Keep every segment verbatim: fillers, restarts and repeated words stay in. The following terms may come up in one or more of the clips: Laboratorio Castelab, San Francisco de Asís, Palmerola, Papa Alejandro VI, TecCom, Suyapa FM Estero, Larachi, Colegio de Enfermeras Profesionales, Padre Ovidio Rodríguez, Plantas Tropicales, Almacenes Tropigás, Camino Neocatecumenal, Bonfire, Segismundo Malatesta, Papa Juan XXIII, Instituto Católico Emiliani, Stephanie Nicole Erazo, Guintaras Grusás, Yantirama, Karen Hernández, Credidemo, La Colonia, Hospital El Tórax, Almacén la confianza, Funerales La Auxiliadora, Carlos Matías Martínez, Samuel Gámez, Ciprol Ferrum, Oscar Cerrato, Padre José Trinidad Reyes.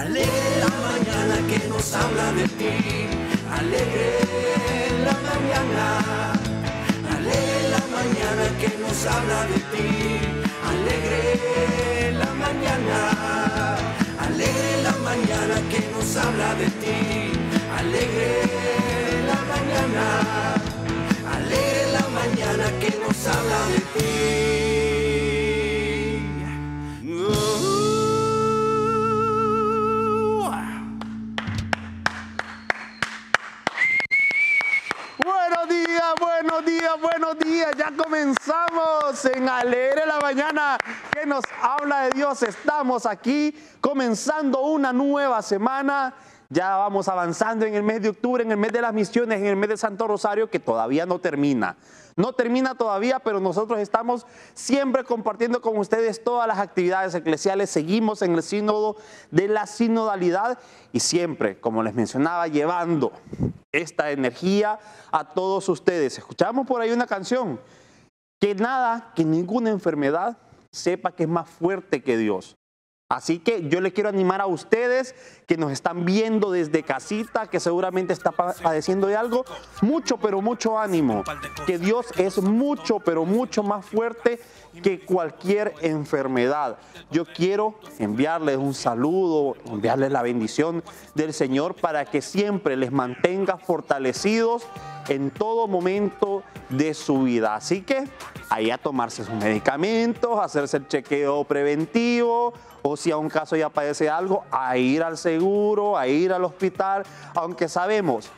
Alegre la mañana que nos habla de ti. Alegre la mañana. Alegre la mañana que nos habla de ti. Alegre la mañana. Alegre la mañana que nos habla de ti. Alegre la mañana. Alegre la mañana que nos habla de ti. Buenos días, buenos días, ya comenzamos en Alegre la Mañana que nos habla de Dios. Estamos aquí comenzando una nueva semana, ya vamos avanzando en el mes de octubre, en el mes de las misiones, en el mes de Santo Rosario, que todavía no termina. No termina todavía, pero nosotros estamos siempre compartiendo con ustedes todas las actividades eclesiales. Seguimos en el sínodo de la sinodalidad y siempre, como les mencionaba, llevando esta energía a todos ustedes. Escuchamos por ahí una canción. Que nada, que ninguna enfermedad sepa que es más fuerte que Dios. Así que yo les quiero animar a ustedes que nos están viendo desde casita, que seguramente está padeciendo de algo, mucho pero mucho ánimo, que Dios es mucho pero mucho más fuerte que cualquier enfermedad. Yo quiero enviarles un saludo, enviarles la bendición del Señor para que siempre les mantenga fortalecidos en todo momento de su vida. Así que ahí a tomarse sus medicamentos, a hacerse el chequeo preventivo, o si a un caso ya padece algo, a ir al seguro, a ir al hospital, aunque sabemos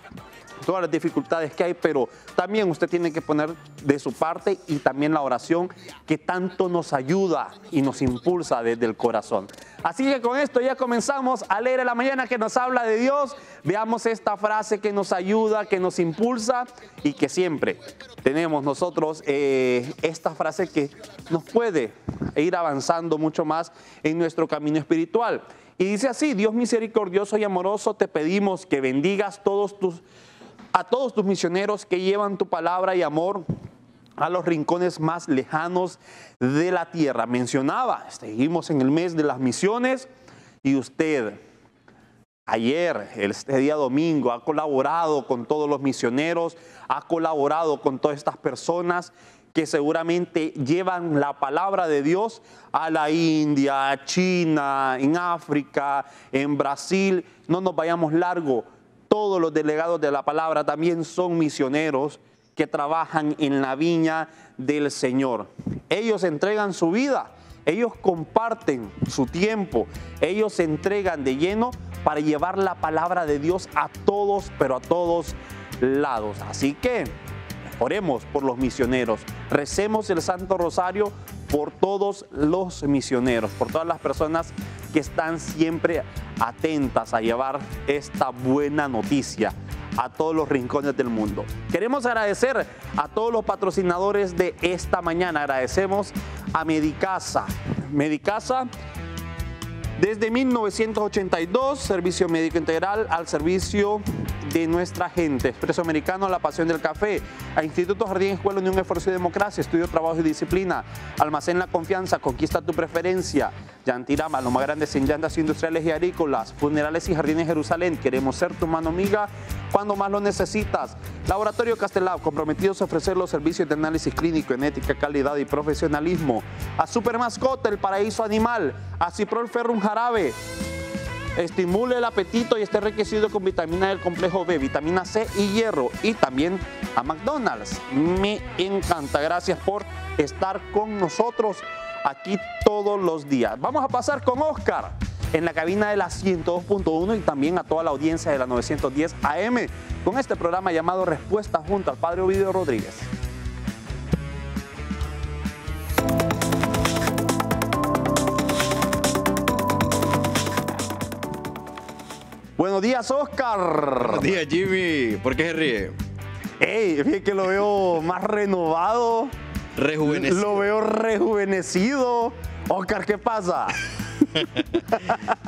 todas las dificultades que hay, pero también usted tiene que poner de su parte y también la oración que tanto nos ayuda y nos impulsa desde el corazón. Así que con esto ya comenzamos a leer en la mañana que nos habla de Dios. Veamos esta frase que nos ayuda, que nos impulsa y que siempre tenemos nosotros eh, esta frase que nos puede ir avanzando mucho más en nuestro camino espiritual. Y dice así: Dios misericordioso y amoroso, te pedimos que bendigas todos tus a todos tus misioneros que llevan tu palabra y amor a los rincones más lejanos de la tierra. Mencionaba, seguimos en el mes de las misiones y usted ayer, este día domingo, ha colaborado con todos los misioneros, ha colaborado con todas estas personas que seguramente llevan la palabra de Dios a la India, a China, en África, en Brasil. No nos vayamos largo. Todos los delegados de la palabra también son misioneros que trabajan en la viña del Señor. Ellos entregan su vida, ellos comparten su tiempo, ellos se entregan de lleno para llevar la palabra de Dios a todos, pero a todos lados. Así que oremos por los misioneros, recemos el Santo Rosario por todos los misioneros, por todas las personas que están siempre atentas a llevar esta buena noticia a todos los rincones del mundo. Queremos agradecer a todos los patrocinadores de esta mañana. Agradecemos a MediCasa. MediCasa, desde mil novecientos ochenta y dos, servicio médico integral al servicio de nuestra gente. Expreso Americano, la pasión del café. A Instituto Jardín, Escuela, Unión, Esfuerzo y Democracia, Estudio, Trabajo y Disciplina. Almacén La Confianza, conquista tu preferencia. Yantirama, lo más grande en llantas industriales y agrícolas. Funerales y Jardines de Jerusalén, queremos ser tu mano amiga cuando más lo necesitas. Laboratorio Castelab, comprometidos a ofrecer los servicios de análisis clínico en ética, calidad y profesionalismo. A Super Mascota, el paraíso animal. A Ciprol Ferrum jarabe. Estimule el apetito y esté enriquecido con vitamina del complejo B, vitamina C y hierro. Y también a McDonald's. Me encanta. Gracias por estar con nosotros aquí todos los días. Vamos a pasar con Oscar en la cabina de la ciento dos punto uno y también a toda la audiencia de la novecientos diez A M con este programa llamado Respuesta junto al Padre Ovidio Rodríguez. Buenos días, Oscar. Buenos días, Jimmy. ¿Por qué se ríe? Ey, es que lo veo más renovado. Rejuvenecido. Lo veo rejuvenecido. Oscar, ¿qué pasa?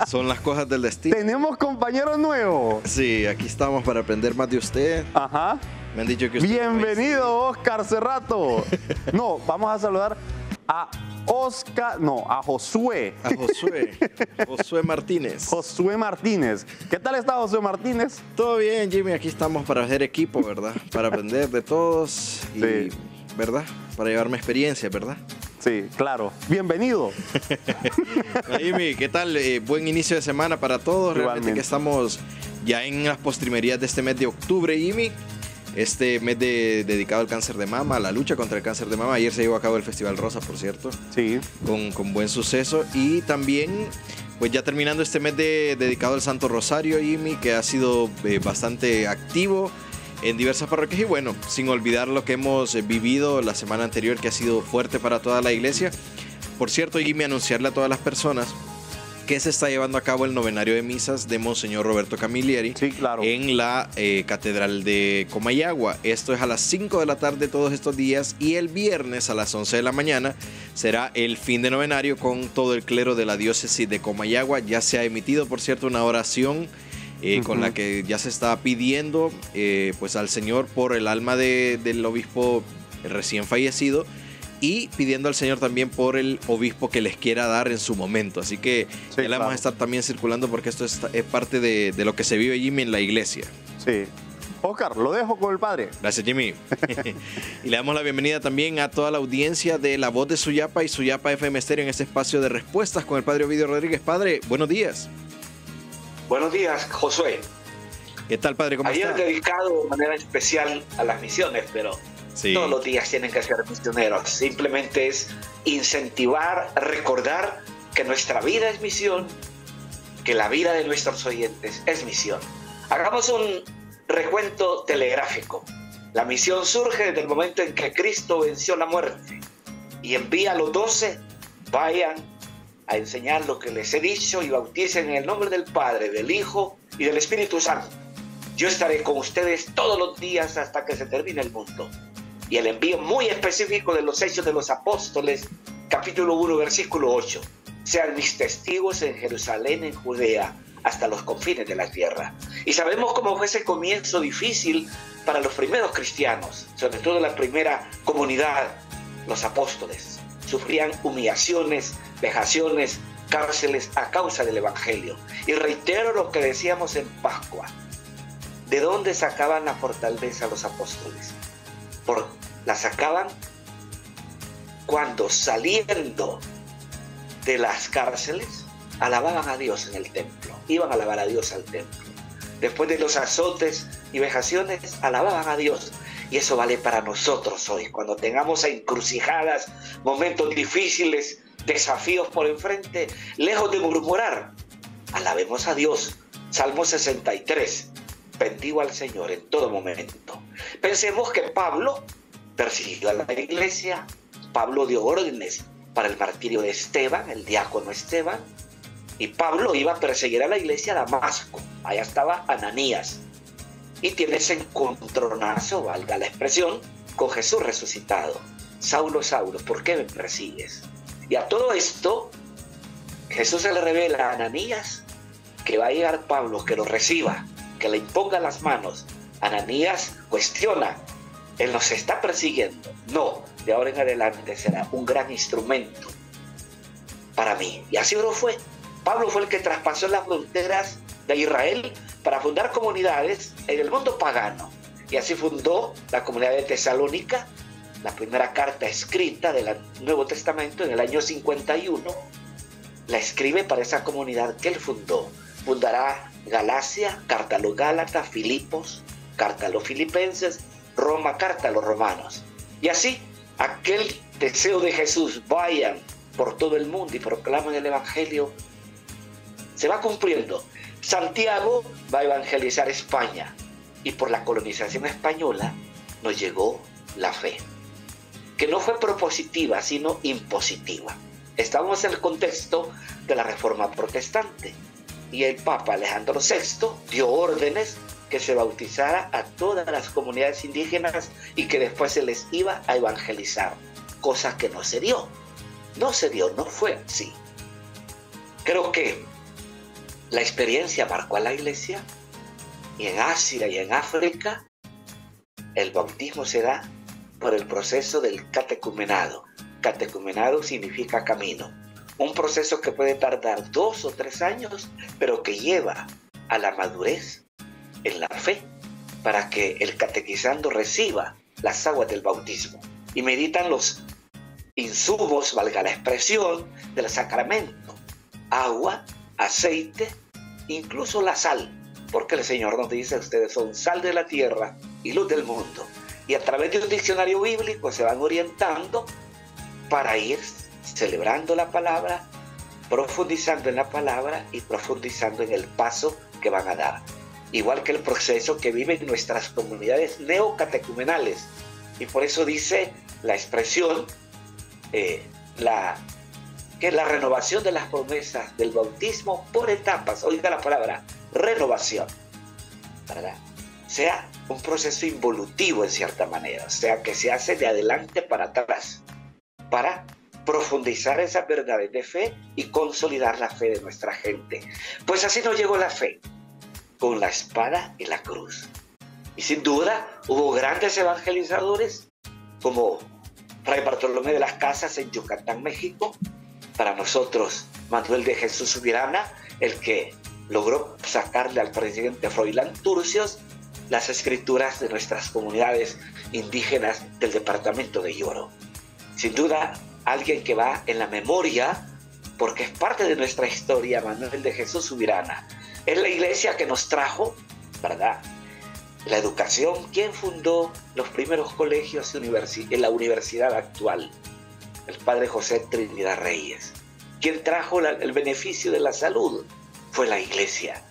Son las cosas del destino. ¿Tenemos compañeros nuevos? Sí, aquí estamos para aprender más de usted. Ajá. Me han dicho que usted... Bienvenido, Oscar Cerrato. No, vamos a saludar a Oscar, no, a Josué. A Josué, Josué Martínez. Josué Martínez. ¿Qué tal está Josué Martínez? Todo bien, Jimmy, aquí estamos para hacer equipo, ¿verdad? Para aprender de todos y, sí. ¿verdad? Para llevarme experiencia, ¿verdad? Sí, claro. Bienvenido. Jimmy, ¿qué tal? Eh, buen inicio de semana para todos. Realmente Igualmente. que estamos ya en las postrimerías de este mes de octubre, Jimmy. Este mes de, dedicado al cáncer de mama, a la lucha contra el cáncer de mama. Ayer se llevó a cabo el Festival Rosa, por cierto. Sí. Con, con buen suceso. Y también, pues ya terminando este mes de, dedicado al Santo Rosario, Jimmy, que ha sido eh, bastante activo en diversas parroquias. Y bueno, sin olvidar lo que hemos vivido la semana anterior, que ha sido fuerte para toda la iglesia. Por cierto, Jimmy, anunciarle a todas las personas que se está llevando a cabo el novenario de misas de Monseñor Roberto Camilleri, sí, claro, en la eh, Catedral de Comayagua. Esto es a las cinco de la tarde todos estos días, y el viernes a las once de la mañana será el fin de novenario con todo el clero de la diócesis de Comayagua. Ya se ha emitido, por cierto, una oración eh, uh-huh. con la que ya se está pidiendo eh, pues al Señor por el alma de, del obispo recién fallecido, y pidiendo al Señor también por el obispo que les quiera dar en su momento. Así que sí, ya la claro. vamos a estar también circulando, porque esto es, es parte de, de lo que se vive, Jimmy, en la iglesia. Sí. Oscar, lo dejo con el padre. Gracias, Jimmy. Y le damos la bienvenida también a toda la audiencia de La Voz de Suyapa y Suyapa F M Estero en este espacio de respuestas con el padre Ovidio Rodríguez. Padre, buenos días. Buenos días, Josué. ¿Qué tal, padre? ¿Cómo Ayer está? Ayer dedicado de manera especial a las misiones, pero... Sí. Todos los días tienen que ser misioneros. Simplemente es incentivar, recordar que nuestra vida es misión, que la vida de nuestros oyentes es misión. Hagamos un recuento telegráfico. La misión surge desde el momento en que Cristo venció la muerte y envía a los doce: vayan a enseñar lo que les he dicho y bauticen en el nombre del Padre, del Hijo y del Espíritu Santo. Yo estaré con ustedes todos los días hasta que se termine el mundo. Y el envío muy específico de los Hechos de los Apóstoles, capítulo uno, versículo ocho. Sean mis testigos en Jerusalén, en Judea, hasta los confines de la tierra. Y sabemos cómo fue ese comienzo difícil para los primeros cristianos, sobre todo la primera comunidad, los apóstoles. Sufrían humillaciones, vejaciones, cárceles a causa del Evangelio. Y reitero lo que decíamos en Pascua. ¿De dónde sacaban la fortaleza los apóstoles? Por, la sacaban cuando, saliendo de las cárceles, alababan a Dios en el templo. Iban a alabar a Dios al templo. Después de los azotes y vejaciones, alababan a Dios. Y eso vale para nosotros hoy. Cuando tengamos encrucijadas, momentos difíciles, desafíos por enfrente, lejos de murmurar, alabemos a Dios. Salmo sesenta y tres. Bendigo al Señor en todo momento. Pensemos que Pablo persiguió a la iglesia. Pablo dio órdenes para el martirio de Esteban, el diácono Esteban. Y Pablo iba a perseguir a la iglesia a Damasco. Allá estaba Ananías. Y tiene ese encontronazo, valga la expresión, con Jesús resucitado. Saulo, Saulo, ¿por qué me persigues? Y a todo esto, Jesús se le revela a Ananías que va a llegar Pablo, que lo reciba, que le imponga las manos. Ananías cuestiona: él nos está persiguiendo. No, de ahora en adelante será un gran instrumento para mí. Y así lo fue. Pablo fue el que traspasó las fronteras de Israel para fundar comunidades en el mundo pagano. Y así fundó la comunidad de Tesalónica, la primera carta escrita del Nuevo Testamento en el año cincuenta y uno. La escribe para esa comunidad que él fundó. Fundará Galacia, carta a los Gálatas, Filipos, carta a los Filipenses, Roma, carta a los Romanos. Y así, aquel deseo de Jesús, vayan por todo el mundo y proclamen el Evangelio, se va cumpliendo. Santiago va a evangelizar España, y por la colonización española nos llegó la fe, que no fue propositiva, sino impositiva. Estamos en el contexto de la Reforma Protestante. Y el Papa Alejandro sexto dio órdenes que se bautizara a todas las comunidades indígenas y que después se les iba a evangelizar, cosa que no se dio. No se dio, no fue así. Creo que la experiencia marcó a la iglesia, y en Asia y en África el bautismo se da por el proceso del catecumenado, Catecumenado significa camino, un proceso que puede tardar dos o tres años, pero que lleva a la madurez en la fe para que el catequizando reciba las aguas del bautismo y meditan los insumos, valga la expresión, del sacramento: agua, aceite, incluso la sal, porque el Señor nos dice: ustedes son sal de la tierra y luz del mundo. Y a través de un diccionario bíblico se van orientando para ir celebrando la palabra, profundizando en la palabra y profundizando en el paso que van a dar. Igual que el proceso que viven nuestras comunidades neocatecumenales. Y por eso dice la expresión eh, la, que es la renovación de las promesas del bautismo por etapas. Oiga la palabra, renovación, ¿verdad? Sea un proceso involutivo en cierta manera, o sea que se hace de adelante para atrás, para profundizar esas verdades de fe y consolidar la fe de nuestra gente. Pues así nos llegó la fe, con la espada y la cruz. Y sin duda hubo grandes evangelizadores como Fray Bartolomé de las Casas en Yucatán, México. Para nosotros, Manuel de Jesús Subirana, el que logró sacarle al presidente Froilán Turcios las escrituras de nuestras comunidades indígenas del departamento de Yoro. Sin duda, alguien que va en la memoria, porque es parte de nuestra historia, Manuel de Jesús Subirana. Es la iglesia que nos trajo, ¿verdad?, la educación. ¿Quién fundó los primeros colegios en la universidad actual? El padre José Trinidad Reyes. ¿Quién trajo la, el beneficio de la salud? Fue la iglesia.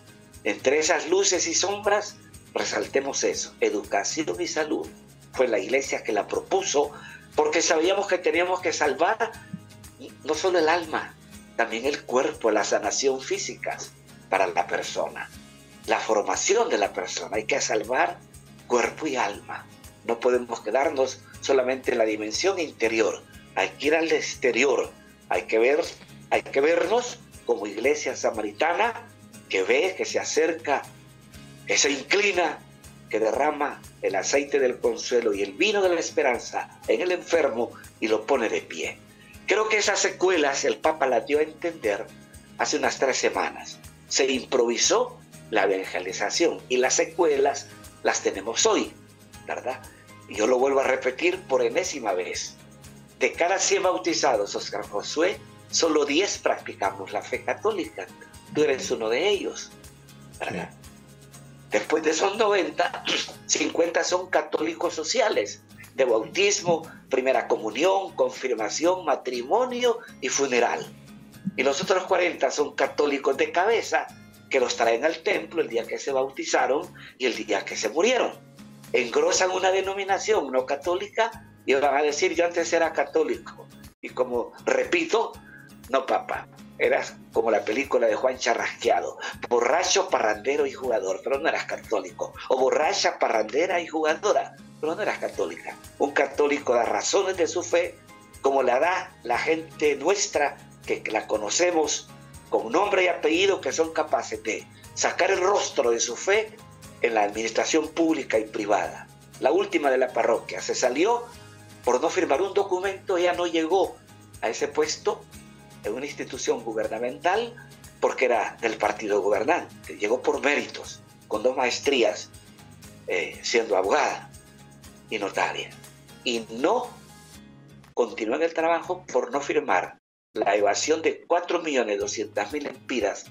Entre esas luces y sombras, resaltemos eso: educación y salud. Fue la iglesia que la propuso, porque sabíamos que teníamos que salvar no solo el alma, también el cuerpo, la sanación física para la persona, la formación de la persona. Hay que salvar cuerpo y alma. No podemos quedarnos solamente en la dimensión interior, hay que ir al exterior, hay que ver, hay que vernos como iglesia samaritana que ve, que se acerca, que se inclina, que derrama el aceite del consuelo y el vino de la esperanza en el enfermo y lo pone de pie. Creo que esas secuelas el Papa las dio a entender hace unas tres semanas. Se improvisó la evangelización y las secuelas las tenemos hoy, ¿verdad? Y yo lo vuelvo a repetir por enésima vez. De cada cien bautizados, Oscar Josué, solo diez practicamos la fe católica. Tú eres uno de ellos, ¿verdad? Sí. Después de esos noventa, cincuenta son católicos sociales, de bautismo, primera comunión, confirmación, matrimonio y funeral. Y los otros cuarenta son católicos de cabeza, que los traen al templo el día que se bautizaron y el día que se murieron. Engrosan una denominación no católica y van a decir: yo antes era católico. Y como repito, no, papá, eras como la película de Juan Charrasqueado: borracho, parrandero y jugador, pero no eras católico. O borracha, parrandera y jugadora, pero no eras católica. Un católico da razones de su fe como la da la gente nuestra, que la conocemos con nombre y apellido, que son capaces de sacar el rostro de su fe en la administración pública y privada. La última de la parroquia se salió por no firmar un documento, ella no llegó a ese puesto en una institución gubernamental porque era del partido gobernante. Llegó por méritos, con dos maestrías, eh, siendo abogada y notaria. Y no continuó en el trabajo por no firmar la evasión de cuatro millones doscientos mil empiras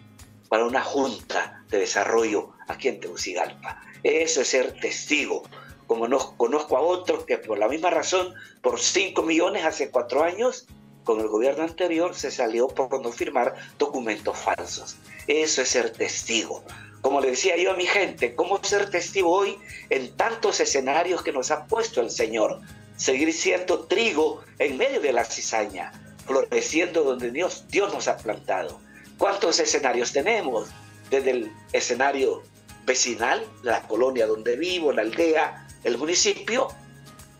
para una junta de desarrollo aquí en Tegucigalpa. Eso es ser testigo. Como no conozco a otros que por la misma razón, por cinco millones hace cuatro años, con el gobierno anterior se salió por no firmar documentos falsos. Eso es ser testigo. Como le decía yo a mi gente, ¿cómo ser testigo hoy en tantos escenarios que nos ha puesto el Señor? Seguir siendo trigo en medio de la cizaña, floreciendo donde Dios, Dios nos ha plantado. ¿Cuántos escenarios tenemos? Desde el escenario vecinal, la colonia donde vivo, la aldea, el municipio,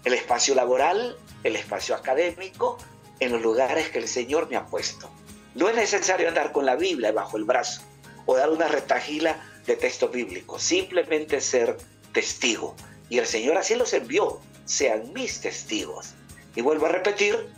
el espacio laboral, el espacio académico, en los lugares que el Señor me ha puesto. No es necesario andar con la Biblia bajo el brazo o dar una retajila de texto bíblico, simplemente ser testigo. Y el Señor así los envió: sean mis testigos. Y vuelvo a repetir,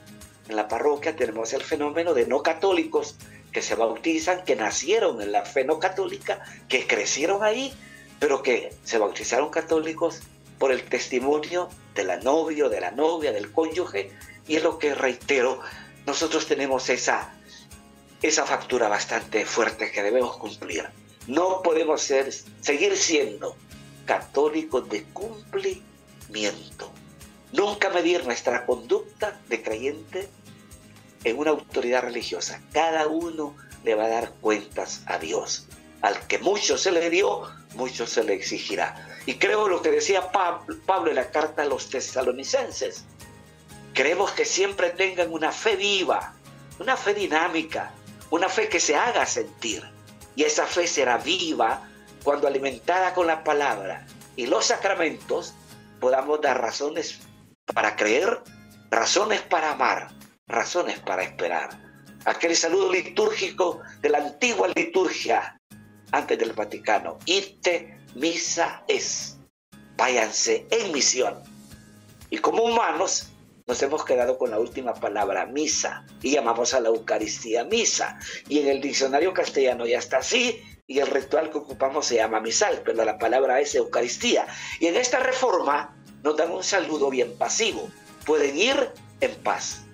en la parroquia tenemos el fenómeno de no católicos que se bautizan, que nacieron en la fe no católica, que crecieron ahí, pero que se bautizaron católicos por el testimonio de la novia, de la novia, del cónyuge, y es lo que reitero, nosotros tenemos esa, esa factura bastante fuerte que debemos cumplir. No podemos ser, seguir siendo católicos de cumplimiento. Nunca medir nuestra conducta de creyente en una autoridad religiosa. Cada uno le va a dar cuentas a Dios. Al que mucho se le dio, mucho se le exigirá. Y creo lo que decía Pablo en la carta a los tesalonicenses. Queremos que siempre tengan una fe viva, una fe dinámica, una fe que se haga sentir. Y esa fe será viva cuando alimentada con la palabra y los sacramentos podamos dar razones para creer, razones para amar, razones para esperar. Aquel saludo litúrgico de la antigua liturgia antes del Vaticano. Ite misa es. Váyanse en misión. Y como humanos nos hemos quedado con la última palabra, misa, y llamamos a la Eucaristía misa. Y en el diccionario castellano ya está así, y el ritual que ocupamos se llama misal, pero la palabra es Eucaristía. Y en esta reforma nos dan un saludo bien pasivo. Pueden ir en paz.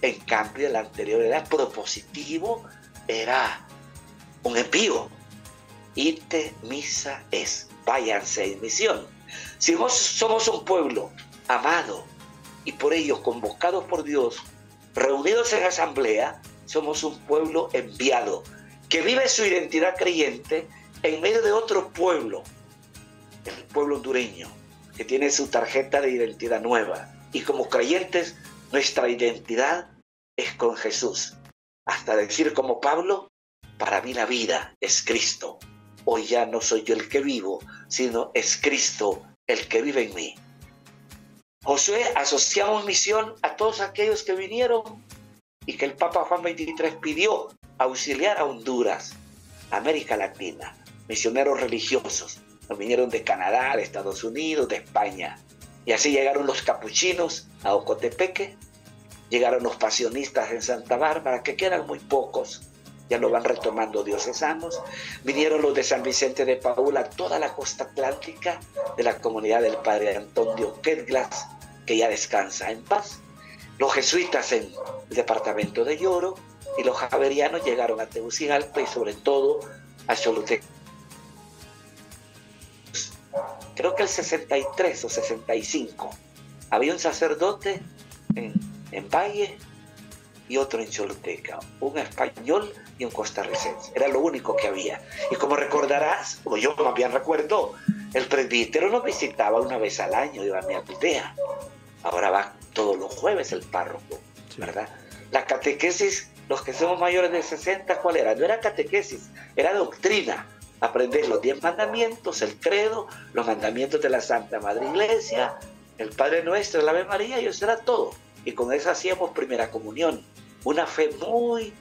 En cambio, la anterior era propositivo, era un envío. Irte misa es, váyanse en misión. Si vos somos un pueblo amado, y por ello, convocados por Dios, reunidos en asamblea, somos un pueblo enviado, que vive su identidad creyente en medio de otro pueblo, el pueblo hondureño, que tiene su tarjeta de identidad nueva. Y como creyentes, nuestra identidad es con Jesús. Hasta decir como Pablo, para mí la vida es Cristo. Hoy ya no soy yo el que vivo, sino es Cristo el que vive en mí. Josué, asociamos misión a todos aquellos que vinieron y que el Papa Juan veintitrés pidió auxiliar a Honduras, América Latina, misioneros religiosos. Nos vinieron de Canadá, de Estados Unidos, de España. Y así llegaron los capuchinos a Ocotepeque, llegaron los pasionistas en Santa Bárbara, que quedan muy pocos, ya lo van retomando diocesanos. Vinieron los de San Vicente de Paúl a toda la costa atlántica de la comunidad del Padre Antonio Quedglas, que ya descansa en paz. Los jesuitas en el departamento de Lloro y los javerianos llegaron a Tegucigalpa y sobre todo a Choluteca. Creo que el sesenta y tres o sesenta y cinco había un sacerdote en, en Valle y otro en Choluteca, un español y un costarricense. Era lo único que había. Y como recordarás, o yo más bien recuerdo, el presbítero nos visitaba una vez al año, iba a mi aldea. Ahora va todos los jueves el párroco, ¿verdad? La catequesis, los que somos mayores de sesenta, ¿cuál era? No era catequesis, era doctrina. Aprender los diez mandamientos, el credo, los mandamientos de la Santa Madre Iglesia, el Padre Nuestro, el Ave María, y eso era todo. Y con eso hacíamos primera comunión, una fe muy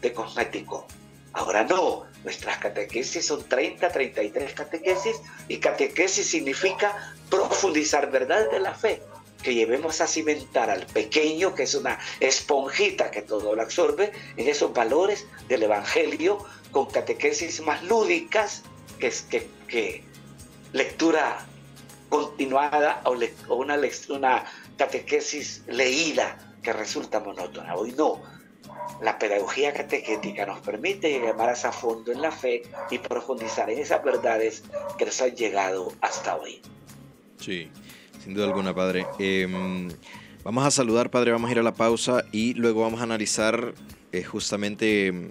de cosmético. Ahora no, nuestras catequesis son treinta, treinta y tres catequesis, y catequesis significa profundizar verdad de la fe, que llevemos a cimentar al pequeño, que es una esponjita que todo lo absorbe, en esos valores del Evangelio, con catequesis más lúdicas, que es que, que lectura continuada o, le, o una lectura, catequesis leída que resulta monótona. Hoy no. La pedagogía catequética nos permite llegar más a fondo en la fe y profundizar en esas verdades que nos han llegado hasta hoy. Sí, sin duda alguna, padre. Eh, vamos a saludar, padre, vamos a ir a la pausa y luego vamos a analizar eh, justamente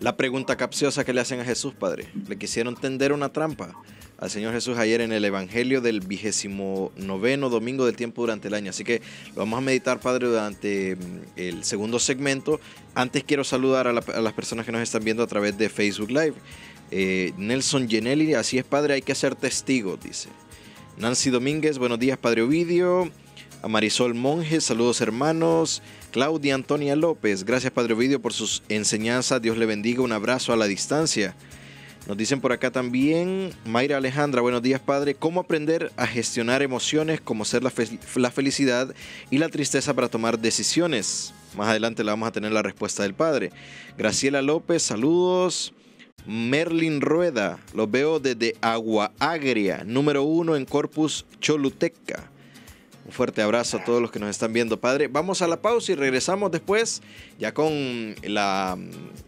la pregunta capciosa que le hacen a Jesús, padre. Le quisieron tender una trampa al Señor Jesús ayer en el Evangelio del vigésimo noveno domingo del tiempo durante el año. Así que lo vamos a meditar, padre, durante el segundo segmento. Antes quiero saludar a, la, a las personas que nos están viendo a través de Facebook Live. Eh, Nelson Genelli, así es, padre, hay que ser testigo, dice. Nancy Domínguez, buenos días, padre Ovidio. A Marisol Monge, saludos, hermanos. Claudia Antonia López, gracias, padre Ovidio, por sus enseñanzas. Dios le bendiga, un abrazo a la distancia. Nos dicen por acá también, Mayra Alejandra, buenos días padre, ¿cómo aprender a gestionar emociones como ser la, fe la felicidad y la tristeza para tomar decisiones? Más adelante la vamos a tener la respuesta del padre. Graciela López, saludos. Merlin Rueda, los veo desde Agua Agria, número uno en Corpus Choluteca. Un fuerte abrazo a todos los que nos están viendo, padre. Vamos a la pausa y regresamos después ya con la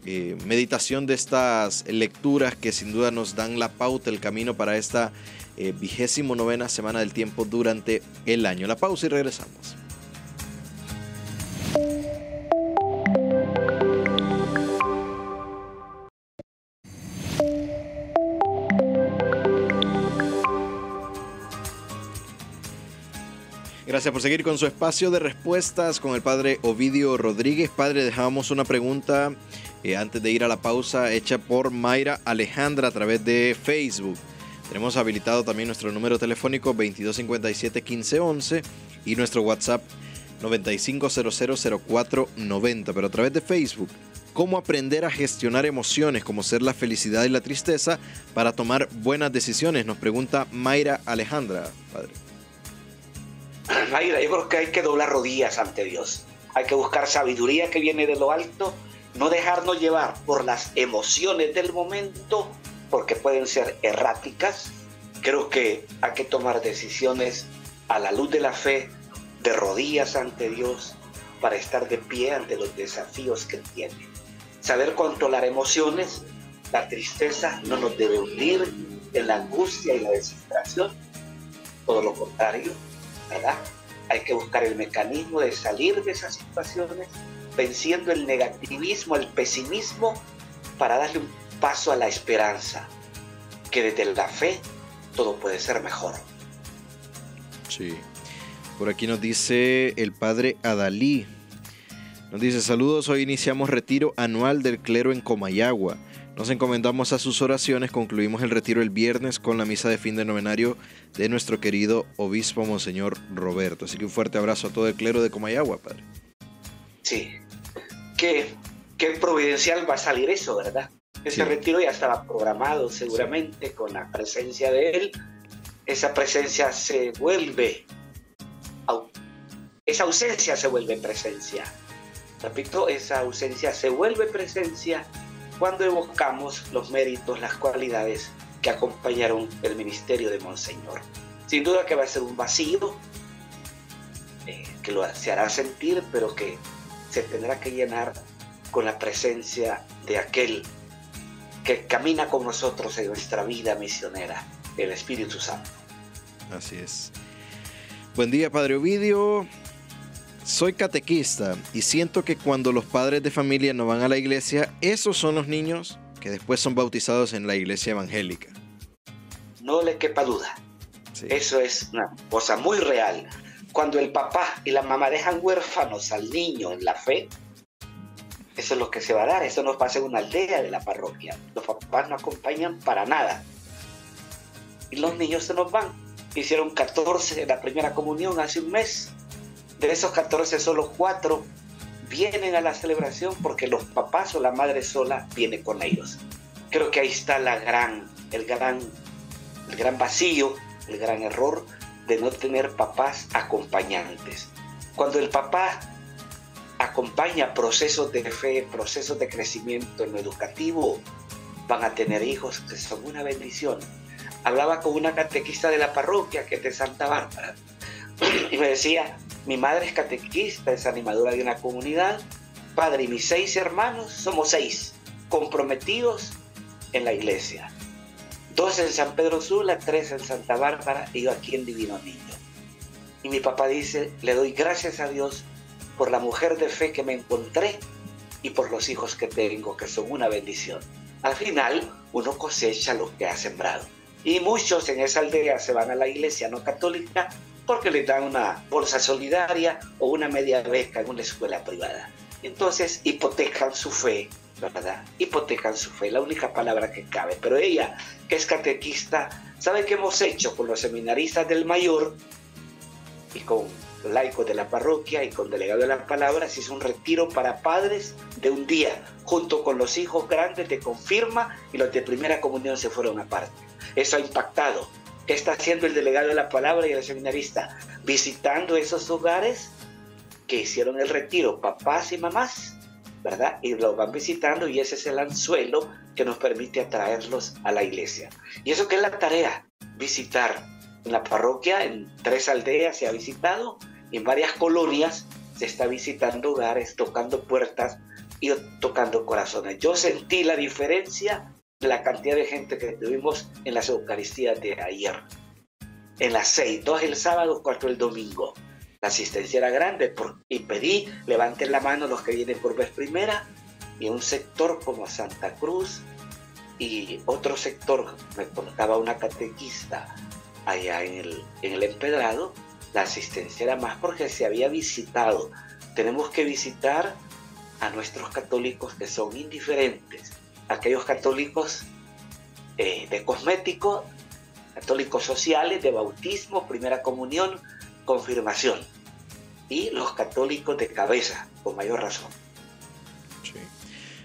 eh, meditación de estas lecturas que sin duda nos dan la pauta, el camino para esta eh, vigésimo novena semana del tiempo durante el año. La pausa y regresamos. Gracias por seguir con su espacio de respuestas con el padre Ovidio Rodríguez. Padre, dejábamos una pregunta eh, antes de ir a la pausa, hecha por Mayra Alejandra a través de Facebook. Tenemos habilitado también nuestro número telefónico veintidós cincuenta y siete quince once y nuestro WhatsApp noventa y cinco cero cero cero cuatro noventa, pero a través de Facebook. ¿Cómo aprender a gestionar emociones como ser la felicidad y la tristeza para tomar buenas decisiones? Nos pregunta Mayra Alejandra, padre. Mayra, yo creo que hay que doblar rodillas ante Dios. Hay que buscar sabiduría que viene de lo alto, no dejarnos llevar por las emociones del momento, porque pueden ser erráticas. Creo que hay que tomar decisiones a la luz de la fe, de rodillas ante Dios, para estar de pie ante los desafíos que tiene. Saber controlar emociones, la tristeza no nos debe hundir en la angustia y la desesperación, todo lo contrario. ¿Verdad? Hay que buscar el mecanismo de salir de esas situaciones, venciendo el negativismo, el pesimismo, para darle un paso a la esperanza, que desde la fe todo puede ser mejor. Sí. Por aquí nos dice el padre Adalí. Nos dice, saludos, hoy iniciamos retiro anual del clero en Comayagua. Nos encomendamos a sus oraciones, concluimos el retiro el viernes con la misa de fin de novenario de nuestro querido obispo Monseñor Roberto. Así que un fuerte abrazo a todo el clero de Comayagua, padre. Sí, qué, qué providencial va a salir eso, ¿verdad? Ese sí. Retiro ya estaba programado seguramente, sí. Con la presencia de él. Esa presencia se vuelve, esa ausencia se vuelve presencia. Repito, esa ausencia se vuelve presencia cuando evocamos los méritos, las cualidades que acompañaron el ministerio de Monseñor. Sin duda que va a ser un vacío, eh, que lo, se hará sentir, pero que se tendrá que llenar con la presencia de aquel que camina con nosotros en nuestra vida misionera, el Espíritu Santo. Así es. Buen día, padre Ovidio. Soy catequista y siento que cuando los padres de familia no van a la iglesia, esos son los niños que después son bautizados en la iglesia evangélica. No le quepa duda. Sí. Eso es una cosa muy real. Cuando el papá y la mamá dejan huérfanos al niño en la fe, eso es lo que se va a dar. Eso nos pasa en una aldea de la parroquia. Los papás no acompañan para nada. Y los niños se nos van. Hicieron catorce en la primera comunión hace un mes. De esos catorce, solo cuatro vienen a la celebración porque los papás o la madre sola viene con ellos. Creo que ahí está la gran, el, gran, el gran vacío, el gran error de no tener papás acompañantes. Cuando el papá acompaña procesos de fe, procesos de crecimiento en lo educativo, van a tener hijos que son una bendición. Hablaba con una catequista de la parroquia, que es de Santa Bárbara, y me decía... Mi madre es catequista, es animadora de una comunidad. Padre, y mis seis hermanos, somos seis, comprometidos en la iglesia. Dos en San Pedro Sula, tres en Santa Bárbara y yo aquí en Divino Niño. Y mi papá dice, le doy gracias a Dios por la mujer de fe que me encontré y por los hijos que tengo, que son una bendición. Al final, uno cosecha lo que ha sembrado. Y muchos en esa aldea se van a la iglesia no católica, porque le dan una bolsa solidaria o una media beca en una escuela privada. Entonces hipotecan su fe, ¿verdad? Hipotecan su fe, la única palabra que cabe. Pero ella, que es catequista, sabe qué hemos hecho con los seminaristas del mayor y con laicos de la parroquia y con delegado de las palabras, hizo un retiro para padres de un día, junto con los hijos grandes de confirma, y los de primera comunión se fueron aparte. Eso ha impactado. ¿Qué está haciendo el delegado de la palabra y el seminarista? Visitando esos hogares que hicieron el retiro, papás y mamás, ¿verdad? Y los van visitando, y ese es el anzuelo que nos permite atraerlos a la iglesia. Y eso que es la tarea, visitar. En la parroquia, en tres aldeas se ha visitado, y en varias colonias se está visitando hogares, tocando puertas y tocando corazones. Yo sentí la diferencia de la cantidad de gente que tuvimos en las Eucaristías de ayer. En las seis, dos el sábado, cuatro el domingo. La asistencia era grande por, y pedí, levanten la mano los que vienen por vez primera, y un sector como Santa Cruz y otro sector, me contaba una catequista allá en el, en el empedrado, la asistencia era más porque se había visitado. Tenemos que visitar a nuestros católicos que son indiferentes, aquellos católicos eh, de cosmético, católicos sociales, de bautismo, primera comunión, confirmación, y los católicos de cabeza, con mayor razón. Sí.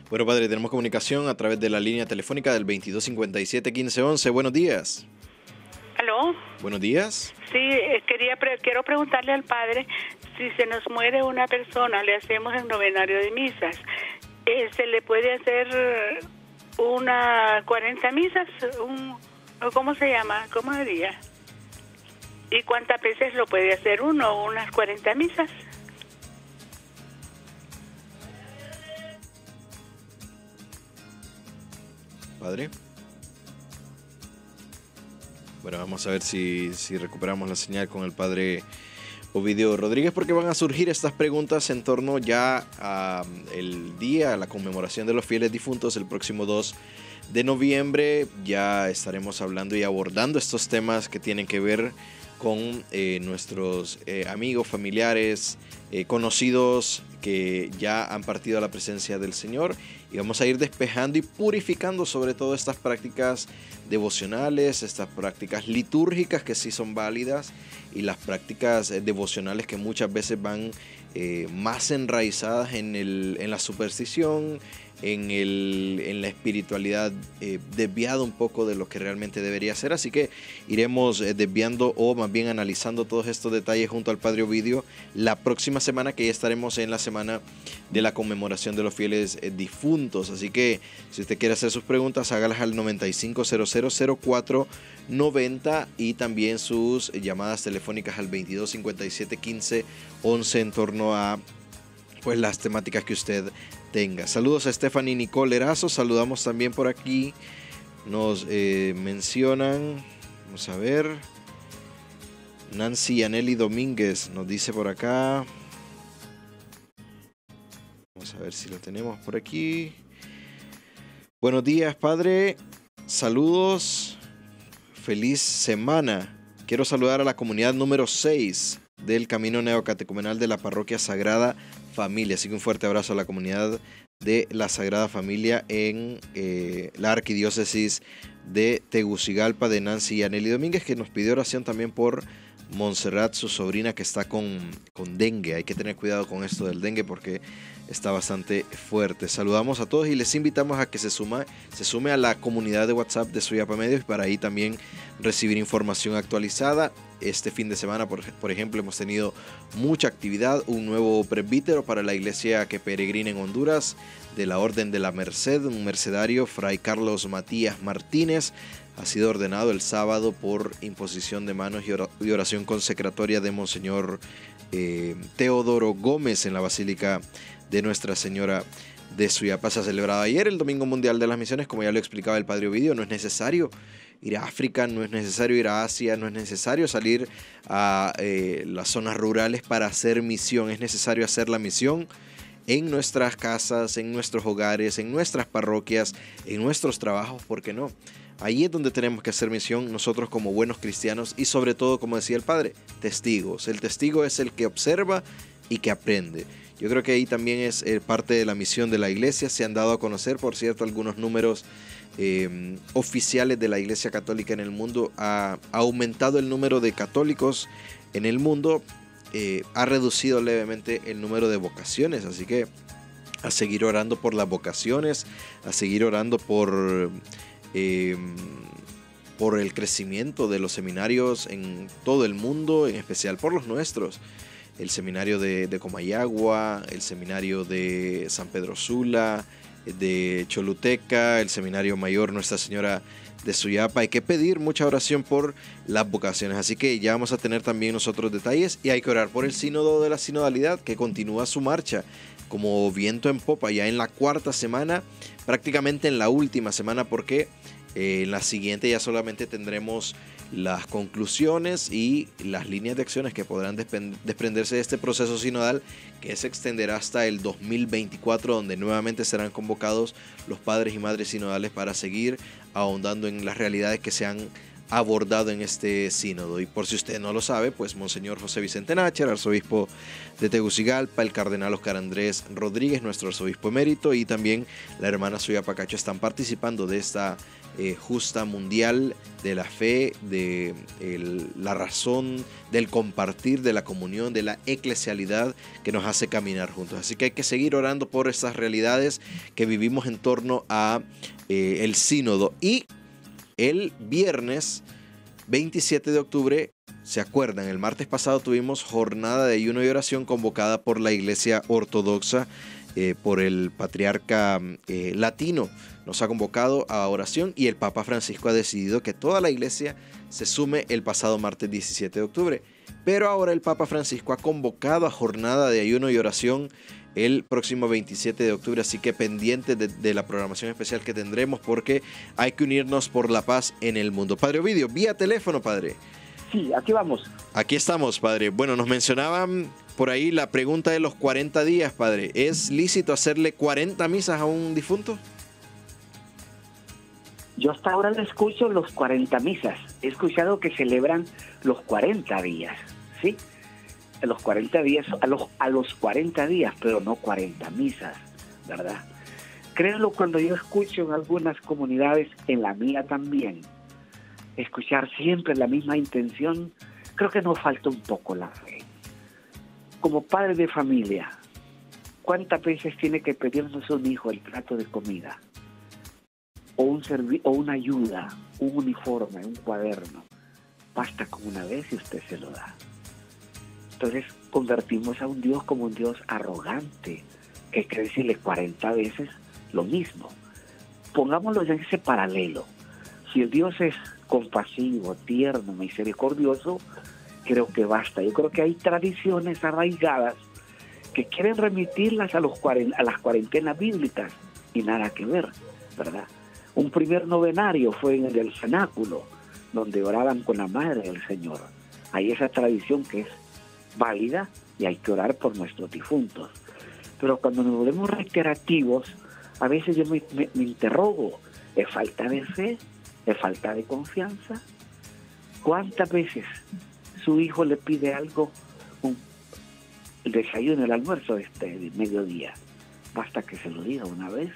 Bueno, padre, tenemos comunicación a través de la línea telefónica del veintidós cincuenta y siete quince once. Buenos días. ¿Aló? Buenos días. Sí, quería quiero preguntarle al padre, si se nos muere una persona, le hacemos el novenario de misas, ¿se le puede hacer una cuarenta misas? Un, ¿Cómo se llama? ¿Cómo diría? ¿Y cuántas veces lo puede hacer uno? ¿Unas cuarenta misas? Padre. Bueno, vamos a ver si, si recuperamos la señal con el padre Ovidio Rodríguez, porque van a surgir estas preguntas en torno ya al día, a la conmemoración de los fieles difuntos el próximo dos de noviembre. Ya estaremos hablando y abordando estos temas que tienen que ver con eh, nuestros eh, amigos, familiares, eh, conocidos que ya han partido a la presencia del Señor, y vamos a ir despejando y purificando sobre todo estas prácticas devocionales, estas prácticas litúrgicas que sí son válidas, y las prácticas devocionales que muchas veces van eh, más enraizadas en, el, en la superstición, en, el, en la espiritualidad eh, desviada un poco de lo que realmente debería ser. Así que iremos desviando, o más bien analizando todos estos detalles junto al padre Ovidio la próxima semana, que ya estaremos en la semana de la conmemoración de los fieles eh, difuntos. Así que si usted quiere hacer sus preguntas, hágalas al noventa y cinco cero cero cero cuatro noventa, y también sus llamadas telefónicas al veintidós cincuenta y siete quince once en torno a pues las temáticas que usted tenga. Saludos a Stephanie Nicole Erazo, saludamos también por aquí, nos eh, mencionan, vamos a ver, Nancy Aneli Domínguez nos dice por acá, vamos a ver si lo tenemos por aquí. Buenos días, padre, saludos, feliz semana. Quiero saludar a la comunidad número seis del Camino Neocatecumenal de la Parroquia Sagrada Familia. Así que un fuerte abrazo a la comunidad de la Sagrada Familia en eh, la Arquidiócesis de Tegucigalpa, de Nancy y Aneli Domínguez, que nos pidió oración también por Montserrat, su sobrina, que está con, con dengue. Hay que tener cuidado con esto del dengue porque está bastante fuerte. Saludamos a todos y les invitamos a que se, suma, se sume a la comunidad de WhatsApp de Suyapa Medios para ahí también recibir información actualizada. Este fin de semana, por, por ejemplo, hemos tenido mucha actividad. Un nuevo presbítero para la iglesia que peregrina en Honduras, de la Orden de la Merced, un mercedario, Fray Carlos Matías Martínez, ha sido ordenado el sábado por imposición de manos y oración consecratoria de Monseñor eh, Teodoro Gómez en la Basílica de Nuestra Señora de Suyapa. Se ha celebrado ayer el Domingo Mundial de las Misiones, como ya lo explicaba el padre Ovidio. No es necesario ir a África, no es necesario ir a Asia, no es necesario salir a eh, las zonas rurales para hacer misión. Es necesario hacer la misión en nuestras casas, en nuestros hogares, en nuestras parroquias, en nuestros trabajos, ¿por qué no? Ahí es donde tenemos que hacer misión nosotros como buenos cristianos, y sobre todo, como decía el padre, testigos. El testigo es el que observa y que aprende. Yo creo que ahí también es parte de la misión de la iglesia. Se han dado a conocer, por cierto, algunos números eh, oficiales de la iglesia católica en el mundo. Ha aumentado el número de católicos en el mundo eh, ha reducido levemente el número de vocaciones, así que a seguir orando por las vocaciones, a seguir orando por, eh, por el crecimiento de los seminarios en todo el mundo, en especial por los nuestros. El seminario de, de Comayagua, el seminario de San Pedro Sula, de Choluteca, el seminario mayor Nuestra Señora de Suyapa. Hay que pedir mucha oración por las vocaciones, así que ya vamos a tener también nosotros detalles, y hay que orar por el sínodo de la sinodalidad, que continúa su marcha como viento en popa, ya en la cuarta semana, prácticamente en la última semana, porque eh, en la siguiente ya solamente tendremos las conclusiones y las líneas de acciones que podrán desprenderse de este proceso sinodal, que se extenderá hasta el dos mil veinticuatro, donde nuevamente serán convocados los padres y madres sinodales para seguir ahondando en las realidades que se han abordado en este sínodo. Y por si usted no lo sabe, pues Monseñor José Vicente Nácher, arzobispo de Tegucigalpa, el cardenal Oscar Andrés Rodríguez, nuestro arzobispo emérito, y también la hermana Suyapa Cacho están participando de esta Eh, justa mundial de la fe, de el, la razón, del compartir, de la comunión, de la eclesialidad que nos hace caminar juntos. Así que hay que seguir orando por estas realidades que vivimos en torno a eh, el sínodo. Y el viernes veintisiete de octubre, se acuerdan, el martes pasado tuvimos jornada de ayuno y oración convocada por la Iglesia Ortodoxa, eh, por el patriarca eh, latino. Nos ha convocado a oración y el Papa Francisco ha decidido que toda la iglesia se sume el pasado martes diecisiete de octubre. Pero ahora el Papa Francisco ha convocado a jornada de ayuno y oración el próximo veintisiete de octubre, así que pendiente de, de la programación especial que tendremos, porque hay que unirnos por la paz en el mundo. Padre Ovidio, vía teléfono, padre. Sí, aquí vamos. Aquí estamos, padre. Bueno, nos mencionaban por ahí la pregunta de los cuarenta días, padre. ¿Es lícito hacerle cuarenta misas a un difunto? Yo hasta ahora no escucho los cuarenta misas. He escuchado que celebran los cuarenta días, ¿sí? A los cuarenta días, a los, a los cuarenta días, pero no cuarenta misas, ¿verdad? Créanlo, cuando yo escucho en algunas comunidades, en la mía también, escuchar siempre la misma intención, creo que nos falta un poco la fe. Como padre de familia, ¿cuántas veces tiene que pedirnos un hijo el plato de comida? O, un servi- o una ayuda, un uniforme, un cuaderno. Basta con una vez y usted se lo da. Entonces convertimos a un Dios como un Dios arrogante, que quiere decirle cuarenta veces lo mismo. Pongámoslo en ese paralelo. Si el Dios es compasivo, tierno, misericordioso, creo que basta. Yo creo que hay tradiciones arraigadas que quieren remitirlas a, los cuaren- a las cuarentenas bíblicas y nada que ver, ¿verdad? Un primer novenario fue en el cenáculo, donde oraban con la Madre del Señor. Hay esa tradición que es válida y hay que orar por nuestros difuntos. Pero cuando nos volvemos reiterativos, a veces yo me, me, me interrogo, ¿es falta de fe? ¿Es falta de confianza? ¿Cuántas veces su hijo le pide algo, un, el desayuno, el almuerzo, este, el mediodía? Basta que se lo diga una vez.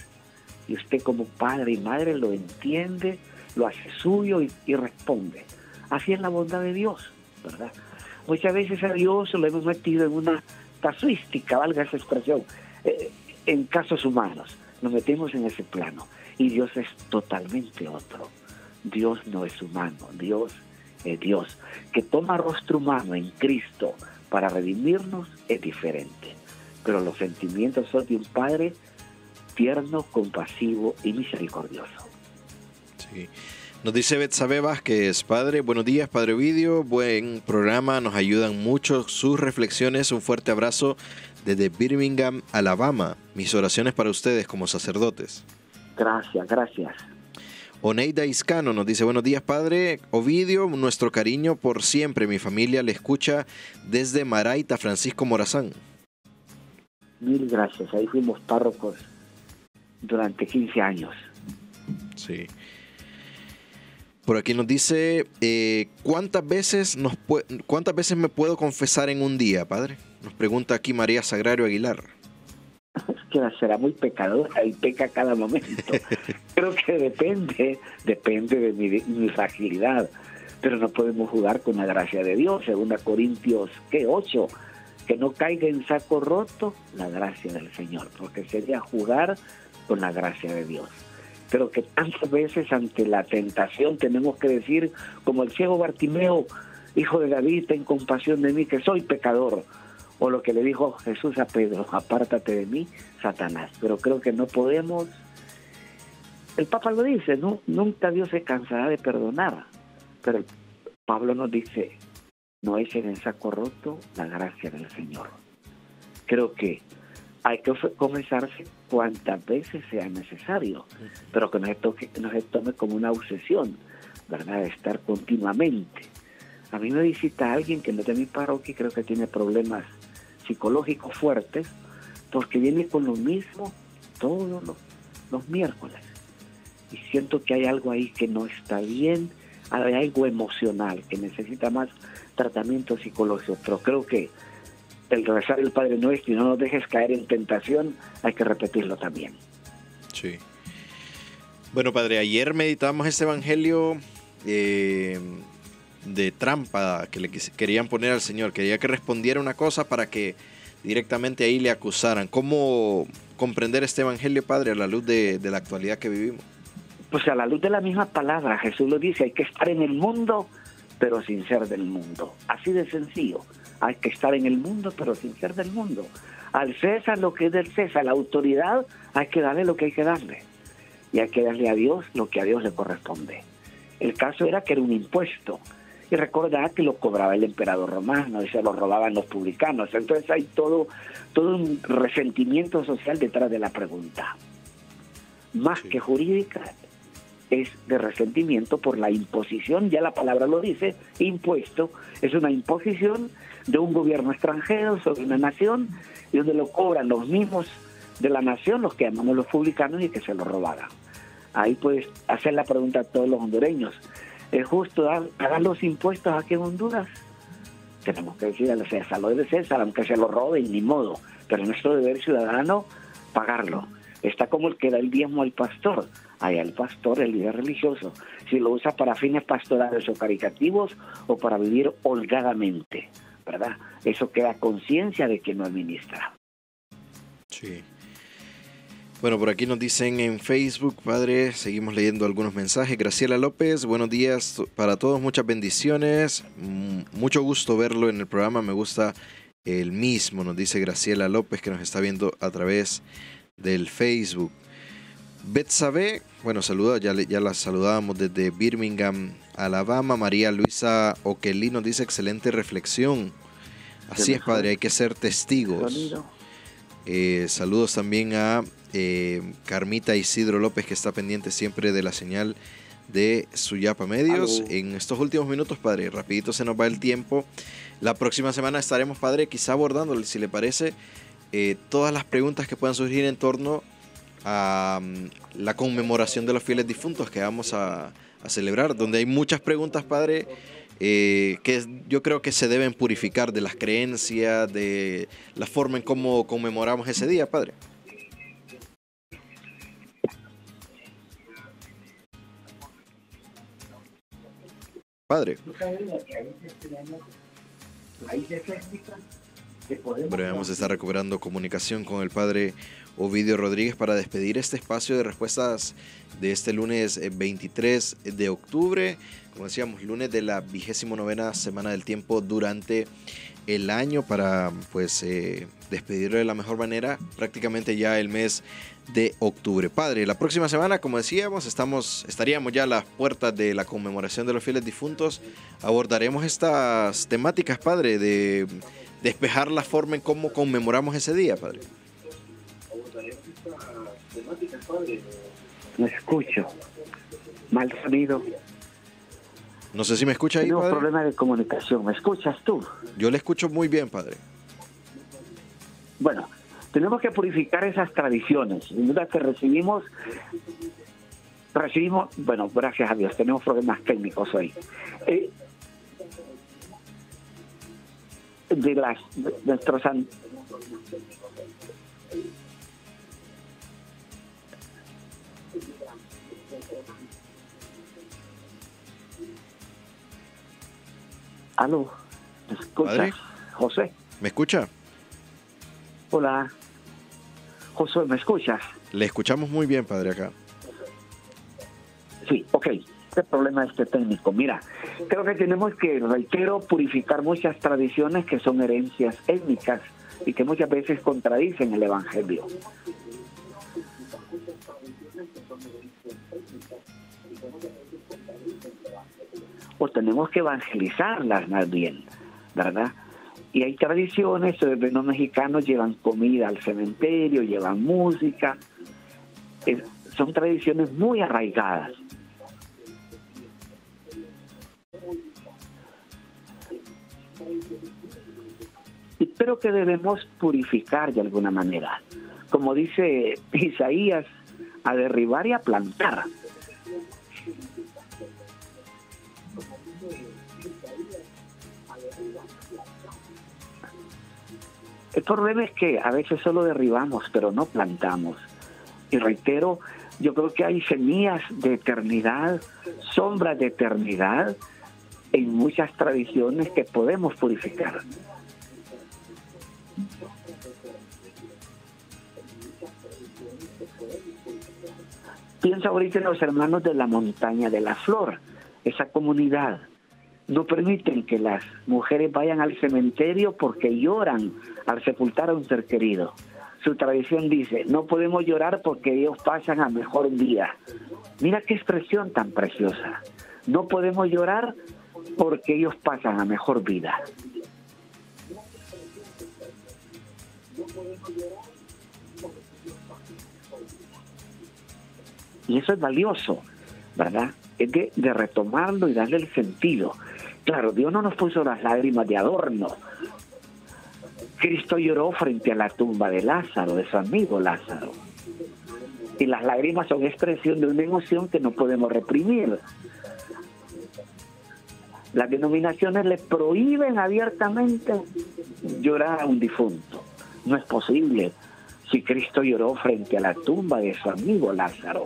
Y usted como padre y madre lo entiende, lo hace suyo y, y responde. Así es la bondad de Dios, ¿verdad? Muchas veces a Dios lo hemos metido en una casuística, valga esa expresión, eh, en casos humanos. Nos metemos en ese plano. Y Dios es totalmente otro. Dios no es humano. Dios es Dios. Que toma rostro humano en Cristo para redimirnos es diferente. Pero los sentimientos son de un padre tierno, compasivo y misericordioso. Sí. Nos dice Betsabe Vázquez, padre, buenos días, padre Ovidio, buen programa, nos ayudan mucho sus reflexiones, un fuerte abrazo desde Birmingham, Alabama, mis oraciones para ustedes como sacerdotes. Gracias, gracias. Oneida Iscano nos dice, buenos días, padre Ovidio, nuestro cariño por siempre, mi familia le escucha desde Maraita, Francisco Morazán. Mil gracias, ahí fuimos párrocos durante quince años. Sí. Por aquí nos dice, eh, ¿cuántas veces nos pu- cuántas veces me puedo confesar en un día, padre? Nos pregunta aquí María Sagrario Aguilar. Que será muy pecadora y peca cada momento. Creo que depende, depende de mi, mi fragilidad. pero no podemos jugar con la gracia de Dios. Segunda Corintios, ¿qué? ocho, que no caiga en saco roto la gracia del Señor, porque sería jugar con la gracia de Dios. Pero que tantas veces ante la tentación tenemos que decir, como el ciego Bartimeo, hijo de David, ten compasión de mí, que soy pecador. O lo que le dijo Jesús a Pedro, apártate de mí, Satanás. Pero creo que no podemos. El Papa lo dice, ¿no? Nunca Dios se cansará de perdonar. Pero Pablo nos dice, no echen en saco roto la gracia del Señor. Creo que hay que confesarse cuantas veces sea necesario, pero que no se, toque, no se tome como una obsesión, ¿verdad? De estar continuamente. A mí me visita alguien que no es de mi parroquia y creo que tiene problemas psicológicos fuertes, porque viene con lo mismo todos los, los miércoles. Y siento que hay algo ahí que no está bien, hay algo emocional que necesita más tratamiento psicológico. Pero creo que el rezar el Padre Nuestro y no nos dejes caer en tentación, hay que repetirlo también. Sí. Bueno, Padre, ayer meditamos ese evangelio eh, de trampa que le querían poner al Señor. Quería que respondiera una cosa para que directamente ahí le acusaran. ¿Cómo comprender este evangelio, Padre, a la luz de, de la actualidad que vivimos? Pues a la luz de la misma palabra, Jesús lo dice, hay que estar en el mundo, pero sin ser del mundo. Así de sencillo. Hay que estar en el mundo, pero sin ser del mundo. Al César lo que es del César, la autoridad, hay que darle lo que hay que darle. Y hay que darle a Dios lo que a Dios le corresponde. El caso era que era un impuesto. Y recordad que lo cobraba el emperador romano y se lo robaban los publicanos. Entonces hay todo, todo un resentimiento social detrás de la pregunta. Más sí. que jurídica, es de resentimiento por la imposición, ya la palabra lo dice, impuesto, es una imposición de un gobierno extranjero sobre una nación, y donde lo cobran los mismos de la nación, los que llamamos los publicanos, y que se lo robaran. Ahí puedes hacer la pregunta a todos los hondureños, ¿es justo dar, pagar los impuestos aquí en Honduras? Tenemos que decir al César, lo de César, aunque se lo roben, ni modo, pero es nuestro deber ciudadano pagarlo. Está como el que da el diezmo al pastor. Allá el pastor, el líder religioso, si lo usa para fines pastorales o caritativos o para vivir holgadamente, ¿verdad? Eso queda conciencia de quien lo administra. Sí. Bueno, por aquí nos dicen en Facebook, Padre, seguimos leyendo algunos mensajes. Graciela López, buenos días para todos, muchas bendiciones. Mucho gusto verlo en el programa, me gusta el mismo, nos dice Graciela López, que nos está viendo a través del Facebook. Betsabe, bueno, saluda, ya, ya la saludábamos desde Birmingham, Alabama. María Luisa Oquelí nos dice, excelente reflexión. Así es, Padre, hay que ser testigos. Eh, saludos también a eh, Carmita Isidro López, que está pendiente siempre de la señal de Suyapa Medios. Hello. En estos últimos minutos, Padre, rapidito se nos va el tiempo. La próxima semana estaremos, Padre, quizá abordando, si le parece, eh, todas las preguntas que puedan surgir en torno a la conmemoración de los fieles difuntos que vamos a, a celebrar, donde hay muchas preguntas, Padre, eh, que yo creo que se deben purificar de las creencias, de la forma en cómo conmemoramos ese día, Padre. Padre. Pero vamos a estar recuperando comunicación con el Padre Ovidio Rodríguez para despedir este espacio de respuestas de este lunes veintitrés de octubre, como decíamos, lunes de la vigésimo novena semana del tiempo durante el año, para pues eh, despedirlo de la mejor manera, prácticamente ya el mes de octubre. Padre, la próxima semana, como decíamos, estamos, estaríamos ya a las puertas de la conmemoración de los fieles difuntos. Abordaremos estas temáticas, Padre, de despejar la forma en cómo conmemoramos ese día, Padre. No escucho. Mal sonido. No sé si me escucha ahí, Padre. Tengo problema de comunicación. ¿Me escuchas tú? Yo le escucho muy bien, Padre. Bueno, tenemos que purificar esas tradiciones. Sin duda que recibimos... Recibimos... Bueno, gracias a Dios. Tenemos problemas técnicos hoy. Eh, de las... De nuestros... Aló, ¿me escucha? ¿Padre? José. ¿Me escucha? Hola. José, ¿me escuchas? Le escuchamos muy bien, padre, acá. Sí, ok. Este problema este técnico. Mira, creo que tenemos que, reitero, purificar muchas tradiciones que son herencias étnicas y que muchas veces contradicen el Evangelio. O tenemos que evangelizarlas más bien, ¿verdad? Y hay tradiciones, los mexicanos llevan comida al cementerio, llevan música. Es, son tradiciones muy arraigadas. Y creo que debemos purificar de alguna manera. Como dice Isaías, a derribar y a plantar. El problema es que a veces solo derribamos, pero no plantamos. Y reitero, yo creo que hay semillas de eternidad, sombras de eternidad, en muchas tradiciones que podemos purificar. Pienso ahorita en los hermanos de la Montaña de la Flor, esa comunidad. No permiten que las mujeres vayan al cementerio porque lloran al sepultar a un ser querido. Su tradición dice, no podemos llorar porque ellos pasan a mejor vida. Mira qué expresión tan preciosa. No podemos llorar porque ellos pasan a mejor vida. Y eso es valioso, ¿verdad? Es de, de retomarlo y darle el sentido. Claro, Dios no nos puso las lágrimas de adorno. Cristo lloró frente a la tumba de Lázaro, de su amigo Lázaro. Y las lágrimas son expresión de una emoción que no podemos reprimir. Las denominaciones le prohíben abiertamente llorar a un difunto. No es posible si Cristo lloró frente a la tumba de su amigo Lázaro.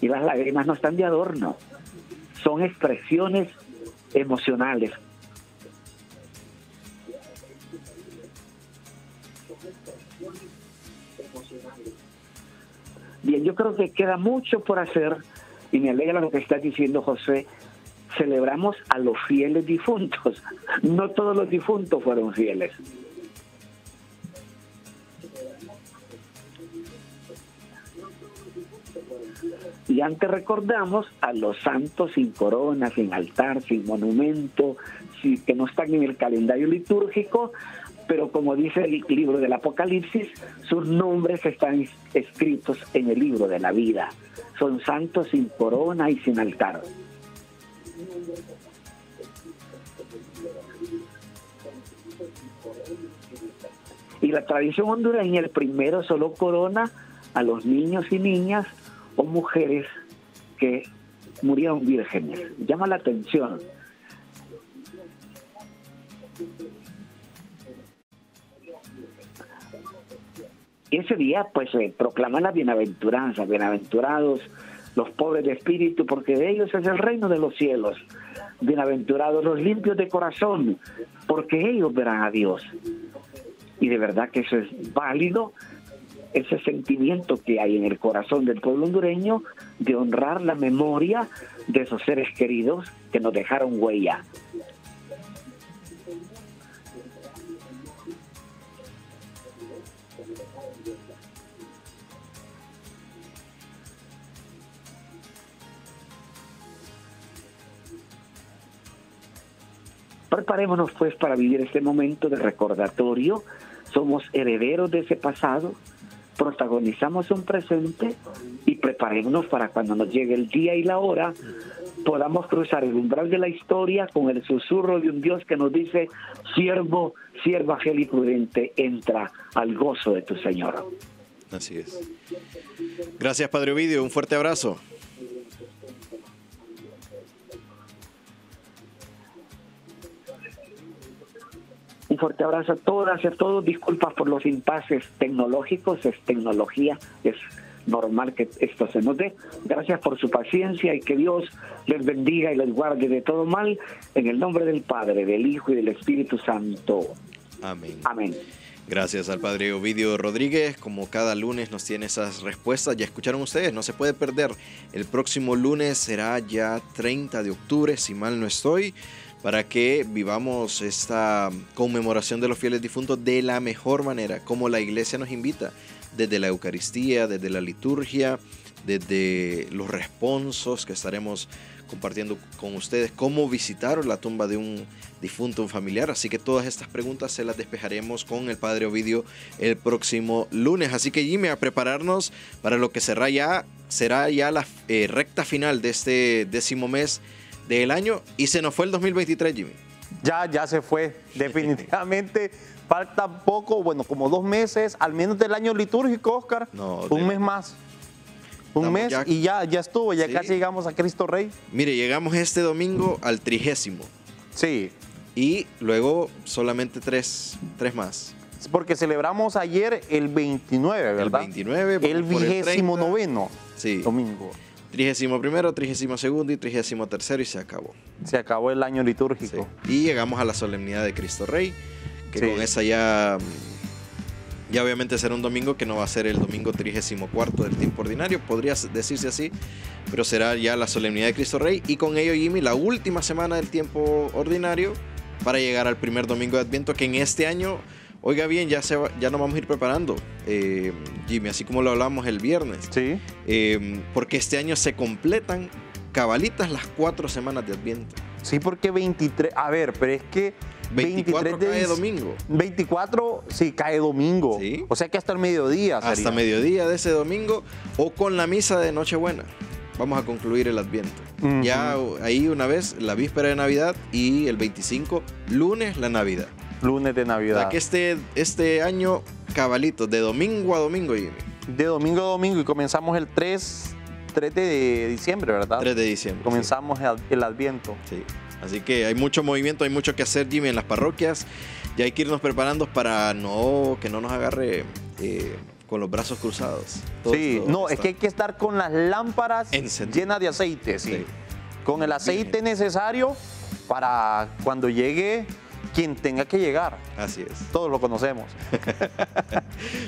Y las lágrimas no están de adorno, son expresiones emocionales. Bien, yo creo que queda mucho por hacer y me alegra lo que está diciendo José. Celebramos a los fieles difuntos. No todos los difuntos fueron fieles. Y antes recordamos a los santos sin corona, sin altar, sin monumento, que no están en el calendario litúrgico, pero como dice el libro del Apocalipsis, sus nombres están escritos en el libro de la vida. Son santos sin corona y sin altar. Y la tradición hondureña, el primero solo corona a los niños y niñas o mujeres que murieron vírgenes. Llama la atención. Y ese día, pues, se eh, proclaman las bienaventuranzas, bienaventurados los pobres de espíritu, porque de ellos es el reino de los cielos. Bienaventurados los limpios de corazón, porque ellos verán a Dios. Y de verdad que eso es válido, ese sentimiento que hay en el corazón del pueblo hondureño de honrar la memoria de esos seres queridos que nos dejaron huella. Preparémonos pues para vivir este momento de recordatorio. Somos herederos de ese pasado. Protagonizamos un presente y preparémonos para cuando nos llegue el día y la hora podamos cruzar el umbral de la historia con el susurro de un Dios que nos dice: siervo, sierva fiel y prudente, entra al gozo de tu Señor. Así es. Gracias, Padre Ovidio, un fuerte abrazo. Un fuerte abrazo a todas y a todos. Disculpas por los impases tecnológicos, es tecnología, es normal que esto se note. Gracias por su paciencia y que Dios les bendiga y les guarde de todo mal. En el nombre del Padre, del Hijo y del Espíritu Santo. Amén. Amén. Gracias al Padre Ovidio Rodríguez, como cada lunes nos tiene esas respuestas. Ya escucharon ustedes, no se puede perder. El próximo lunes será ya treinta de octubre, si mal no estoy, para que vivamos esta conmemoración de los fieles difuntos de la mejor manera, como la Iglesia nos invita, desde la Eucaristía, desde la liturgia, desde los responsos que estaremos compartiendo con ustedes, cómo visitaron la tumba de un difunto, un familiar. Así que todas estas preguntas se las despejaremos con el Padre Ovidio el próximo lunes. Así que, Jimmy, a prepararnos para lo que será ya, será ya la eh, recta final de este décimo mes del año. Y se nos fue el dos mil veintitrés, Jimmy. Ya, ya se fue, definitivamente. Falta poco, bueno, como dos meses, al menos del año litúrgico, Oscar. No, un de... mes más. Un mes ya, y ya, ya estuvo, ya sí. Casi llegamos a Cristo Rey. Mire, llegamos este domingo al trigésimo. Sí. Y luego solamente tres, tres más. Es porque celebramos ayer el veintinueve, ¿verdad? El veintinueve. El vigésimo noveno. Sí. Domingo. Trigésimo primero, trigésimo segundo y trigésimo tercero y se acabó. Se acabó el año litúrgico. Sí. Y llegamos a la solemnidad de Cristo Rey, que sí. Con esa ya... Ya obviamente será un domingo que no va a ser el domingo trigésimo cuarto del tiempo ordinario, podría decirse así, pero será ya la solemnidad de Cristo Rey y con ello, Jimmy, la última semana del tiempo ordinario para llegar al primer domingo de Adviento, que en este año, oiga bien, ya, se va, ya nos vamos a ir preparando, eh, Jimmy, así como lo hablamos el viernes. Sí. Eh, porque este año se completan cabalitas las cuatro semanas de Adviento. Sí, porque veintitrés, a ver, pero es que... veinticuatro cae domingo. veinticuatro, sí, cae domingo. ¿Sí? O sea que hasta el mediodía. Hasta sería. mediodía de ese domingo o con la misa de Nochebuena. Vamos a concluir el Adviento. Uh-huh. Ya ahí una vez la víspera de Navidad y el veinticinco, lunes la Navidad. Lunes de Navidad. O sea que este, este año, cabalito, de domingo a domingo, Jimmy. De domingo a domingo y comenzamos el tres de diciembre, ¿verdad? tres de diciembre. Comenzamos sí. el Adviento. Sí. Así que hay mucho movimiento, hay mucho que hacer, Jimmy, en las parroquias. Ya hay que irnos preparando para no que no nos agarre eh, con los brazos cruzados. Todo sí, todo no, está. Es que hay que estar con las lámparas encendido. Llenas de aceite, sí. Sí. Con el aceite Bien. necesario para cuando llegue quien tenga que llegar. Así es. Todos lo conocemos.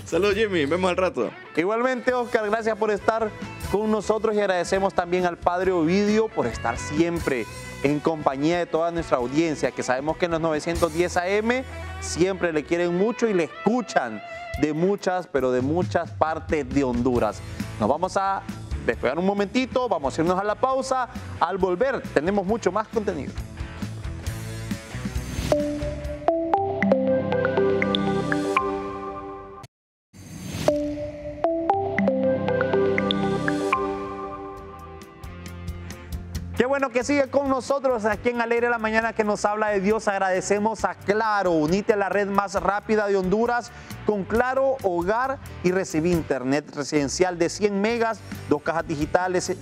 Salud, Jimmy, vemos al rato. Igualmente, Oscar, gracias por estar con nosotros y agradecemos también al Padre Ovidio por estar siempre en compañía de toda nuestra audiencia, que sabemos que en los novecientos diez A M siempre le quieren mucho y le escuchan de muchas, pero de muchas partes de Honduras. Nos vamos a despegar un momentito, vamos a irnos a la pausa. Al volver tenemos mucho más contenido. Bueno, que sigue con nosotros aquí en Alegre la Mañana que nos habla de Dios. Agradecemos a Claro. Unite a la red más rápida de Honduras con Claro Hogar y recibí internet residencial de cien megas, dos cajas digitales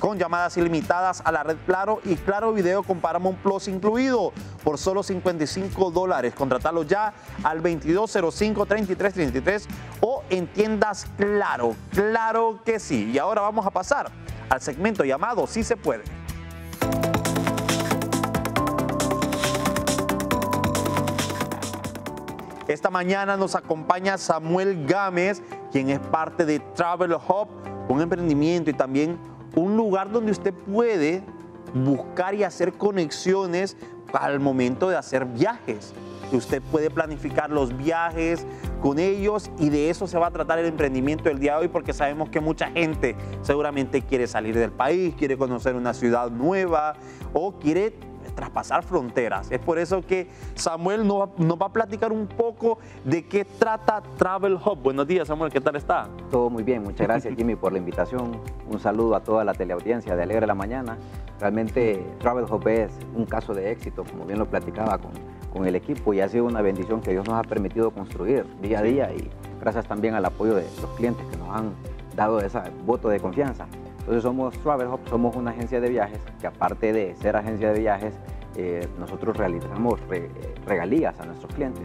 con llamadas ilimitadas a la red Claro y Claro Video con Paramount Plus incluido por solo cincuenta y cinco dólares. Contratalo ya al veintidós cero cinco, treinta y tres treinta y tres o en tiendas Claro. Claro que sí. Y ahora vamos a pasar al segmento llamado Sí se puede. Esta mañana nos acompaña Samuel Gámez, quien es parte de Travel Hub, un emprendimiento y también un lugar donde usted puede buscar y hacer conexiones al momento de hacer viajes. Usted puede planificar los viajes con ellos y de eso se va a tratar el emprendimiento del día de hoy porque sabemos que mucha gente seguramente quiere salir del país, quiere conocer una ciudad nueva o quiere traspasar fronteras. Es por eso que Samuel nos va, nos va a platicar un poco de qué trata Travel Hub. Buenos días, Samuel, ¿qué tal está? Todo muy bien, muchas gracias, Jimmy, por la invitación. Un saludo a toda la teleaudiencia de Alegre la Mañana. Realmente Travel Hub es un caso de éxito, como bien lo platicaba con, con el equipo, y ha sido una bendición que Dios nos ha permitido construir día a día y gracias también al apoyo de los clientes que nos han dado ese voto de confianza. Entonces somos Travel Hub, somos una agencia de viajes que aparte de ser agencia de viajes, eh, nosotros realizamos re, regalías a nuestros clientes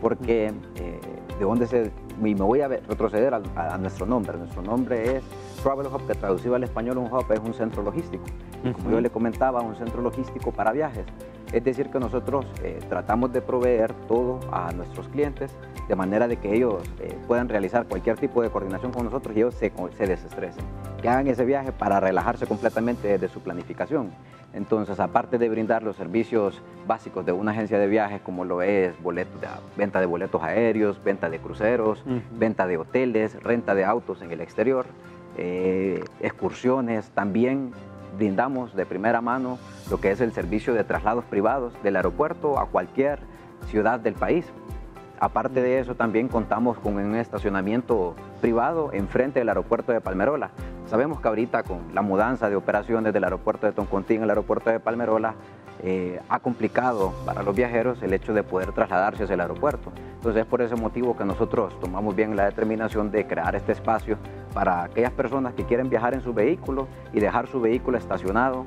porque eh, de dónde se y me voy a retroceder a, a, a nuestro nombre. Nuestro nombre es Travel Hub, que traducido al español un hub es un centro logístico. Uh-huh. Como yo le comentaba, un centro logístico para viajes. Es decir que nosotros eh, tratamos de proveer todo a nuestros clientes de manera de que ellos eh, puedan realizar cualquier tipo de coordinación con nosotros y ellos se, se desestresen, que hagan ese viaje para relajarse completamente desde su planificación. Entonces, aparte de brindar los servicios básicos de una agencia de viajes, como lo es boleto de, venta de boletos aéreos, venta de cruceros, uh-huh, venta de hoteles, renta de autos en el exterior, eh, excursiones, también brindamos de primera mano lo que es el servicio de traslados privados del aeropuerto a cualquier ciudad del país. Aparte de eso, también contamos con un estacionamiento privado enfrente del aeropuerto de Palmerola. Sabemos que ahorita con la mudanza de operaciones del aeropuerto de Toncontín al aeropuerto de Palmerola, eh, ha complicado para los viajeros el hecho de poder trasladarse hacia el aeropuerto. Entonces es por ese motivo que nosotros tomamos bien la determinación de crear este espacio para aquellas personas que quieren viajar en su vehículo y dejar su vehículo estacionado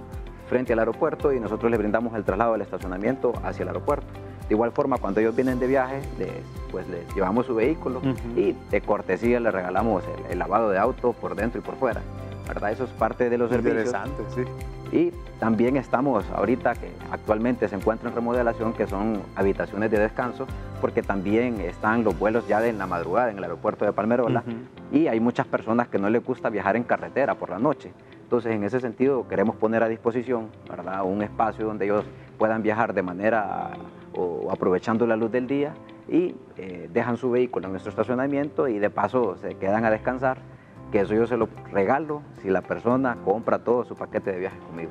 frente al aeropuerto, y nosotros les brindamos el traslado del estacionamiento hacia el aeropuerto. De igual forma, cuando ellos vienen de viaje, les, pues les llevamos su vehículo, uh-huh, y de cortesía les regalamos el, el lavado de auto por dentro y por fuera, ¿verdad? Eso es parte de los servicios. Interesante, sí. Y también estamos ahorita, que actualmente se encuentra en remodelación, que son habitaciones de descanso, porque también están los vuelos ya de en la madrugada en el aeropuerto de Palmerola, uh-huh, y hay muchas personas que no les gusta viajar en carretera por la noche. Entonces, en ese sentido, queremos poner a disposición, ¿verdad?, un espacio donde ellos puedan viajar de manera... o aprovechando la luz del día, y eh, dejan su vehículo en nuestro estacionamiento y de paso se quedan a descansar, que eso yo se lo regalo si la persona compra todo su paquete de viajes conmigo.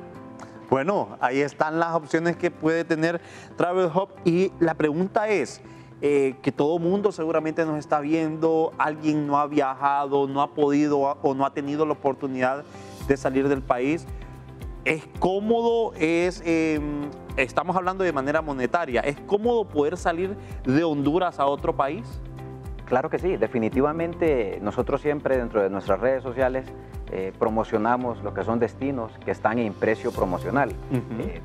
Bueno, ahí están las opciones que puede tener Travel Hub, y la pregunta es, eh, que todo mundo seguramente nos está viendo, alguien no ha viajado, no ha podido o no ha tenido la oportunidad de salir del país. ¿Es cómodo? Es, eh, estamos hablando de manera monetaria. ¿Es cómodo poder salir de Honduras a otro país? Claro que sí, definitivamente. Nosotros siempre dentro de nuestras redes sociales eh, promocionamos lo que son destinos que están en precio promocional. Uh-huh. eh,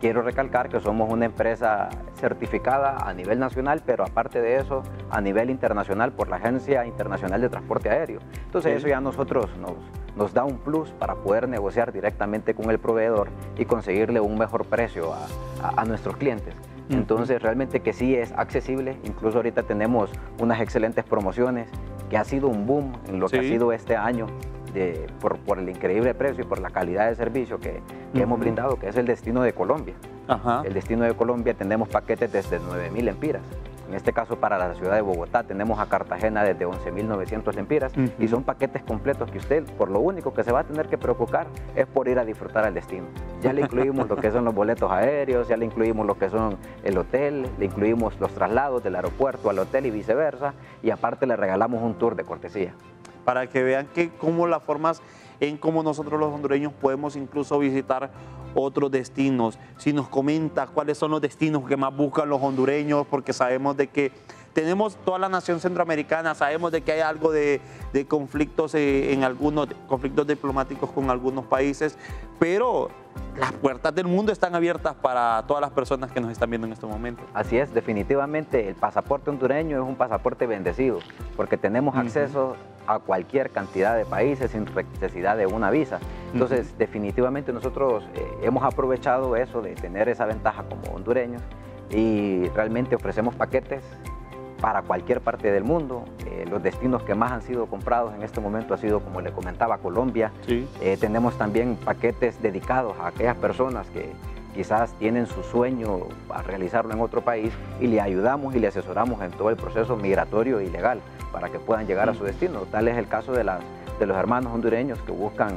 quiero recalcar que somos una empresa certificada a nivel nacional, pero aparte de eso, a nivel internacional por la Agencia Internacional de Transporte Aéreo. Entonces, sí, eso ya a nosotros nos... nos da un plus para poder negociar directamente con el proveedor y conseguirle un mejor precio a, a, a nuestros clientes. Entonces, realmente que sí es accesible. Incluso ahorita tenemos unas excelentes promociones, que ha sido un boom en lo sí. que ha sido este año de, por, por el increíble precio y por la calidad de servicio que, que uh-huh. hemos brindado, que es el destino de Colombia. Ajá. El destino de Colombia tenemos paquetes desde nueve mil lempiras. En este caso, para la ciudad de Bogotá, tenemos a Cartagena desde once mil novecientos lempiras, uh-huh, y son paquetes completos que usted, por lo único que se va a tener que preocupar, es por ir a disfrutar al destino. Ya le incluimos lo que son los boletos aéreos, ya le incluimos lo que son el hotel, le incluimos los traslados del aeropuerto al hotel y viceversa, y aparte le regalamos un tour de cortesía. Para que vean que cómo las formas en cómo nosotros los hondureños podemos incluso visitar otros destinos. Si nos comenta cuáles son los destinos que más buscan los hondureños, porque sabemos de que tenemos toda la nación centroamericana, sabemos de que hay algo de, de conflictos eh, en algunos, conflictos diplomáticos con algunos países, pero las puertas del mundo están abiertas para todas las personas que nos están viendo en este momento. Así es, definitivamente el pasaporte hondureño es un pasaporte bendecido, porque tenemos uh-huh. acceso a cualquier cantidad de países sin necesidad de una visa. Entonces, uh-huh. definitivamente nosotros eh, hemos aprovechado eso de tener esa ventaja como hondureños, y realmente ofrecemos paquetes para cualquier parte del mundo. Eh, los destinos que más han sido comprados en este momento ha sido, como le comentaba, Colombia. Sí. Eh, tenemos también paquetes dedicados a aquellas personas que quizás tienen su sueño a realizarlo en otro país, y le ayudamos y le asesoramos en todo el proceso migratorio y legal para que puedan llegar sí. a su destino. Tal es el caso de, las, de los hermanos hondureños que buscan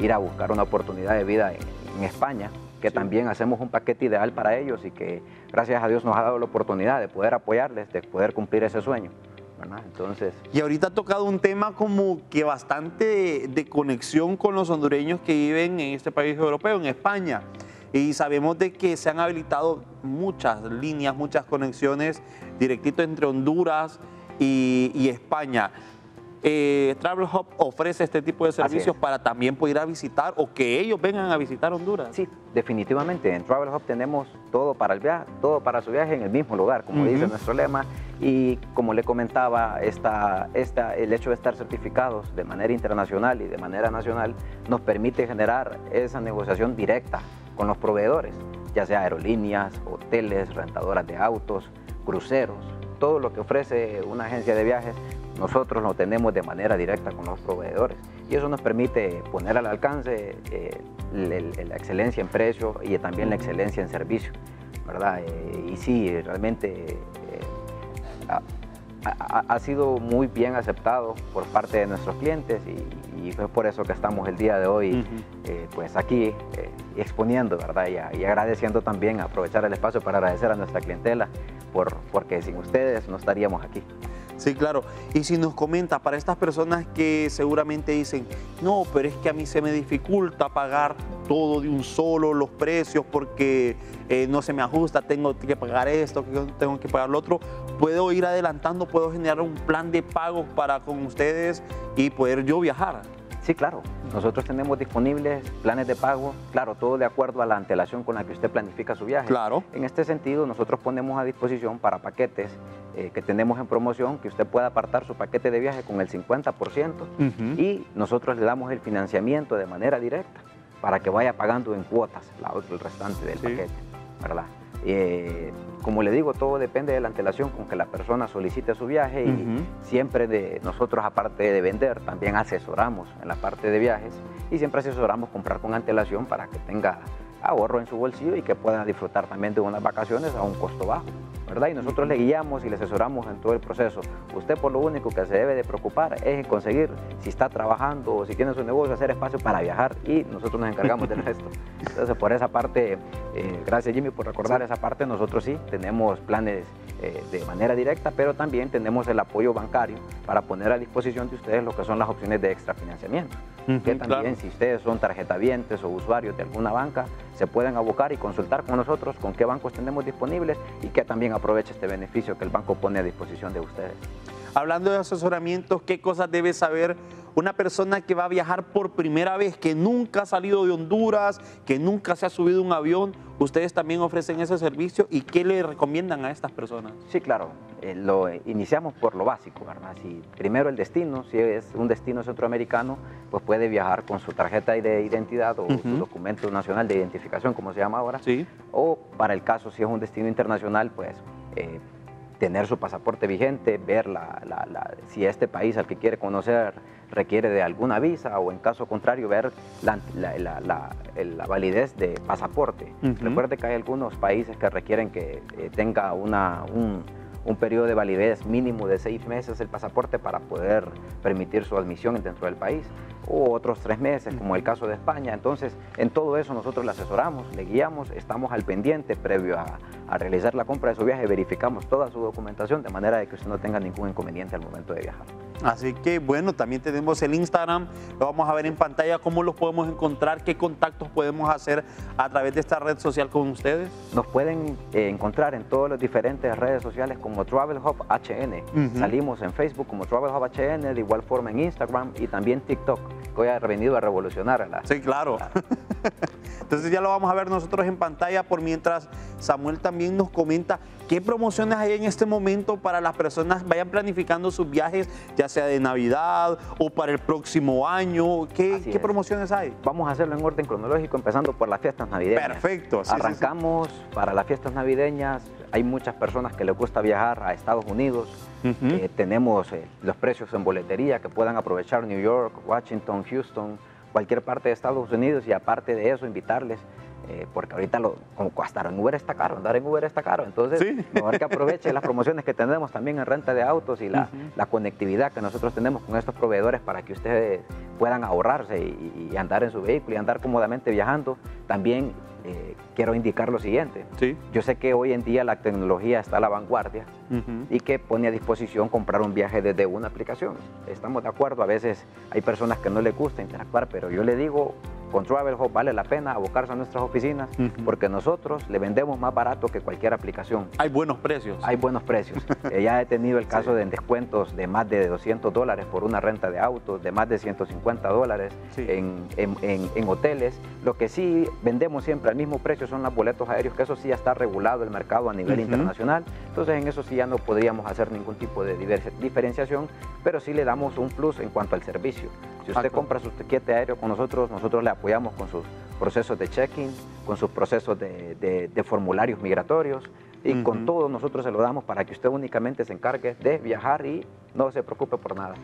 ir a buscar una oportunidad de vida en, en España, que sí. también hacemos un paquete ideal para ellos, y que gracias a Dios nos ha dado la oportunidad de poder apoyarles, de poder cumplir ese sueño, ¿verdad? Entonces, y ahorita ha tocado un tema como que bastante de, de conexión con los hondureños que viven en este país europeo, en España, y sabemos de que se han habilitado muchas líneas, muchas conexiones directito entre Honduras y, y España. Eh, Travel Hub ofrece este tipo de servicios para también poder ir a visitar, o que ellos vengan a visitar Honduras. Sí, definitivamente. En Travel Hub tenemos todo para el viaje, todo para su viaje en el mismo lugar, como uh-huh. dice nuestro lema, Y como le comentaba, esta, esta, el hecho de estar certificados de manera internacional y de manera nacional nos permite generar esa negociación directa con los proveedores, ya sea aerolíneas, hoteles, rentadoras de autos, cruceros, todo lo que ofrece una agencia de viajes, nosotros lo tenemos de manera directa con los proveedores. Y eso nos permite poner al alcance eh, la excelencia en precio y también la excelencia en servicio, ¿verdad? Eh, y sí, realmente... Eh, Ha, ha, ha sido muy bien aceptado por parte de nuestros clientes y, y fue por eso que estamos el día de hoy uh-huh. eh, pues aquí eh, exponiendo, ¿verdad? Y, a, y agradeciendo también, aprovechar el espacio para agradecer a nuestra clientela por, porque sin ustedes no estaríamos aquí. Sí, claro. Y si nos comenta, para estas personas que seguramente dicen, no, pero es que a mí se me dificulta pagar todo de un solo, los precios, porque eh, no se me ajusta, tengo que pagar esto, tengo que pagar lo otro, puedo ir adelantando, puedo generar un plan de pago para con ustedes y poder yo viajar. Sí, claro. Nosotros tenemos disponibles planes de pago, claro, todo de acuerdo a la antelación con la que usted planifica su viaje. Claro. En este sentido, nosotros ponemos a disposición para paquetes eh, que tenemos en promoción, que usted pueda apartar su paquete de viaje con el cincuenta por ciento uh-huh. y nosotros le damos el financiamiento de manera directa para que vaya pagando en cuotas la otra, el restante del sí. paquete, ¿verdad? Eh, como le digo, todo depende de la antelación con que la persona solicite su viaje y uh-huh. siempre de nosotros, aparte de vender, también asesoramos en la parte de viajes y siempre asesoramos comprar con antelación para que tenga ahorro en su bolsillo y que pueda disfrutar también de unas vacaciones a un costo bajo, ¿verdad? Y nosotros le guiamos y le asesoramos en todo el proceso. Usted por lo único que se debe de preocupar es en conseguir, si está trabajando o si tiene su negocio, hacer espacio para viajar y nosotros nos encargamos del resto. Entonces, por esa parte, eh, gracias Jimmy por recordar sí. esa parte, nosotros sí tenemos planes eh, de manera directa, pero también tenemos el apoyo bancario para poner a disposición de ustedes lo que son las opciones de extrafinanciamiento. Uh-huh, que también, claro. si ustedes son tarjetavientes o usuarios de alguna banca, se pueden abocar y consultar con nosotros con qué bancos tenemos disponibles y que también aproveche este beneficio que el banco pone a disposición de ustedes. Hablando de asesoramientos, ¿qué cosas debe saber una persona que va a viajar por primera vez, que nunca ha salido de Honduras, que nunca se ha subido un avión? ¿Ustedes también ofrecen ese servicio y qué le recomiendan a estas personas? Sí, claro. Eh, lo eh, iniciamos por lo básico, ¿verdad? Si primero el destino, si es un destino centroamericano, pues puede viajar con su tarjeta de identidad o uh-huh. su documento nacional de identificación, como se llama ahora. Sí. O para el caso, si es un destino internacional, pues... Eh, tener su pasaporte vigente, ver la, la, la, si este país al que quiere conocer requiere de alguna visa o en caso contrario ver la, la, la, la, la validez de pasaporte. Uh-huh. Recuerde que hay algunos países que requieren que eh, tenga una, un, un periodo de validez mínimo de seis meses el pasaporte para poder permitir su admisión dentro del país, o otros tres meses, como el caso de España. Entonces, en todo eso nosotros le asesoramos, le guiamos, estamos al pendiente previo a, a realizar la compra de su viaje, verificamos toda su documentación de manera de que usted no tenga ningún inconveniente al momento de viajar. Así que, bueno, también tenemos el Instagram, lo vamos a ver en pantalla, cómo los podemos encontrar, qué contactos podemos hacer a través de esta red social con ustedes. Nos pueden eh, encontrar en todas las diferentes redes sociales como Travel Hub H N. Uh-huh. Salimos en Facebook como Travel Hub H N, de igual forma en Instagram y también TikTok, que hoy ha venido a revolucionar. La... Sí, claro. La... Entonces ya lo vamos a ver nosotros en pantalla. Por mientras, Samuel también nos comenta qué promociones hay en este momento para las personas que vayan planificando sus viajes, ya sea de Navidad o para el próximo año. ¿Qué, ¿qué promociones hay? Vamos a hacerlo en orden cronológico, empezando por las fiestas navideñas. Perfecto. Sí, arrancamos sí, sí. para las fiestas navideñas. Hay muchas personas que les gusta viajar a Estados Unidos. Uh-huh. eh, tenemos eh, los precios en boletería que puedan aprovechar New York, Washington, Houston, cualquier parte de Estados Unidos, y aparte de eso invitarles, eh, porque ahorita lo, como hasta en Uber está caro, andar en Uber está caro, entonces ¿sí? mejor que aproveche las promociones que tenemos también en renta de autos y la, uh-huh. la conectividad que nosotros tenemos con estos proveedores para que ustedes puedan ahorrarse y, y andar en su vehículo y andar cómodamente viajando. También eh, quiero indicar lo siguiente, ¿sí? yo sé que hoy en día la tecnología está a la vanguardia uh-huh. y que pone a disposición comprar un viaje desde una aplicación. Estamos de acuerdo, a veces hay personas que no les gusta interactuar, pero yo le digo, con Travel Hub vale la pena abocarse a nuestras oficinas uh-huh. porque nosotros le vendemos más barato que cualquier aplicación. Hay buenos precios. Hay buenos precios. eh, ya he tenido el caso sí. de descuentos de más de doscientos dólares por una renta de autos, de más de ciento cincuenta dólares sí. en, en, en, en hoteles. Lo que sí vendemos siempre al mismo precio son los boletos aéreos, que eso sí ya está regulado el mercado a nivel uh-huh. internacional. Entonces en eso sí ya no podríamos hacer ningún tipo de diferenciación, pero sí le damos un plus en cuanto al servicio. Si usted Acto. compra su tiquete aéreo con nosotros, nosotros le apoyamos con sus procesos de check-in, con sus procesos de, de, de formularios migratorios, y uh-huh. con todo nosotros se lo damos para que usted únicamente se encargue de viajar y no se preocupe por nada.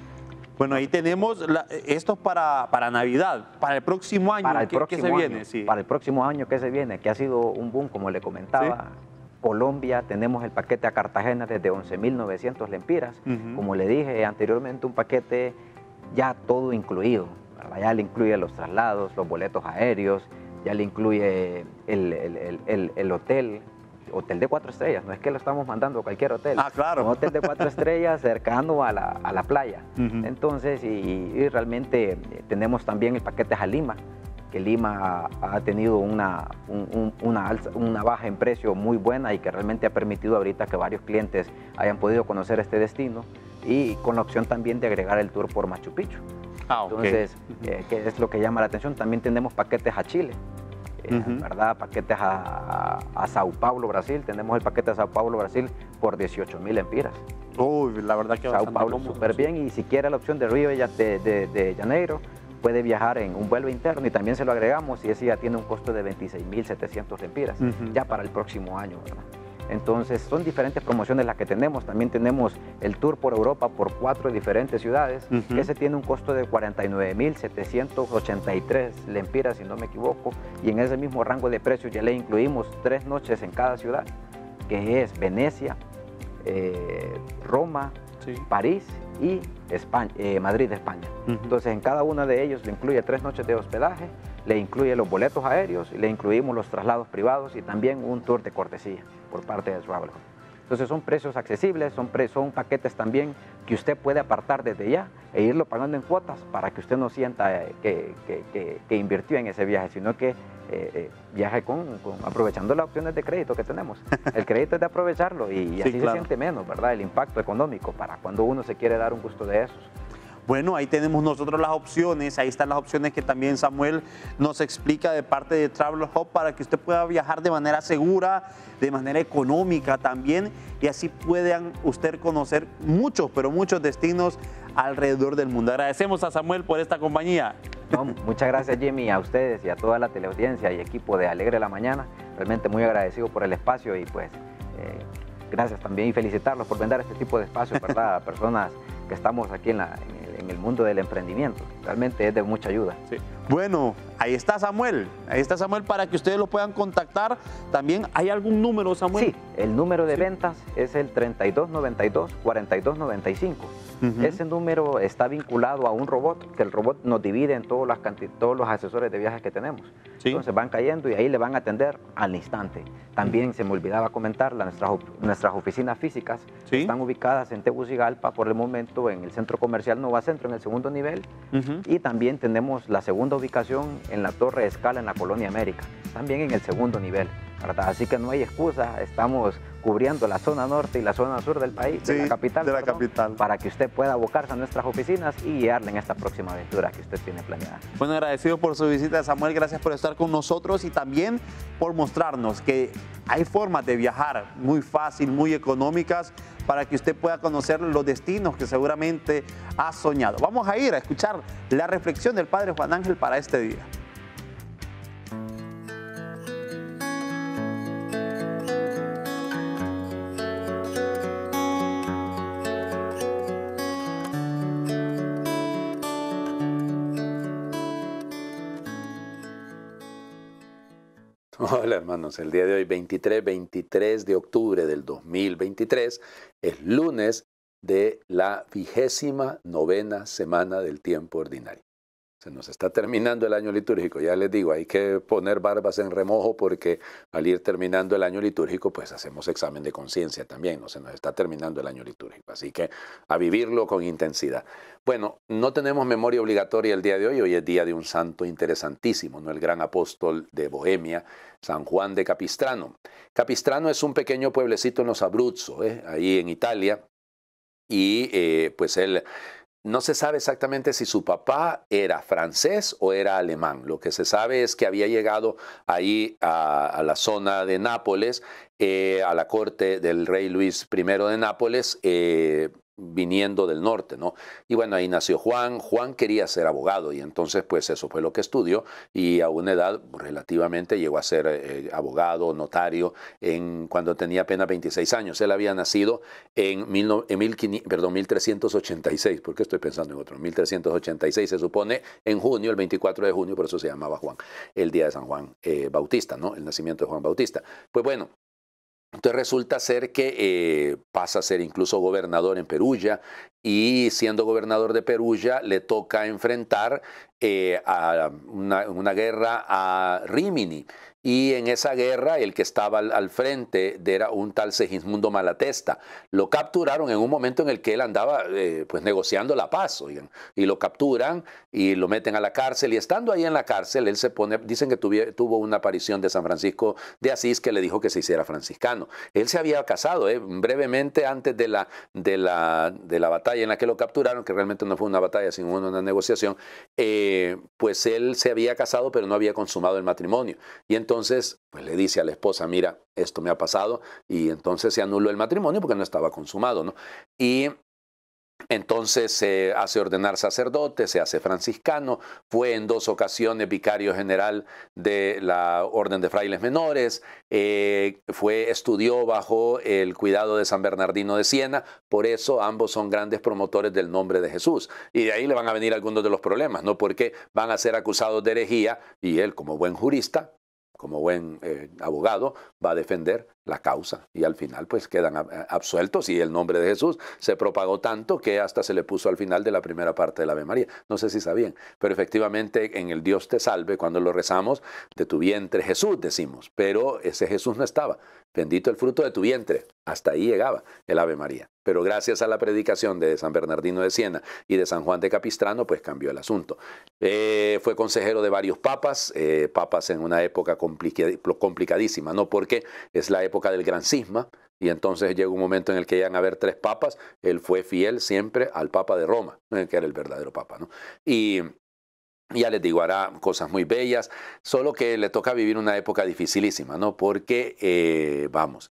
Bueno, ahí tenemos, la, esto para, para Navidad, para el próximo año para el que, próximo que se año, viene. Sí. Para el próximo año que se viene, que ha sido un boom, como le comentaba. ¿Sí? Colombia, tenemos el paquete a Cartagena desde once mil novecientos lempiras. Uh-huh. Como le dije anteriormente, un paquete ya todo incluido, ¿verdad? Ya le incluye los traslados, los boletos aéreos, ya le incluye el, el, el, el, el hotel. Hotel de cuatro estrellas, no es que lo estamos mandando a cualquier hotel. Ah, claro. Un hotel de cuatro estrellas cercano a la, a la playa. Uh-huh. Entonces, y, y realmente tenemos también el paquete a Lima, que Lima ha, ha tenido una, un, un, una, alza, una baja en precio muy buena y que realmente ha permitido ahorita que varios clientes hayan podido conocer este destino, y con la opción también de agregar el tour por Machu Picchu. Ah, okay. Entonces, uh-huh. eh, que es lo que llama la atención. También tenemos paquetes a Chile. Eh, uh-huh. ¿verdad? Paquetes a, a, a Sao Paulo, Brasil. Tenemos el paquete a Sao Paulo, Brasil por dieciocho mil lempiras. Uy, la verdad que Sao Paulo súper bien. Y si quiere la opción de Río de, de, de Janeiro, puede viajar en un vuelo interno, y también se lo agregamos, y ese ya tiene un costo de veintiséis mil setecientos lempiras, uh-huh. ya para el próximo año, ¿verdad? Entonces son diferentes promociones las que tenemos. También tenemos el tour por Europa por cuatro diferentes ciudades, uh-huh. que ese tiene un costo de cuarenta y nueve mil setecientos ochenta y tres lempiras, si no me equivoco, y en ese mismo rango de precios ya le incluimos tres noches en cada ciudad, que es Venecia, eh, Roma, sí. París y España, eh, Madrid, España. Uh-huh. Entonces en cada uno de ellos le incluye tres noches de hospedaje, le incluye los boletos aéreos, le incluimos los traslados privados y también un tour de cortesía por parte de Travel Hub. Entonces son precios accesibles, son, pre son paquetes también que usted puede apartar desde ya e irlo pagando en cuotas para que usted no sienta que, que, que, que invirtió en ese viaje, sino que eh, eh, viaje con, con, aprovechando las opciones de crédito que tenemos. El crédito es de aprovecharlo y, y así sí, claro. se siente menos, ¿verdad? El impacto económico para cuando uno se quiere dar un gusto de esos. Bueno, ahí tenemos nosotros las opciones, ahí están las opciones que también Samuel nos explica de parte de Travel Hub para que usted pueda viajar de manera segura, de manera económica también, y así puedan usted conocer muchos, pero muchos destinos alrededor del mundo. Agradecemos a Samuel por esta compañía. No, muchas gracias, Jimmy, a ustedes y a toda la teleaudiencia y equipo de Alegre la Mañana. Realmente muy agradecido por el espacio y pues eh, gracias también, y felicitarlos por brindar este tipo de espacios, ¿verdad? A personas que estamos aquí en la... En en el mundo del emprendimiento, realmente es de mucha ayuda. Sí. Bueno, ahí está Samuel, ahí está Samuel para que ustedes lo puedan contactar. También, ¿hay algún número, Samuel? Sí, el número de sí. ventas es el treinta y dos noventa y dos cuarenta y dos noventa y cinco. Uh-huh. Ese número está vinculado a un robot, que el robot nos divide en todos, las todos los asesores de viajes que tenemos. Sí. Entonces van cayendo y ahí le van a atender al instante. También uh-huh. se me olvidaba comentar, la, nuestras, nuestras oficinas físicas sí. están ubicadas en Tegucigalpa por el momento, en el Centro Comercial Nova Centro, en el segundo nivel. Uh-huh. Y también tenemos la segunda ubicación en la Torre Escala, en la Colonia América, también en el segundo nivel. ¿Verdad? Así que no hay excusa, estamos cubriendo la zona norte y la zona sur del país, sí, de la, capital, de la perdón, capital, para que usted pueda abocarse a nuestras oficinas y guiarle en esta próxima aventura que usted tiene planeada. Bueno, agradecido por su visita, Samuel, gracias por estar con nosotros y también por mostrarnos que hay formas de viajar muy fácil, muy económicas, para que usted pueda conocer los destinos que seguramente ha soñado. Vamos a ir a escuchar la reflexión del Padre Juan Ángel para este día. Hola hermanos, el día de hoy veintitrés de octubre del dos mil veintitrés es lunes de la vigésima novena semana del tiempo ordinario. Se nos está terminando el año litúrgico, ya les digo, hay que poner barbas en remojo porque al ir terminando el año litúrgico pues hacemos examen de conciencia también, no se nos está terminando el año litúrgico, así que a vivirlo con intensidad. Bueno, no tenemos memoria obligatoria el día de hoy, hoy es día de un santo interesantísimo, ¿no? El gran apóstol de Bohemia, San Juan de Capistrano. Capistrano es un pequeño pueblecito en los Abruzzo, ¿eh? ahí en Italia, y eh, pues él... No se sabe exactamente si su papá era francés o era alemán. Lo que se sabe es que había llegado ahí a, a la zona de Nápoles, eh, a la corte del rey Luis primero de Nápoles, eh, viniendo del norte, ¿no? Y bueno, ahí nació Juan. Juan quería ser abogado y entonces pues eso fue lo que estudió, y a una edad relativamente llegó a ser eh, abogado, notario, en, cuando tenía apenas veintiséis años. Él había nacido en, mil, en mil, perdón, mil trescientos ochenta y seis, porque estoy pensando en otro, mil trescientos ochenta y seis se supone, en junio, el veinticuatro de junio, por eso se llamaba Juan, el día de San Juan eh, Bautista, ¿no? El nacimiento de Juan Bautista. Pues bueno, entonces resulta ser que eh, pasa a ser incluso gobernador en Perugia, y siendo gobernador de Perugia le toca enfrentar eh, a una, una guerra a Rimini. Y en esa guerra el que estaba al, al frente era un tal Segismundo Malatesta. Lo capturaron en un momento en el que él andaba eh, pues negociando la paz, oigan, y lo capturan y lo meten a la cárcel, y estando ahí en la cárcel él se pone, dicen que tuvi, tuvo una aparición de San Francisco de Asís que le dijo que se hiciera franciscano. Él se había casado eh, brevemente antes de la, de, la, de la batalla en la que lo capturaron, que realmente no fue una batalla sino una negociación, eh, pues él se había casado pero no había consumado el matrimonio, y entonces Entonces, pues le dice a la esposa, mira, esto me ha pasado, y entonces se anuló el matrimonio porque no estaba consumado, ¿no? Y entonces se eh, hace ordenar sacerdote, se hace franciscano, fue en dos ocasiones vicario general de la Orden de Frailes Menores, eh, fue, estudió bajo el cuidado de San Bernardino de Siena. Por eso ambos son grandes promotores del nombre de Jesús, y de ahí le van a venir algunos de los problemas, ¿no? Porque van a ser acusados de herejía, y él, como buen jurista, como buen eh, abogado, va a defender la causa, y al final pues quedan absueltos, y el nombre de Jesús se propagó tanto que hasta se le puso al final de la primera parte del Ave María. No sé si sabían, pero efectivamente en el Dios te salve, cuando lo rezamos, de tu vientre Jesús decimos, pero ese Jesús no estaba. Bendito el fruto de tu vientre. Hasta ahí llegaba el Ave María. Pero gracias a la predicación de San Bernardino de Siena y de San Juan de Capistrano, pues cambió el asunto. Eh, fue consejero de varios papas, eh, papas en una época complicadísima, ¿no? Porque es la época del gran cisma, y entonces llega un momento en el que llegan a haber tres papas. Él fue fiel siempre al Papa de Roma, que era el verdadero papa, ¿no? Y ya les digo, hará cosas muy bellas, solo que le toca vivir una época dificilísima, ¿no? Porque, eh, vamos...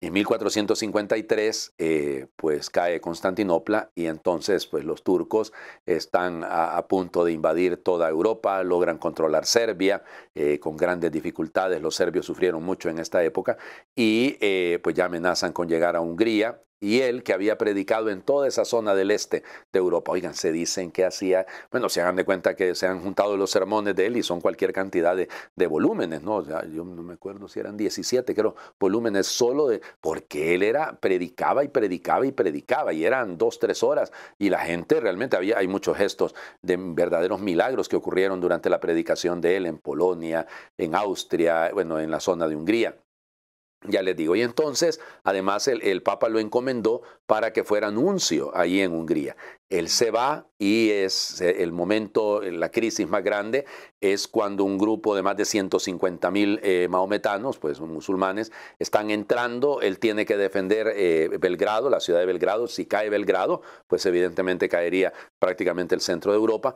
En mil cuatrocientos cincuenta y tres, eh, pues cae Constantinopla, y entonces pues los turcos están a, a punto de invadir toda Europa, logran controlar Serbia eh, con grandes dificultades. Los serbios sufrieron mucho en esta época, y eh, pues ya amenazan con llegar a Hungría. Y él, que había predicado en toda esa zona del este de Europa, oigan, se dicen que hacía, bueno, se hagan de cuenta que se han juntado los sermones de él, y son cualquier cantidad de, de volúmenes, ¿no? O sea, yo no me acuerdo si eran diecisiete, creo, volúmenes solo de, porque él era, predicaba y predicaba y predicaba, y eran dos, tres horas, y la gente realmente, había, hay muchos gestos de verdaderos milagros que ocurrieron durante la predicación de él en Polonia, en Austria, bueno, en la zona de Hungría. Ya les digo, y entonces, además, el, el Papa lo encomendó para que fuera nuncio allí en Hungría. Él se va, y es el momento, la crisis más grande, es cuando un grupo de más de ciento cincuenta mil eh, mahometanos, pues musulmanes, están entrando. Él tiene que defender eh, Belgrado, la ciudad de Belgrado. Si cae Belgrado, pues evidentemente caería prácticamente el centro de Europa.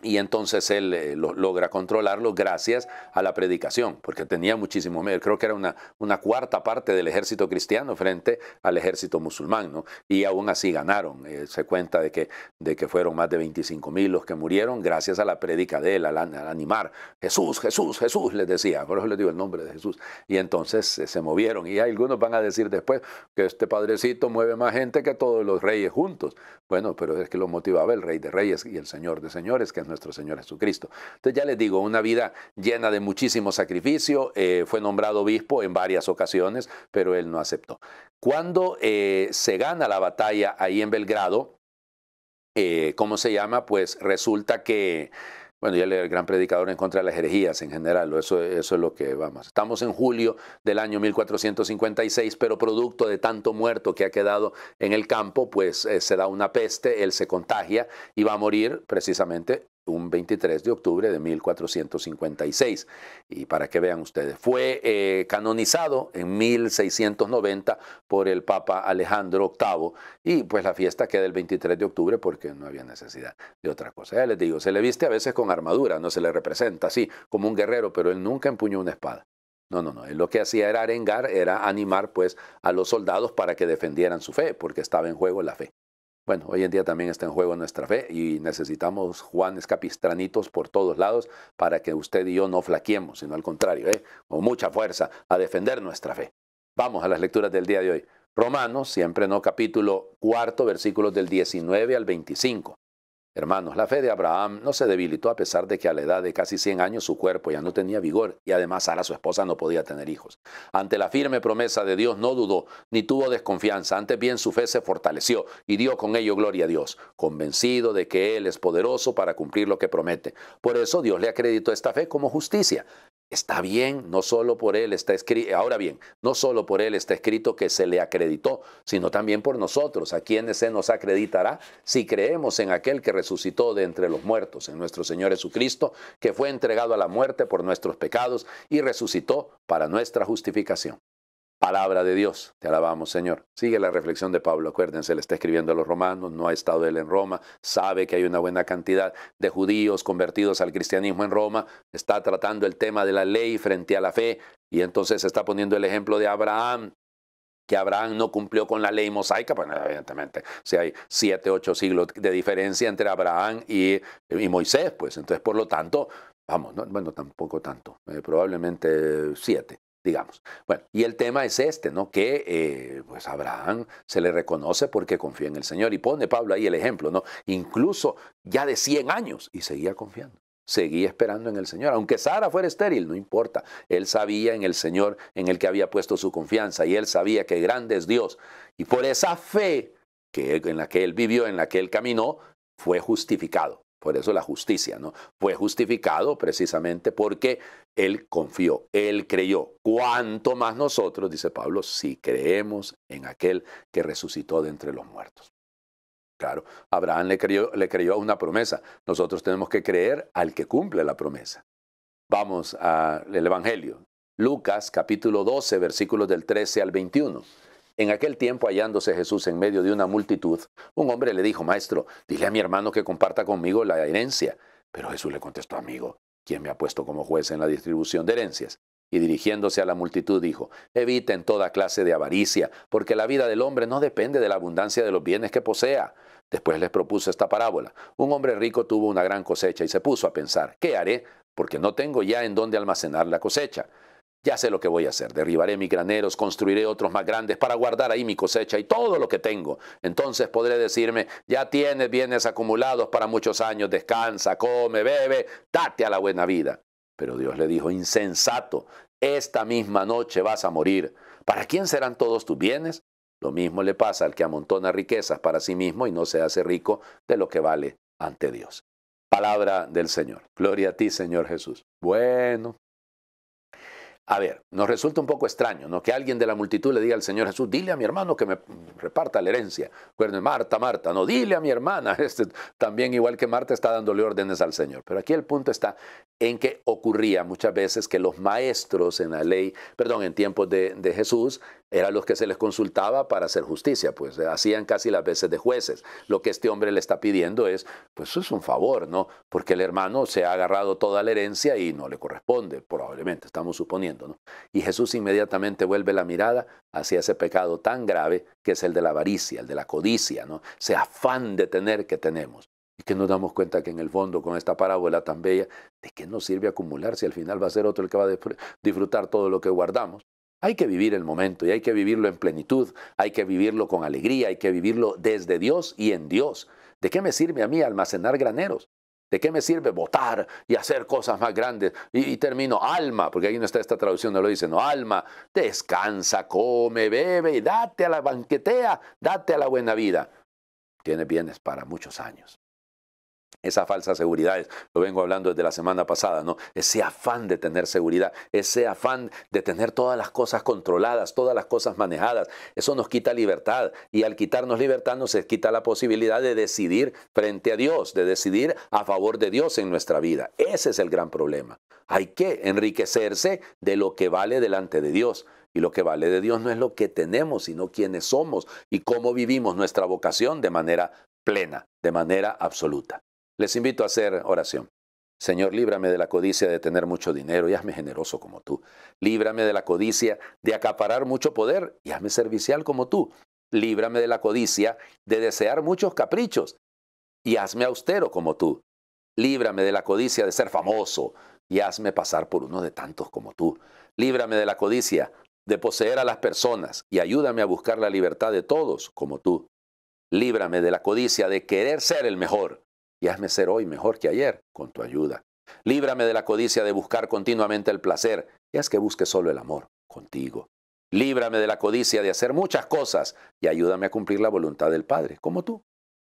Y entonces él eh, lo, logra controlarlo gracias a la predicación, porque tenía muchísimos medios. Creo que era una, una cuarta parte del ejército cristiano frente al ejército musulmán, ¿no? Y aún así ganaron. Eh, se cuenta de que, de que fueron más de veinticinco mil los que murieron gracias a la prédica de él, al, al animar. Jesús, Jesús, Jesús, les decía. Por eso les digo el nombre de Jesús. Y entonces eh, se movieron. Y algunos van a decir después que este padrecito mueve más gente que todos los reyes juntos. Bueno, pero es que lo motivaba el Rey de Reyes y el Señor de Señores, que es nuestro Señor Jesucristo. Entonces, ya les digo, una vida llena de muchísimo sacrificio. Eh, fue nombrado obispo en varias ocasiones, pero él no aceptó. Cuando eh, se gana la batalla ahí en Belgrado, eh, ¿cómo se llama? Pues resulta que, bueno, ya leí el gran predicador en contra de las herejías en general, eso, eso es lo que vamos. Estamos en julio del año mil cuatrocientos cincuenta y seis, pero producto de tanto muerto que ha quedado en el campo, pues eh, se da una peste, él se contagia y va a morir precisamente un veintitrés de octubre de mil cuatrocientos cincuenta y seis. Y para que vean ustedes, fue eh, canonizado en mil seiscientos noventa por el Papa Alejandro octavo, y pues la fiesta queda el veintitrés de octubre porque no había necesidad de otra cosa. Ya les digo, se le viste a veces con armadura, no se le representa así como un guerrero, pero él nunca empuñó una espada. No, no, no. Él lo que hacía era arengar, era animar pues a los soldados para que defendieran su fe, porque estaba en juego la fe. Bueno, hoy en día también está en juego nuestra fe y necesitamos Juanes Capistranitos por todos lados para que usted y yo no flaqueemos, sino al contrario, ¿eh? Con mucha fuerza a defender nuestra fe. Vamos a las lecturas del día de hoy. Romanos, siempre no, capítulo cuarto, versículos del diecinueve al veinticinco. Hermanos, la fe de Abraham no se debilitó a pesar de que a la edad de casi cien años su cuerpo ya no tenía vigor y además Sara, su esposa, no podía tener hijos. Ante la firme promesa de Dios no dudó ni tuvo desconfianza, antes bien su fe se fortaleció y dio con ello gloria a Dios, convencido de que Él es poderoso para cumplir lo que promete. Por eso Dios le acreditó esta fe como justicia. Está bien, no solo por él está escrito, ahora bien, no solo por él está escrito que se le acreditó, sino también por nosotros, a quienes se nos acreditará si creemos en aquel que resucitó de entre los muertos, en nuestro Señor Jesucristo, que fue entregado a la muerte por nuestros pecados y resucitó para nuestra justificación. Palabra de Dios, te alabamos, Señor. Sigue la reflexión de Pablo, acuérdense, le está escribiendo a los romanos, no ha estado él en Roma, sabe que hay una buena cantidad de judíos convertidos al cristianismo en Roma, está tratando el tema de la ley frente a la fe, y entonces está poniendo el ejemplo de Abraham, que Abraham no cumplió con la ley mosaica, pues evidentemente, si hay siete, ocho siglos de diferencia entre Abraham y, y Moisés, pues entonces por lo tanto, vamos, no, bueno, tampoco tanto, eh, probablemente siete. Digamos. Bueno, y el tema es este, ¿no? Que eh, pues Abraham se le reconoce porque confía en el Señor. Y pone Pablo ahí el ejemplo, ¿no? Incluso ya de cien años y seguía confiando, seguía esperando en el Señor. Aunque Sara fuera estéril, no importa. Él sabía en el Señor en el que había puesto su confianza y él sabía que grande es Dios. Y por esa fe que él, en la que él vivió, en la que él caminó, fue justificado. Por eso la justicia, ¿no? Fue justificado precisamente porque él confió, él creyó. Cuanto más nosotros, dice Pablo, si creemos en aquel que resucitó de entre los muertos. Claro, Abraham le creyó, le creyó a una promesa. Nosotros tenemos que creer al que cumple la promesa. Vamos al Evangelio. Lucas, capítulo doce, versículos del trece al veintiuno. En aquel tiempo, hallándose Jesús en medio de una multitud, un hombre le dijo, Maestro, dile a mi hermano que comparta conmigo la herencia. Pero Jesús le contestó, Amigo, ¿quién me ha puesto como juez en la distribución de herencias? Y dirigiéndose a la multitud dijo, Eviten toda clase de avaricia, porque la vida del hombre no depende de la abundancia de los bienes que posea. Después les propuso esta parábola. Un hombre rico tuvo una gran cosecha y se puso a pensar, ¿qué haré? Porque no tengo ya en dónde almacenar la cosecha. Ya sé lo que voy a hacer, derribaré mis graneros, construiré otros más grandes para guardar ahí mi cosecha y todo lo que tengo. Entonces podré decirme, ya tienes bienes acumulados para muchos años, descansa, come, bebe, date a la buena vida. Pero Dios le dijo, insensato, esta misma noche vas a morir. ¿Para quién serán todos tus bienes? Lo mismo le pasa al que amontona riquezas para sí mismo y no se hace rico de lo que vale ante Dios. Palabra del Señor. Gloria a ti, Señor Jesús. Bueno. A ver, nos resulta un poco extraño, ¿no? Que alguien de la multitud le diga al Señor Jesús, dile a mi hermano que me reparta la herencia. Acuérdense, Marta, Marta, no, dile a mi hermana. Este, también igual que Marta está dándole órdenes al Señor. Pero aquí el punto está en que ocurría muchas veces que los maestros en la ley, perdón, en tiempos de, de Jesús, eran los que se les consultaba para hacer justicia, pues hacían casi las veces de jueces. Lo que este hombre le está pidiendo es, pues eso es un favor, ¿no? Porque el hermano se ha agarrado toda la herencia y no le corresponde, probablemente, estamos suponiendo. ¿No? Y Jesús inmediatamente vuelve la mirada hacia ese pecado tan grave que es el de la avaricia, el de la codicia, ¿no? Ese afán de tener que tenemos. Y que nos damos cuenta que en el fondo con esta parábola tan bella, ¿de qué nos sirve acumular si al final va a ser otro el que va a disfrutar todo lo que guardamos? Hay que vivir el momento y hay que vivirlo en plenitud, hay que vivirlo con alegría, hay que vivirlo desde Dios y en Dios. ¿De qué me sirve a mí almacenar graneros? ¿De qué me sirve votar y hacer cosas más grandes? Y, y termino, alma, porque ahí no está esta traducción, no lo dice, no, alma, descansa, come, bebe y date a la banquetea, date a la buena vida. Tienes bienes para muchos años. Esas falsas seguridades, lo vengo hablando desde la semana pasada, ¿no? Ese afán de tener seguridad, ese afán de tener todas las cosas controladas, todas las cosas manejadas, eso nos quita libertad, y al quitarnos libertad nos quita la posibilidad de decidir frente a Dios, de decidir a favor de Dios en nuestra vida. Ese es el gran problema. Hay que enriquecerse de lo que vale delante de Dios. Y lo que vale de Dios no es lo que tenemos, sino quiénes somos y cómo vivimos nuestra vocación de manera plena, de manera absoluta. Les invito a hacer oración. Señor, líbrame de la codicia de tener mucho dinero y hazme generoso como tú. Líbrame de la codicia de acaparar mucho poder y hazme servicial como tú. Líbrame de la codicia de desear muchos caprichos y hazme austero como tú. Líbrame de la codicia de ser famoso y hazme pasar por uno de tantos como tú. Líbrame de la codicia de poseer a las personas y ayúdame a buscar la libertad de todos como tú. Líbrame de la codicia de querer ser el mejor. Y hazme ser hoy mejor que ayer con tu ayuda. Líbrame de la codicia de buscar continuamente el placer y haz que busque solo el amor contigo. Líbrame de la codicia de hacer muchas cosas y ayúdame a cumplir la voluntad del Padre, como tú.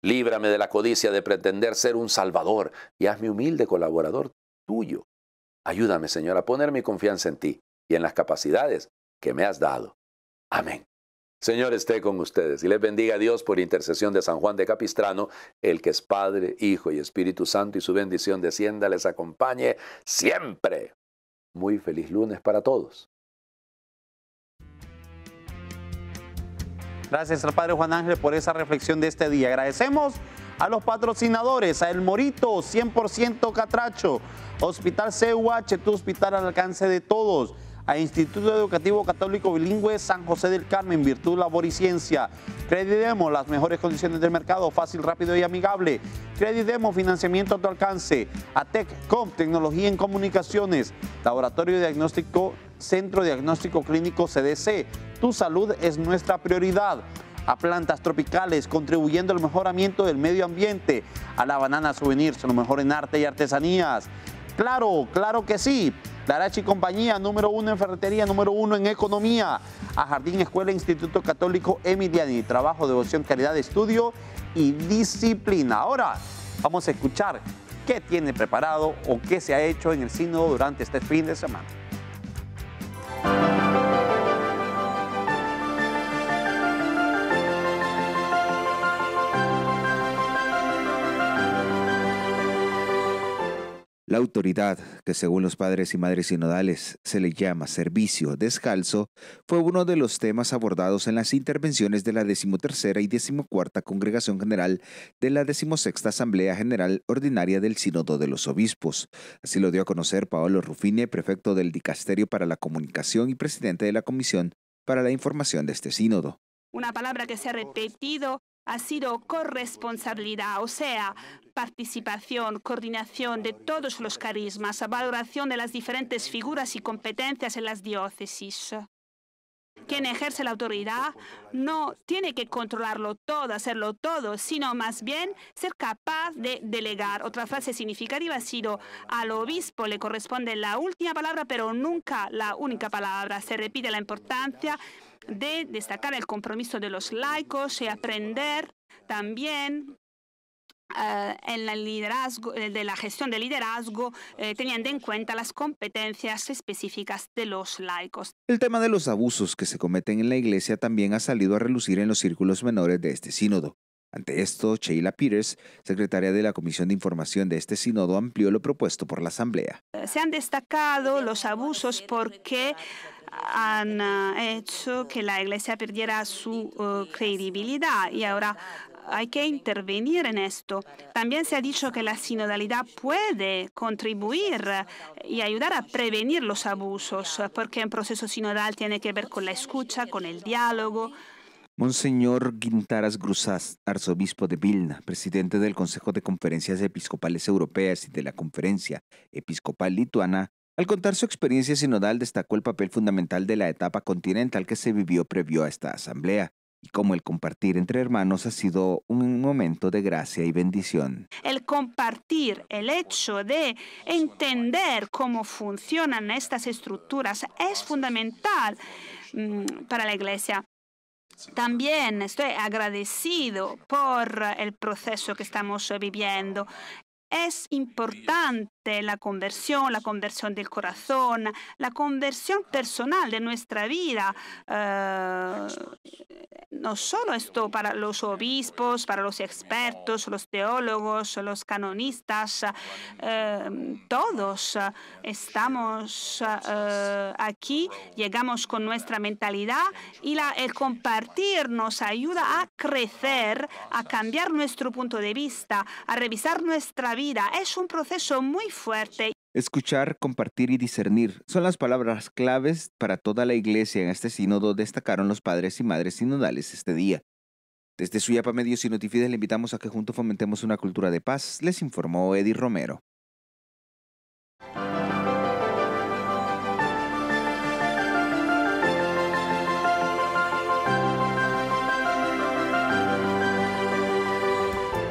Líbrame de la codicia de pretender ser un salvador y hazme humilde colaborador tuyo. Ayúdame, Señor, a poner mi confianza en ti y en las capacidades que me has dado. Amén. Señor esté con ustedes y les bendiga a Dios por intercesión de San Juan de Capistrano, el que es Padre, Hijo y Espíritu Santo, y su bendición descienda, les acompañe siempre. Muy feliz lunes para todos. Gracias al Padre Juan Ángel por esa reflexión de este día. Agradecemos a los patrocinadores, a El Morito, cien por ciento Catracho, Hospital C U H, tu hospital al alcance de todos, a Instituto Educativo Católico Bilingüe San José del Carmen, Virtud, Labor y Ciencia. Credidemo, las mejores condiciones del mercado, fácil, rápido y amigable. Credidemo, financiamiento a tu alcance. A TecCom, tecnología en comunicaciones. Laboratorio Diagnóstico, Centro Diagnóstico Clínico C D C. Tu salud es nuestra prioridad. A Plantas Tropicales, contribuyendo al mejoramiento del medio ambiente. A La Banana Souvenirs, lo mejor en arte y artesanías. Claro, claro que sí. Larachi Compañía, número uno en ferretería, número uno en economía. A Jardín, Escuela, Instituto Católico Emiliani. Trabajo, devoción, calidad, estudio y disciplina. Ahora vamos a escuchar qué tiene preparado o qué se ha hecho en el sínodo durante este fin de semana. La autoridad, que según los padres y madres sinodales se le llama servicio descalzo, fue uno de los temas abordados en las intervenciones de la decimotercera y decimocuarta Congregación General de la decimosexta Asamblea General Ordinaria del Sínodo de los Obispos. Así lo dio a conocer Paolo Ruffini, prefecto del Dicasterio para la Comunicación y presidente de la Comisión para la Información de este sínodo. Una palabra que se ha repetido ha sido corresponsabilidad, o sea, participación, coordinación de todos los carismas, valoración de las diferentes figuras y competencias en las diócesis. Quien ejerce la autoridad no tiene que controlarlo todo, hacerlo todo, sino más bien ser capaz de delegar. Otra frase significativa ha sido: al obispo le corresponde la última palabra, pero nunca la única palabra. Se repite la importancia de destacar el compromiso de los laicos y aprender también uh, en el liderazgo, de la gestión del liderazgo, eh, teniendo en cuenta las competencias específicas de los laicos. El tema de los abusos que se cometen en la Iglesia también ha salido a relucir en los círculos menores de este sínodo. Ante esto, Sheila Peters, secretaria de la Comisión de Información de este sínodo, amplió lo propuesto por la Asamblea. Se han destacado los abusos porque han hecho que la Iglesia perdiera su uh, credibilidad y ahora hay que intervenir en esto. También se ha dicho que la sinodalidad puede contribuir y ayudar a prevenir los abusos, porque un proceso sinodal tiene que ver con la escucha, con el diálogo. Monseñor Guintaras Grusás, arzobispo de Vilna, presidente del Consejo de Conferencias Episcopales Europeas y de la Conferencia Episcopal Lituana, al contar su experiencia sinodal, destacó el papel fundamental de la etapa continental que se vivió previo a esta asamblea y cómo el compartir entre hermanos ha sido un momento de gracia y bendición. El compartir, el hecho de entender cómo funcionan estas estructuras es fundamental para la Iglesia. También estoy agradecido por el proceso que estamos viviendo. Es importante la conversión, la conversión del corazón, la conversión personal de nuestra vida. Uh, no solo esto para los obispos, para los expertos, los teólogos, los canonistas, uh, todos estamos uh, aquí, llegamos con nuestra mentalidad y la, el compartir nos ayuda a crecer, a cambiar nuestro punto de vista, a revisar nuestra vida. Es un proceso muy fuerte. Escuchar, compartir y discernir son las palabras claves para toda la Iglesia en este sínodo, destacaron los padres y madres sinodales este día. Desde Suyapa Medios y Notifides le invitamos a que juntos fomentemos una cultura de paz, les informó Eddie Romero.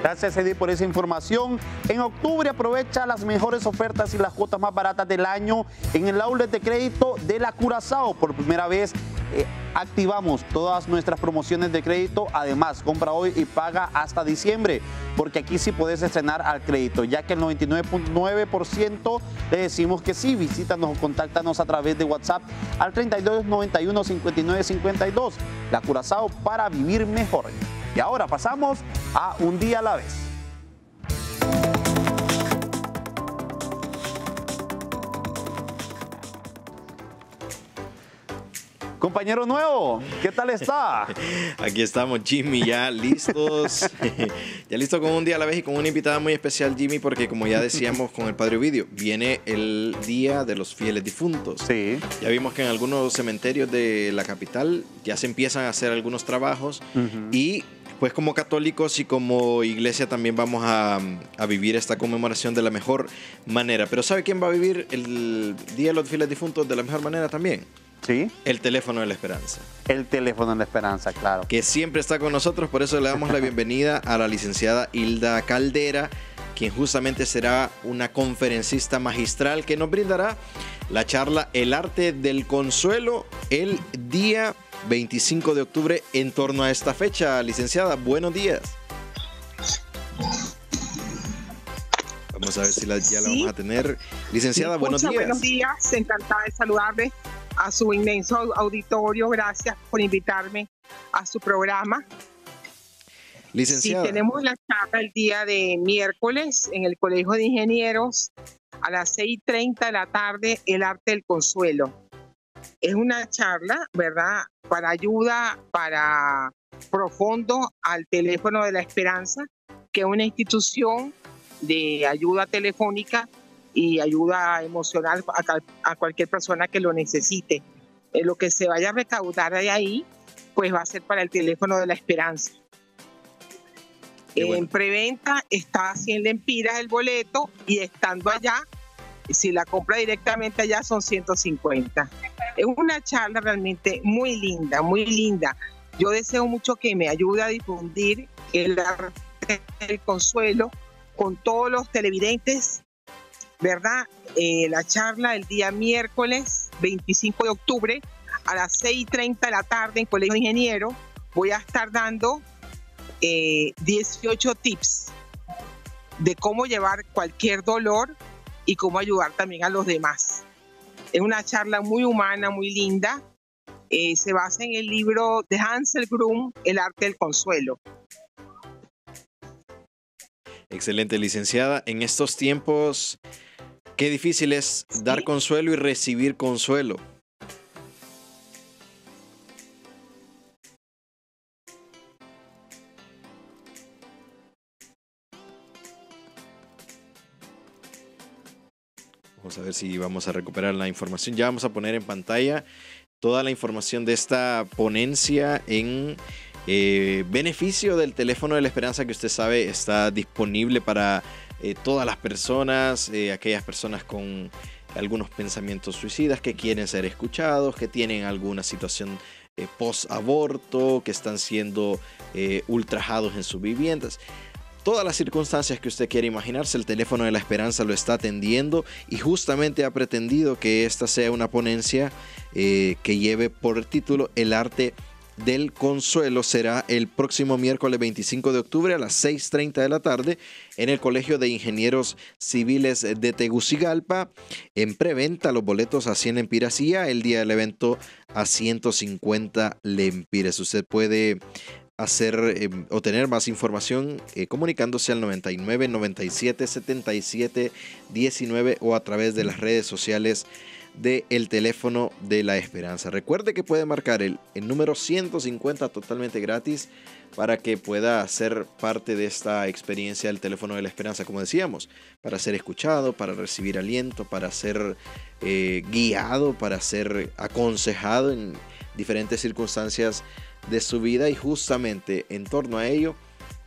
Gracias, Edith, por esa información. En octubre aprovecha las mejores ofertas y las cuotas más baratas del año en el outlet de crédito de la Curazao. Por primera vez eh, activamos todas nuestras promociones de crédito. Además, compra hoy y paga hasta diciembre, porque aquí sí podés estrenar al crédito, ya que el noventa y nueve punto nueve por ciento le decimos que sí. Visítanos o contáctanos a través de WhatsApp al treinta y dos, noventa y uno, cincuenta y nueve, cincuenta y dos. La Curazao, para vivir mejor. Y ahora pasamos a Un Día a la Vez. Compañero nuevo, ¿qué tal está? Aquí estamos, Jimmy, ya listos. Ya listo con Un Día a la Vez y con una invitada muy especial, Jimmy, porque como ya decíamos con el Padre Ovidio, viene el Día de los Fieles Difuntos. Sí. Ya vimos que en algunos cementerios de la capital ya se empiezan a hacer algunos trabajos. Uh-huh. Y pues como católicos y como iglesia también vamos a, a vivir esta conmemoración de la mejor manera. Pero ¿sabe quién va a vivir el Día de los Fieles Difuntos de la mejor manera también? ¿Sí? El Teléfono de la Esperanza. El Teléfono de la Esperanza, claro. Que siempre está con nosotros, por eso le damos la bienvenida a la licenciada Hilda Caldera, quien justamente será una conferencista magistral que nos brindará la charla El Arte del Consuelo el día veinticinco de octubre en torno a esta fecha. Licenciada, buenos días. Vamos a ver si la, ya la vamos a tener. Licenciada, buenos días. Buenos días, encantada de saludarle a su inmenso auditorio. Gracias por invitarme a su programa. Licenciada. Sí, tenemos la charla el día de miércoles en el Colegio de Ingenieros a las seis y treinta de la tarde, El Arte del Consuelo. Es una charla, ¿verdad?, para ayuda, para profundo al Teléfono de la Esperanza, que es una institución de ayuda telefónica y ayuda emocional a, cal, a cualquier persona que lo necesite. Eh, lo que se vaya a recaudar de ahí, pues va a ser para el Teléfono de la Esperanza. Eh, bueno. En preventa está a cien lempiras el boleto y estando allá, si la compra directamente allá, son ciento cincuenta. Es una charla realmente muy linda, muy linda. Yo deseo mucho que me ayude a difundir el arte del consuelo con todos los televidentes, ¿verdad? Eh, la charla el día miércoles veinticinco de octubre a las seis y treinta de la tarde en Colegio de Ingenieros. Voy a estar dando eh, dieciocho tips de cómo llevar cualquier dolor y cómo ayudar también a los demás. Es una charla muy humana, muy linda. Eh, se basa en el libro de Hansel Grum, El Arte del Consuelo. Excelente, licenciada. En estos tiempos, qué difícil es dar consuelo y recibir consuelo. Vamos a ver si vamos a recuperar la información. Ya vamos a poner en pantalla toda la información de esta ponencia en Eh, beneficio del Teléfono de la Esperanza, que usted sabe está disponible para eh, todas las personas, eh, aquellas personas con algunos pensamientos suicidas que quieren ser escuchados, que tienen alguna situación eh, post-aborto, que están siendo eh, ultrajados en sus viviendas. Todas las circunstancias que usted quiere imaginarse, el Teléfono de la Esperanza lo está atendiendo y justamente ha pretendido que esta sea una ponencia eh, que lleve por título El Arte del Consuelo será el próximo miércoles veinticinco de octubre a las seis y media de la tarde en el Colegio de Ingenieros Civiles de Tegucigalpa. En preventa los boletos a cien lempiras y ya el día del evento a ciento cincuenta lempiras. Usted puede hacer eh, o tener más información eh, comunicándose al noventa y nueve, noventa y siete, setenta y siete, diecinueve o a través de las redes sociales del Teléfono de la Esperanza. Recuerde que puede marcar el, el número ciento cincuenta totalmente gratis para que pueda ser parte de esta experiencia del Teléfono de la Esperanza, como decíamos, para ser escuchado, para recibir aliento, para ser eh, guiado, para ser aconsejado en diferentes circunstancias de su vida, y justamente en torno a ello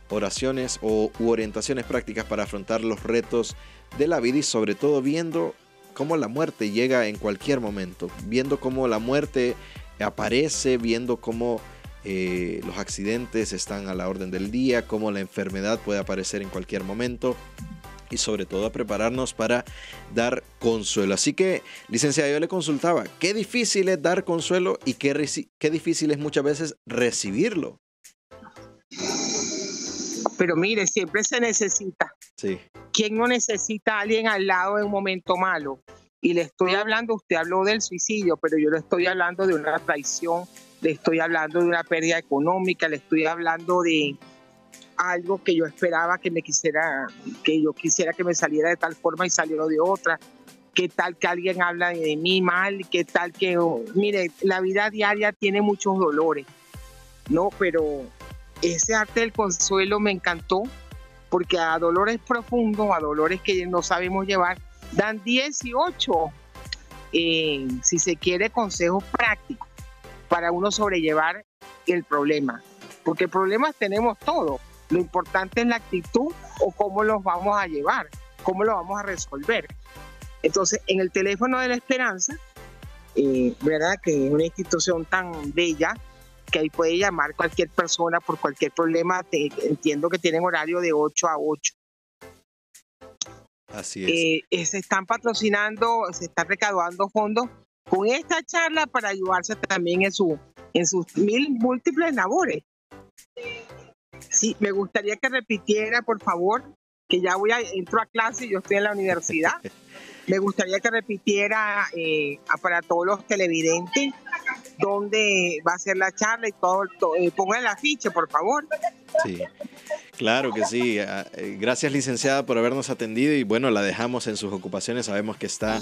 oraciones o u orientaciones prácticas para afrontar los retos de la vida, y sobre todo viendo cómo la muerte llega en cualquier momento, viendo cómo la muerte aparece, viendo cómo eh, los accidentes están a la orden del día, cómo la enfermedad puede aparecer en cualquier momento, y sobre todo a prepararnos para dar consuelo. Así que, licenciada, yo le consultaba, ¿qué difícil es dar consuelo y qué, qué difícil es muchas veces recibirlo? Pero mire, siempre se necesita. Sí. ¿Quién no necesita a alguien al lado en un momento malo? Y le estoy hablando, usted habló del suicidio, pero yo le estoy hablando de una traición, le estoy hablando de una pérdida económica, le estoy hablando de algo que yo esperaba que me quisiera, que yo quisiera que me saliera de tal forma y salió de otra. ¿Qué tal que alguien habla de mí mal? ¿Qué tal que...? Oh, mire, la vida diaria tiene muchos dolores, ¿no? Pero ese arte del consuelo me encantó, porque a dolores profundos, a dolores que no sabemos llevar, dan dieciocho, eh, si se quiere, consejos prácticos para uno sobrellevar el problema. Porque problemas tenemos todos. Lo importante es la actitud o cómo los vamos a llevar, cómo los vamos a resolver. Entonces, en el Teléfono de la Esperanza, eh, ¿verdad? Que es una institución tan bella que ahí puede llamar cualquier persona por cualquier problema. Te, entiendo que tienen horario de ocho a ocho. Así es. Eh, se están patrocinando, se están recaudando fondos con esta charla para ayudarse también en, su, en sus mil múltiples labores. Sí, me gustaría que repitiera, por favor, que ya voy a, entro a clase y yo estoy en la universidad. Me gustaría que repitiera eh, para todos los televidentes dónde va a ser la charla y todo, todo eh, pongan el afiche, por favor. Sí, claro que sí. Gracias, licenciada, por habernos atendido, y bueno, la dejamos en sus ocupaciones. Sabemos que está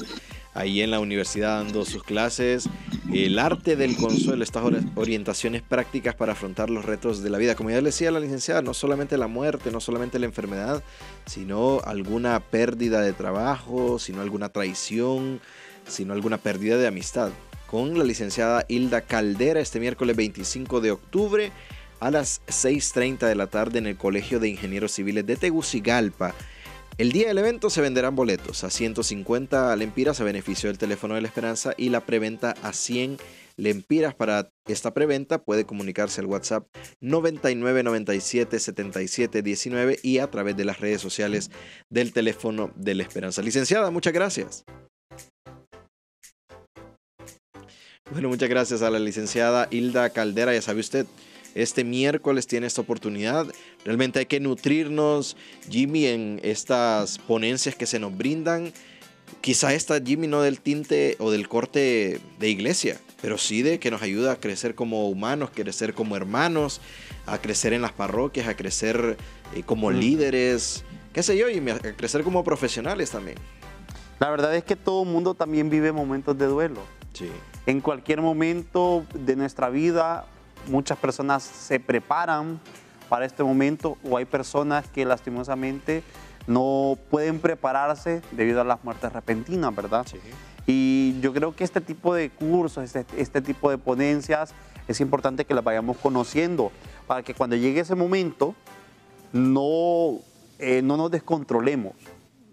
ahí en la universidad dando sus clases. El arte del consuelo, estas orientaciones prácticas para afrontar los retos de la vida. Como ya le decía la licenciada, no solamente la muerte, no solamente la enfermedad, sino alguna pérdida de trabajo, sino alguna traición, sino alguna pérdida de amistad. Con la licenciada Hilda Caldera, este miércoles veinticinco de octubre a las seis y media de la tarde en el Colegio de Ingenieros Civiles de Tegucigalpa. El día del evento se venderán boletos a ciento cincuenta lempiras a beneficio del Teléfono de la Esperanza, y la preventa a cien lempiras. Para esta preventa puede comunicarse al WhatsApp noventa y nueve, noventa y siete, setenta y siete, diecinueve y a través de las redes sociales del Teléfono de la Esperanza. Licenciada, muchas gracias. Bueno, muchas gracias a la licenciada Hilda Caldera. Ya sabe usted, este miércoles tiene esta oportunidad. Realmente hay que nutrirnos, Jimmy, en estas ponencias que se nos brindan. Quizá esta, Jimmy, no del tinte o del corte de iglesia, pero sí de que nos ayuda a crecer como humanos, crecer como hermanos, a crecer en las parroquias, a crecer eh, como mm. líderes, qué sé yo, Jimmy, a crecer como profesionales también. La verdad es que todo el mundo también vive momentos de duelo. Sí. En cualquier momento de nuestra vida, muchas personas se preparan para este momento, o hay personas que lastimosamente no pueden prepararse debido a las muertes repentinas, ¿verdad? Sí. Y yo creo que este tipo de cursos, este, este tipo de ponencias, es importante que las vayamos conociendo para que cuando llegue ese momento no, eh, no nos descontrolemos,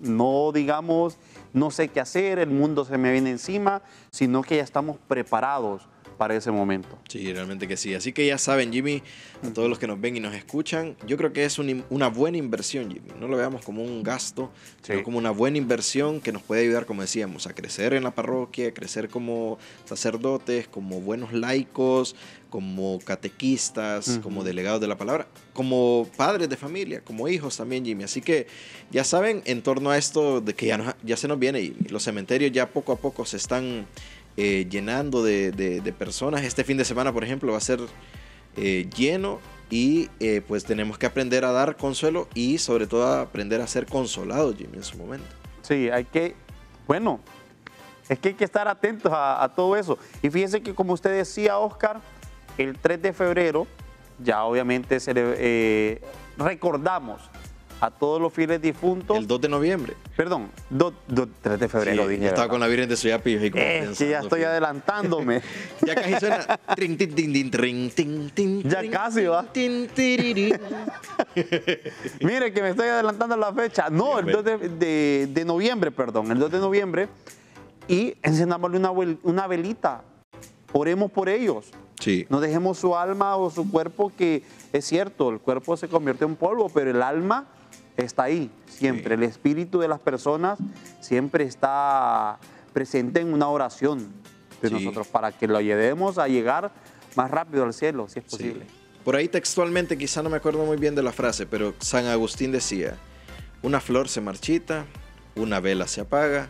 no digamos no sé qué hacer, el mundo se me viene encima, sino que ya estamos preparados para ese momento. Sí, realmente que sí. Así que ya saben, Jimmy, a todos los que nos ven y nos escuchan, yo creo que es un, una buena inversión, Jimmy. No lo veamos como un gasto, sí, sino como una buena inversión que nos puede ayudar, como decíamos, a crecer en la parroquia, a crecer como sacerdotes, como buenos laicos, como catequistas, uh-huh, como delegados de la palabra, como padres de familia, como hijos también, Jimmy. Así que ya saben, en torno a esto de que ya, nos, ya se nos viene, Jimmy, los cementerios ya poco a poco se están eh, llenando de, de, de personas. Este fin de semana, por ejemplo, va a ser eh, lleno y eh, pues tenemos que aprender a dar consuelo y sobre todo a aprender a ser consolados, Jimmy, en su momento. Sí, hay que, bueno, es que hay que estar atentos a, a todo eso. Y fíjense que, como usted decía, Oscar, el tres de febrero, ya obviamente se le, eh, recordamos a todos los fieles difuntos. El dos de noviembre. Perdón, do, do, tres de febrero. Sí, dije, estaba, ¿verdad?, con la Virgen de Suyapa y es que ya estoy fiel, adelantándome. Ya casi suena. Trin, tin, tin, trin, tin, tin, ya trin, casi va. Tin, tiririn. Mire que me estoy adelantando la fecha. No, bien, el dos de, de, de noviembre, perdón. El dos de noviembre. Y encendámosle una, una velita. Oremos por ellos. Sí. No dejemos su alma o su cuerpo, que es cierto, el cuerpo se convierte en polvo, pero el alma está ahí siempre. Sí. El espíritu de las personas siempre está presente en una oración de, sí, nosotros, para que lo llevemos a llegar más rápido al cielo, si es posible. Sí. Por ahí textualmente, quizá no me acuerdo muy bien de la frase, pero San Agustín decía, una flor se marchita, una vela se apaga,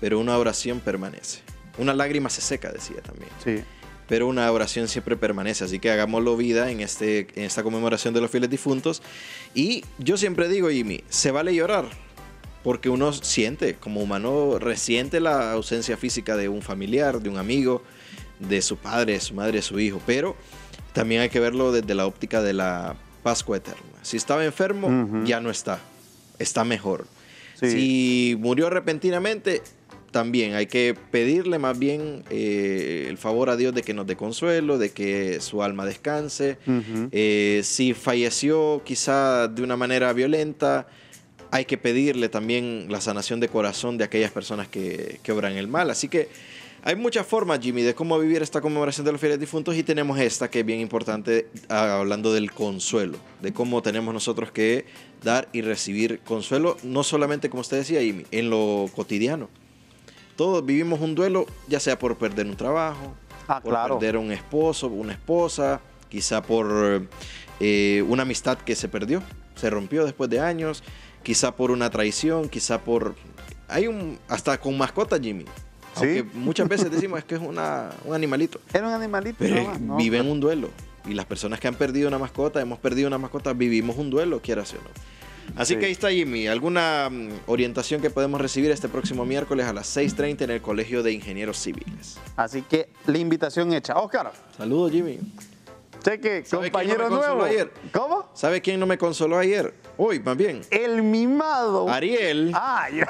pero una oración permanece. Una lágrima se seca, decía también. Sí. Pero una oración siempre permanece, así que hagámoslo vida en, este, en esta conmemoración de los fieles difuntos. Y yo siempre digo, Jimmy, se vale llorar, porque uno siente, como humano, resiente la ausencia física de un familiar, de un amigo, de su padre, de su madre, de su hijo, pero también hay que verlo desde la óptica de la Pascua Eterna. Si estaba enfermo, uh-huh, ya no está, está mejor. Sí. Si murió repentinamente, también hay que pedirle más bien eh, el favor a Dios de que nos dé consuelo, de que su alma descanse. Uh-huh. Eh, si falleció quizá de una manera violenta, hay que pedirle también la sanación de corazón de aquellas personas que, que obran el mal. Así que hay muchas formas, Jimmy, de cómo vivir esta conmemoración de los fieles difuntos, y tenemos esta que es bien importante, hablando del consuelo, de cómo tenemos nosotros que dar y recibir consuelo, no solamente, como usted decía, Jimmy, en lo cotidiano. Todos vivimos un duelo, ya sea por perder un trabajo, ah, por claro. perder un esposo, una esposa, quizá por eh, una amistad que se perdió, se rompió después de años, quizá por una traición, quizá por... Hay un... hasta con mascota, Jimmy. Aunque ¿sí? muchas veces decimos es que es una, un animalito. Era un animalito. Pero no, no, viven pero... un duelo. Y las personas que han perdido una mascota, hemos perdido una mascota, vivimos un duelo, quieras o no. Así sí. que ahí está, Jimmy. ¿Alguna um, orientación que podemos recibir este próximo miércoles a las seis y media en el Colegio de Ingenieros Civiles? Así que la invitación hecha. Oscar. Saludos, Jimmy. Cheque, compañero no nuevo. Ayer? ¿Cómo? ¿Sabe quién no me consoló ayer? Hoy, más bien. El mimado. Ariel. Ah, yo,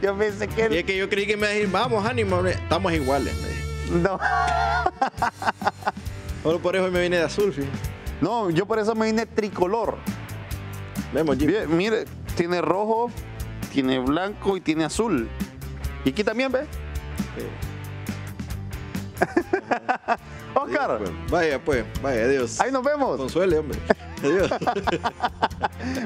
yo pensé que... Él... Y es que yo creí que me iba a decir, vamos, ánimo, estamos iguales. Me. No. Solo por eso me vine de azul, fíjate. No, yo por eso me vine tricolor. Vemos, bien, mire, tiene rojo, tiene blanco y tiene azul. Y aquí también, ¿ves? Sí. Oscar. Dios, pues. Vaya, pues, vaya, adiós. Ahí nos vemos. Consuele, hombre. Adiós.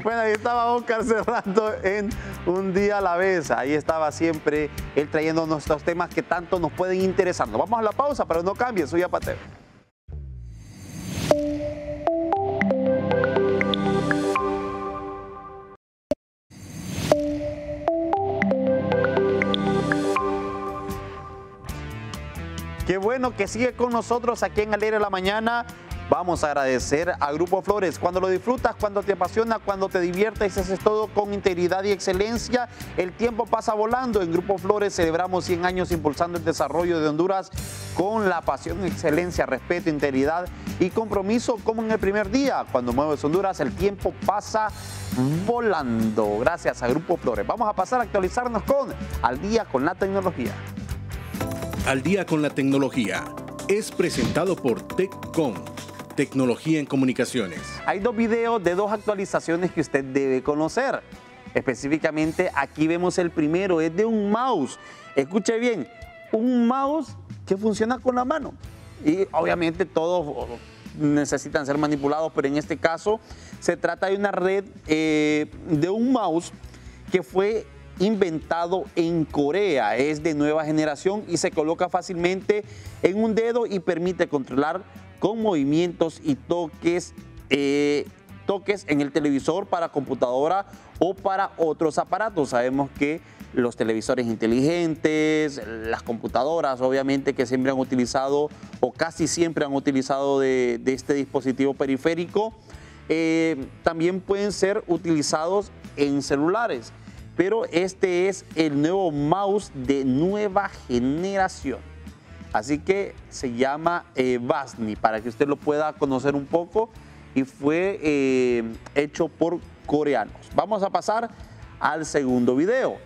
Bueno, ahí estaba Oscar cerrando en Un Día a la Vez. Ahí estaba siempre él trayendo nuestros temas que tanto nos pueden interesar. Nos vamos a la pausa, pero no cambien. Soy Suyapa T V. Qué bueno que sigue con nosotros aquí en Alegre de la Mañana. Vamos a agradecer a Grupo Flores. Cuando lo disfrutas, cuando te apasiona, cuando te diviertes, haces todo con integridad y excelencia. El tiempo pasa volando. En Grupo Flores celebramos cien años impulsando el desarrollo de Honduras con la pasión, excelencia, respeto, integridad y compromiso, como en el primer día. Cuando mueves Honduras, el tiempo pasa volando. Gracias a Grupo Flores. Vamos a pasar a actualizarnos con Al Día con la Tecnología. Al Día con la Tecnología es presentado por TecCom, Tecnología en Comunicaciones. Hay dos videos de dos actualizaciones que usted debe conocer. Específicamente, aquí vemos el primero, es de un mouse. Escuche bien, un mouse que funciona con la mano. Y obviamente todos necesitan ser manipulados, pero en este caso se trata de una red eh, de un mouse que fue inventado en Corea, es de nueva generación y se coloca fácilmente en un dedo y permite controlar con movimientos y toques, eh, toques en el televisor para computadora o para otros aparatos. Sabemos que los televisores inteligentes, las computadoras, obviamente que siempre han utilizado o casi siempre han utilizado de, de este dispositivo periférico, eh, también pueden ser utilizados en celulares. Pero este es el nuevo mouse de nueva generación. Así que se llama eh, Basni, para que usted lo pueda conocer un poco. Y fue eh, hecho por coreanos. Vamos a pasar al segundo video.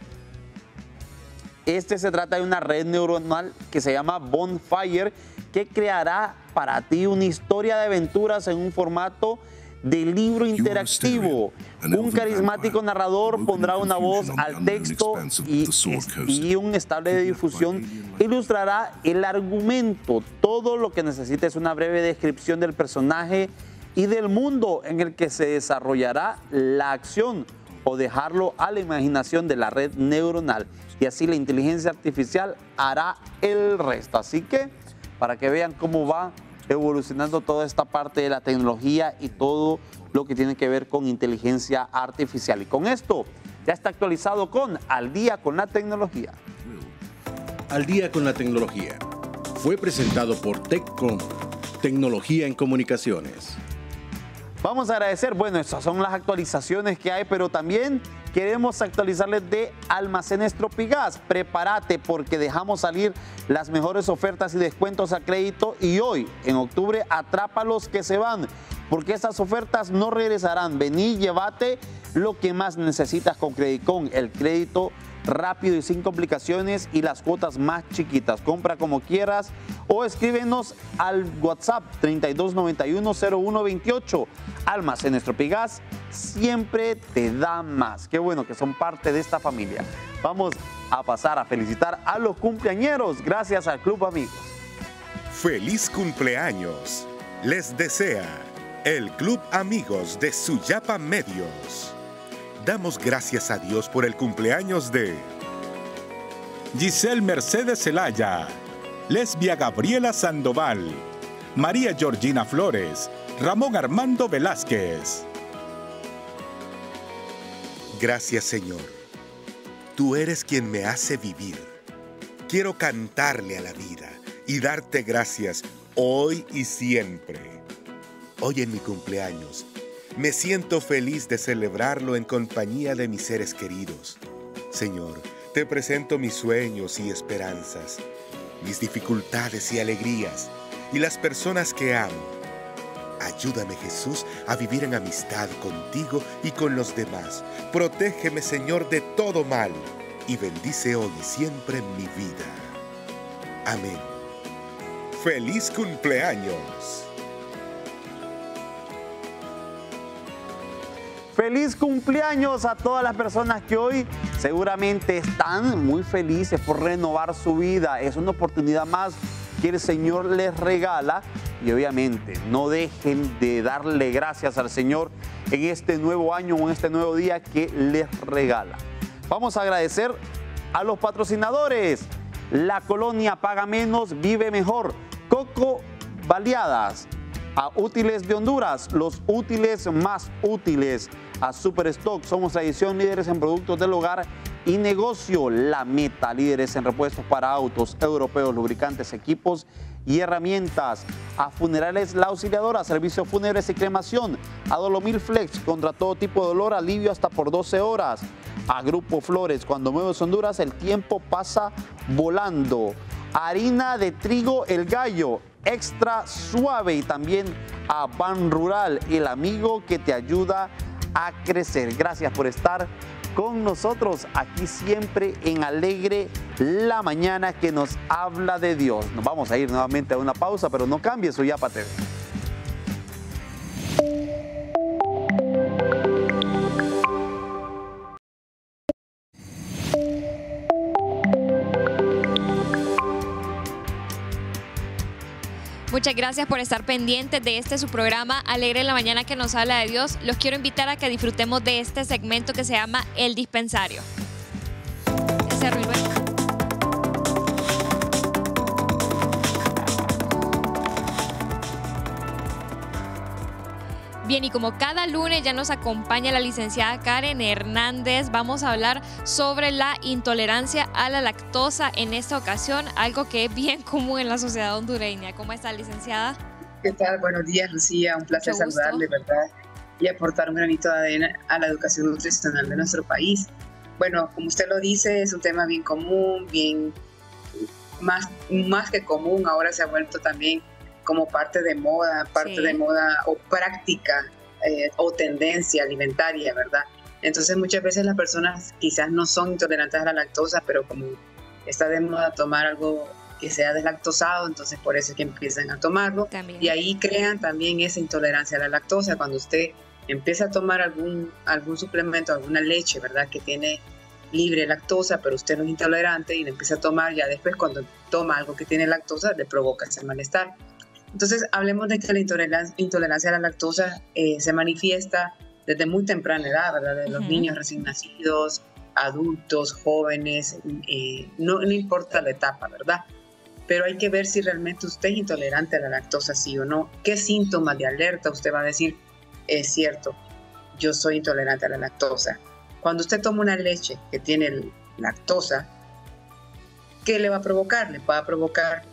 Este se trata de una red neuronal que se llama Bonfire, que creará para ti una historia de aventuras en un formato de libro interactivo. Un carismático narrador pondrá una voz al texto y, y un estable de difusión ilustrará el argumento. Todo lo que necesita es una breve descripción del personaje y del mundo en el que se desarrollará la acción, o dejarlo a la imaginación de la red neuronal. Y así la inteligencia artificial hará el resto. Así que, para que vean cómo va evolucionando toda esta parte de la tecnología y todo lo que tiene que ver con inteligencia artificial. Y con esto ya está actualizado con Al Día con la Tecnología. Al Día con la Tecnología fue presentado por TecCom, tecnología en comunicaciones. Vamos a agradecer, bueno, estas son las actualizaciones que hay, pero también queremos actualizarles de Almacenes Tropigás. Prepárate porque dejamos salir las mejores ofertas y descuentos a crédito y hoy, en octubre, atrapa los que se van, porque estas ofertas no regresarán. Vení, llévate lo que más necesitas con Credicón, el crédito rápido y sin complicaciones y las cuotas más chiquitas. Compra como quieras o escríbenos al WhatsApp treinta y dos noventa y uno, cero uno veintiocho. Almacenes Tropigás siempre te da más. Qué bueno que son parte de esta familia. Vamos a pasar a felicitar a los cumpleañeros gracias al Club Amigos. Feliz cumpleaños les desea el Club Amigos de Suyapa Medios. Damos gracias a Dios por el cumpleaños de Giselle Mercedes Zelaya, Lesbia Gabriela Sandoval, María Georgina Flores, Ramón Armando Velázquez. Gracias, Señor. Tú eres quien me hace vivir. Quiero cantarle a la vida y darte gracias hoy y siempre. Hoy en mi cumpleaños, me siento feliz de celebrarlo en compañía de mis seres queridos. Señor, te presento mis sueños y esperanzas, mis dificultades y alegrías, y las personas que amo. Ayúdame, Jesús, a vivir en amistad contigo y con los demás. Protégeme, Señor, de todo mal, y bendice hoy y siempre mi vida. Amén. ¡Feliz cumpleaños! Feliz cumpleaños a todas las personas que hoy seguramente están muy felices por renovar su vida. Es una oportunidad más que el Señor les regala y obviamente no dejen de darle gracias al Señor en este nuevo año o en este nuevo día que les regala. Vamos a agradecer a los patrocinadores. La Colonia, paga menos, vive mejor. Coco Baleadas. A Útiles de Honduras, los útiles más útiles. A Super Stock, somos tradición, líderes en productos del hogar y negocio. La Meta, líderes en repuestos para autos europeos, lubricantes, equipos y herramientas. A Funerales La Auxiliadora, servicios fúnebres y cremación. A Dolomil Flex, contra todo tipo de dolor, alivio hasta por doce horas. A Grupo Flores, cuando mueves Honduras, el tiempo pasa volando. Harina de trigo El Gallo, extra suave, y también a Banrural, el amigo que te ayuda a crecer. Gracias por estar con nosotros aquí siempre en Alegre la Mañana, que nos habla de Dios. Nos vamos a ir nuevamente a una pausa, pero no cambies, Suyapa T V. Muchas gracias por estar pendientes de este su programa Alegre en la Mañana que nos habla de Dios. Los quiero invitar a que disfrutemos de este segmento que se llama El Dispensario. Ese ruido es... Bien, y como cada lunes ya nos acompaña la licenciada Karen Hernández, vamos a hablar sobre la intolerancia a la lactosa en esta ocasión, algo que es bien común en la sociedad hondureña. ¿Cómo está, licenciada? ¿Qué tal? Buenos días, Lucía. Un placer saludarle, ¿verdad? Y aportar un granito de arena a la educación nutricional de nuestro país. Bueno, como usted lo dice, es un tema bien común, bien más, más que común, ahora se ha vuelto también como parte de moda, parte sí. de moda o práctica eh, o tendencia alimentaria, ¿verdad? Entonces muchas veces las personas quizás no son intolerantes a la lactosa, pero como está de moda tomar algo que sea deslactosado, entonces por eso es que empiezan a tomarlo. También. Y ahí crean también esa intolerancia a la lactosa. Cuando usted empieza a tomar algún, algún suplemento, alguna leche, ¿verdad? Que tiene libre lactosa, pero usted no es intolerante y la empieza a tomar, ya después cuando toma algo que tiene lactosa, le provoca ese malestar. Entonces, hablemos de que la intolerancia, intolerancia a la lactosa eh, se manifiesta desde muy temprana edad, ¿verdad? De los uh-huh. niños recién nacidos, adultos, jóvenes, eh, no, no importa la etapa, ¿verdad? Pero hay que ver si realmente usted es intolerante a la lactosa, sí o no. ¿Qué síntomas de alerta usted va a decir? Es cierto, yo soy intolerante a la lactosa. Cuando usted toma una leche que tiene lactosa, ¿qué le va a provocar? Le va a provocar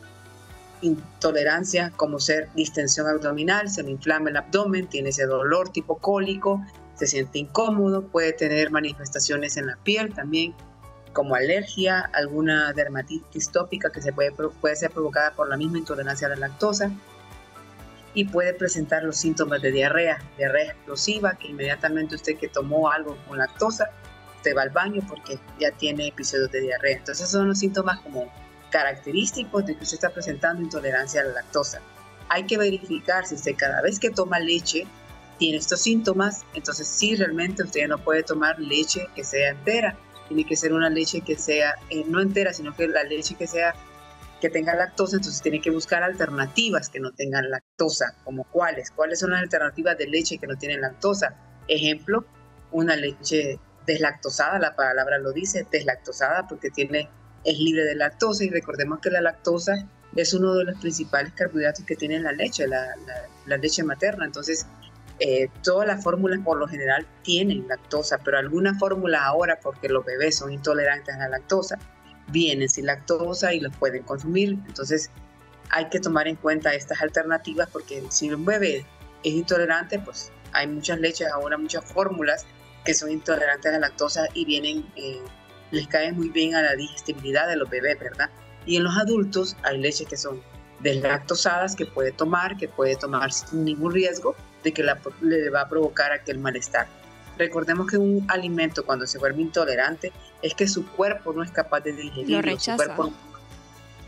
intolerancia como ser distensión abdominal, se le inflama el abdomen, tiene ese dolor tipo cólico, se siente incómodo, puede tener manifestaciones en la piel también, como alergia, alguna dermatitis tópica que se puede, puede ser provocada por la misma intolerancia a la lactosa, y puede presentar los síntomas de diarrea, diarrea explosiva, que inmediatamente usted que tomó algo con lactosa, usted va al baño porque ya tiene episodios de diarrea. Entonces son los síntomas como característicos de que usted está presentando intolerancia a la lactosa. Hay que verificar si usted cada vez que toma leche tiene estos síntomas, entonces sí, realmente usted no puede tomar leche que sea entera, tiene que ser una leche que sea, eh, no entera, sino que la leche que sea, que tenga lactosa, entonces tiene que buscar alternativas que no tengan lactosa, como cuáles, cuáles son las alternativas de leche que no tienen lactosa. Ejemplo, una leche deslactosada, la palabra lo dice, deslactosada porque tiene es libre de lactosa, y recordemos que la lactosa es uno de los principales carbohidratos que tiene la leche, la, la, la leche materna. Entonces, eh, todas las fórmulas por lo general tienen lactosa, pero algunas fórmulas ahora, porque los bebés son intolerantes a la lactosa, vienen sin lactosa y los pueden consumir. Entonces, hay que tomar en cuenta estas alternativas, porque si un bebé es intolerante, pues hay muchas leches, ahora muchas fórmulas que son intolerantes a la lactosa y vienen... Eh, les cae muy bien a la digestibilidad de los bebés, ¿verdad? Y en los adultos hay leches que son deslactosadas que puede tomar, que puede tomar sin ningún riesgo de que la, le va a provocar aquel malestar. Recordemos que un alimento cuando se vuelve intolerante es que su cuerpo no es capaz de digerirlo, lo rechaza. Su cuerpo,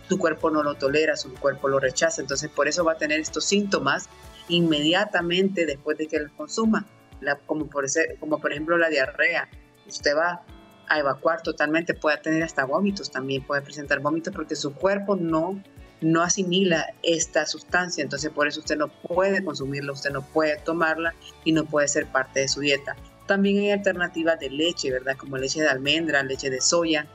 su cuerpo no lo tolera, su cuerpo lo rechaza, entonces por eso va a tener estos síntomas inmediatamente después de que lo consuma, la, como, por ese, como por ejemplo la diarrea. Usted va a evacuar totalmente, puede tener hasta vómitos, también puede presentar vómitos porque su cuerpo no, no asimila esta sustancia, entonces por eso usted no puede consumirla, usted no puede tomarla y no puede ser parte de su dieta. También hay alternativas de leche, ¿verdad? Como leche de almendra, leche de soya,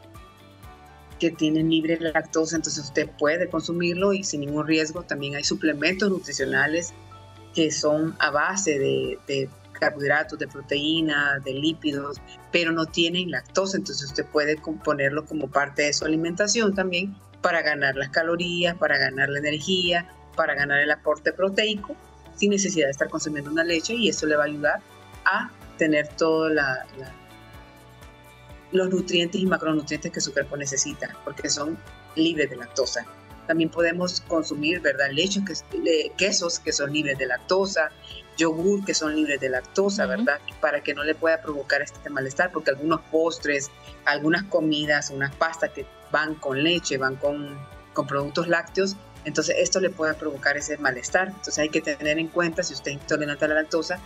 que tienen libre lactosa, entonces usted puede consumirlo y sin ningún riesgo. También hay suplementos nutricionales que son a base de... de carbohidratos, de proteína, de lípidos, pero no tienen lactosa, entonces usted puede componerlo como parte de su alimentación también para ganar las calorías, para ganar la energía, para ganar el aporte proteico sin necesidad de estar consumiendo una leche, y eso le va a ayudar a tener todos la, la, los nutrientes y macronutrientes que su cuerpo necesita porque son libres de lactosa. También podemos consumir, ¿verdad?, leches, quesos que son libres de lactosa, yogur que son libres de lactosa, ¿verdad? Uh-huh. Para que no le pueda provocar este malestar, porque algunos postres, algunas comidas, unas pastas que van con leche, van con, con productos lácteos, entonces esto le puede provocar ese malestar. Entonces hay que tener en cuenta, si usted es intolerante a la lactosa,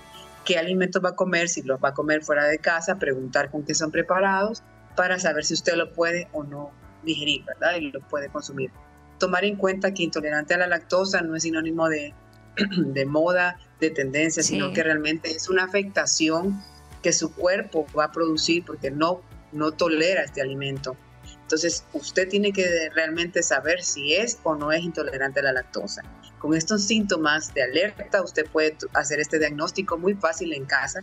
qué alimentos va a comer, si los va a comer fuera de casa, preguntar con qué son preparados para saber si usted lo puede o no digerir, ¿verdad? Y lo puede consumir. tomar en cuenta que intolerante a la lactosa no es sinónimo de, de moda, de tendencia, sí. sino que realmente es una afectación que su cuerpo va a producir porque no, no tolera este alimento. Entonces, usted tiene que realmente saber si es o no es intolerante a la lactosa. Con estos síntomas de alerta, usted puede hacer este diagnóstico muy fácil en casa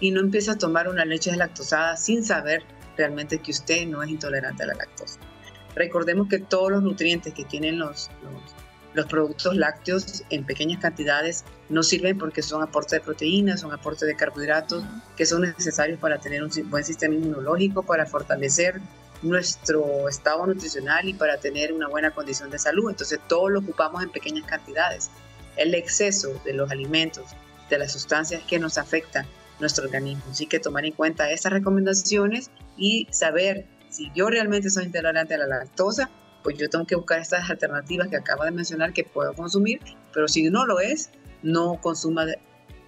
y no empieza a tomar una leche deslactosada sin saber realmente que usted no es intolerante a la lactosa. Recordemos que todos los nutrientes que tienen los, los, los productos lácteos en pequeñas cantidades no sirven porque son aporte de proteínas, son aporte de carbohidratos que son necesarios para tener un buen sistema inmunológico, para fortalecer nuestro estado nutricional y para tener una buena condición de salud. Entonces, todo lo ocupamos en pequeñas cantidades. El exceso de los alimentos, de las sustancias que nos afectan nuestro organismo. Así que tomar en cuenta esas recomendaciones y saber si yo realmente soy intolerante a la lactosa, pues yo tengo que buscar estas alternativas que acabo de mencionar que puedo consumir, pero si no lo es, no consuma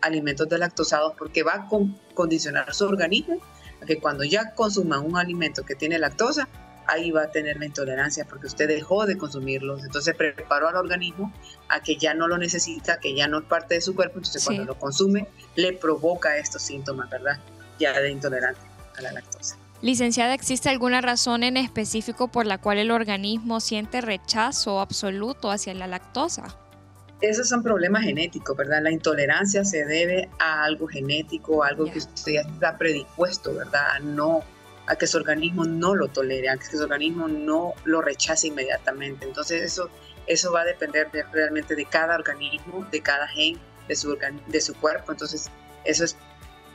alimentos deslactosados porque va a con- condicionar su organismo a que cuando ya consuma un alimento que tiene lactosa, ahí va a tener la intolerancia porque usted dejó de consumirlos, entonces preparó al organismo a que ya no lo necesita, que ya no es parte de su cuerpo, entonces sí. cuando lo consume le provoca estos síntomas, ¿verdad? Ya de intolerante a la lactosa. Licenciada, ¿existe alguna razón en específico por la cual el organismo siente rechazo absoluto hacia la lactosa? Esos son problemas genéticos, ¿verdad? La intolerancia se debe a algo genético, a algo yeah. que usted ya está predispuesto, ¿verdad? A, no, a que su organismo no lo tolere, a que su organismo no lo rechace inmediatamente. Entonces eso, eso va a depender de, realmente de cada organismo, de cada gen, de su, organi- de su cuerpo. Entonces eso es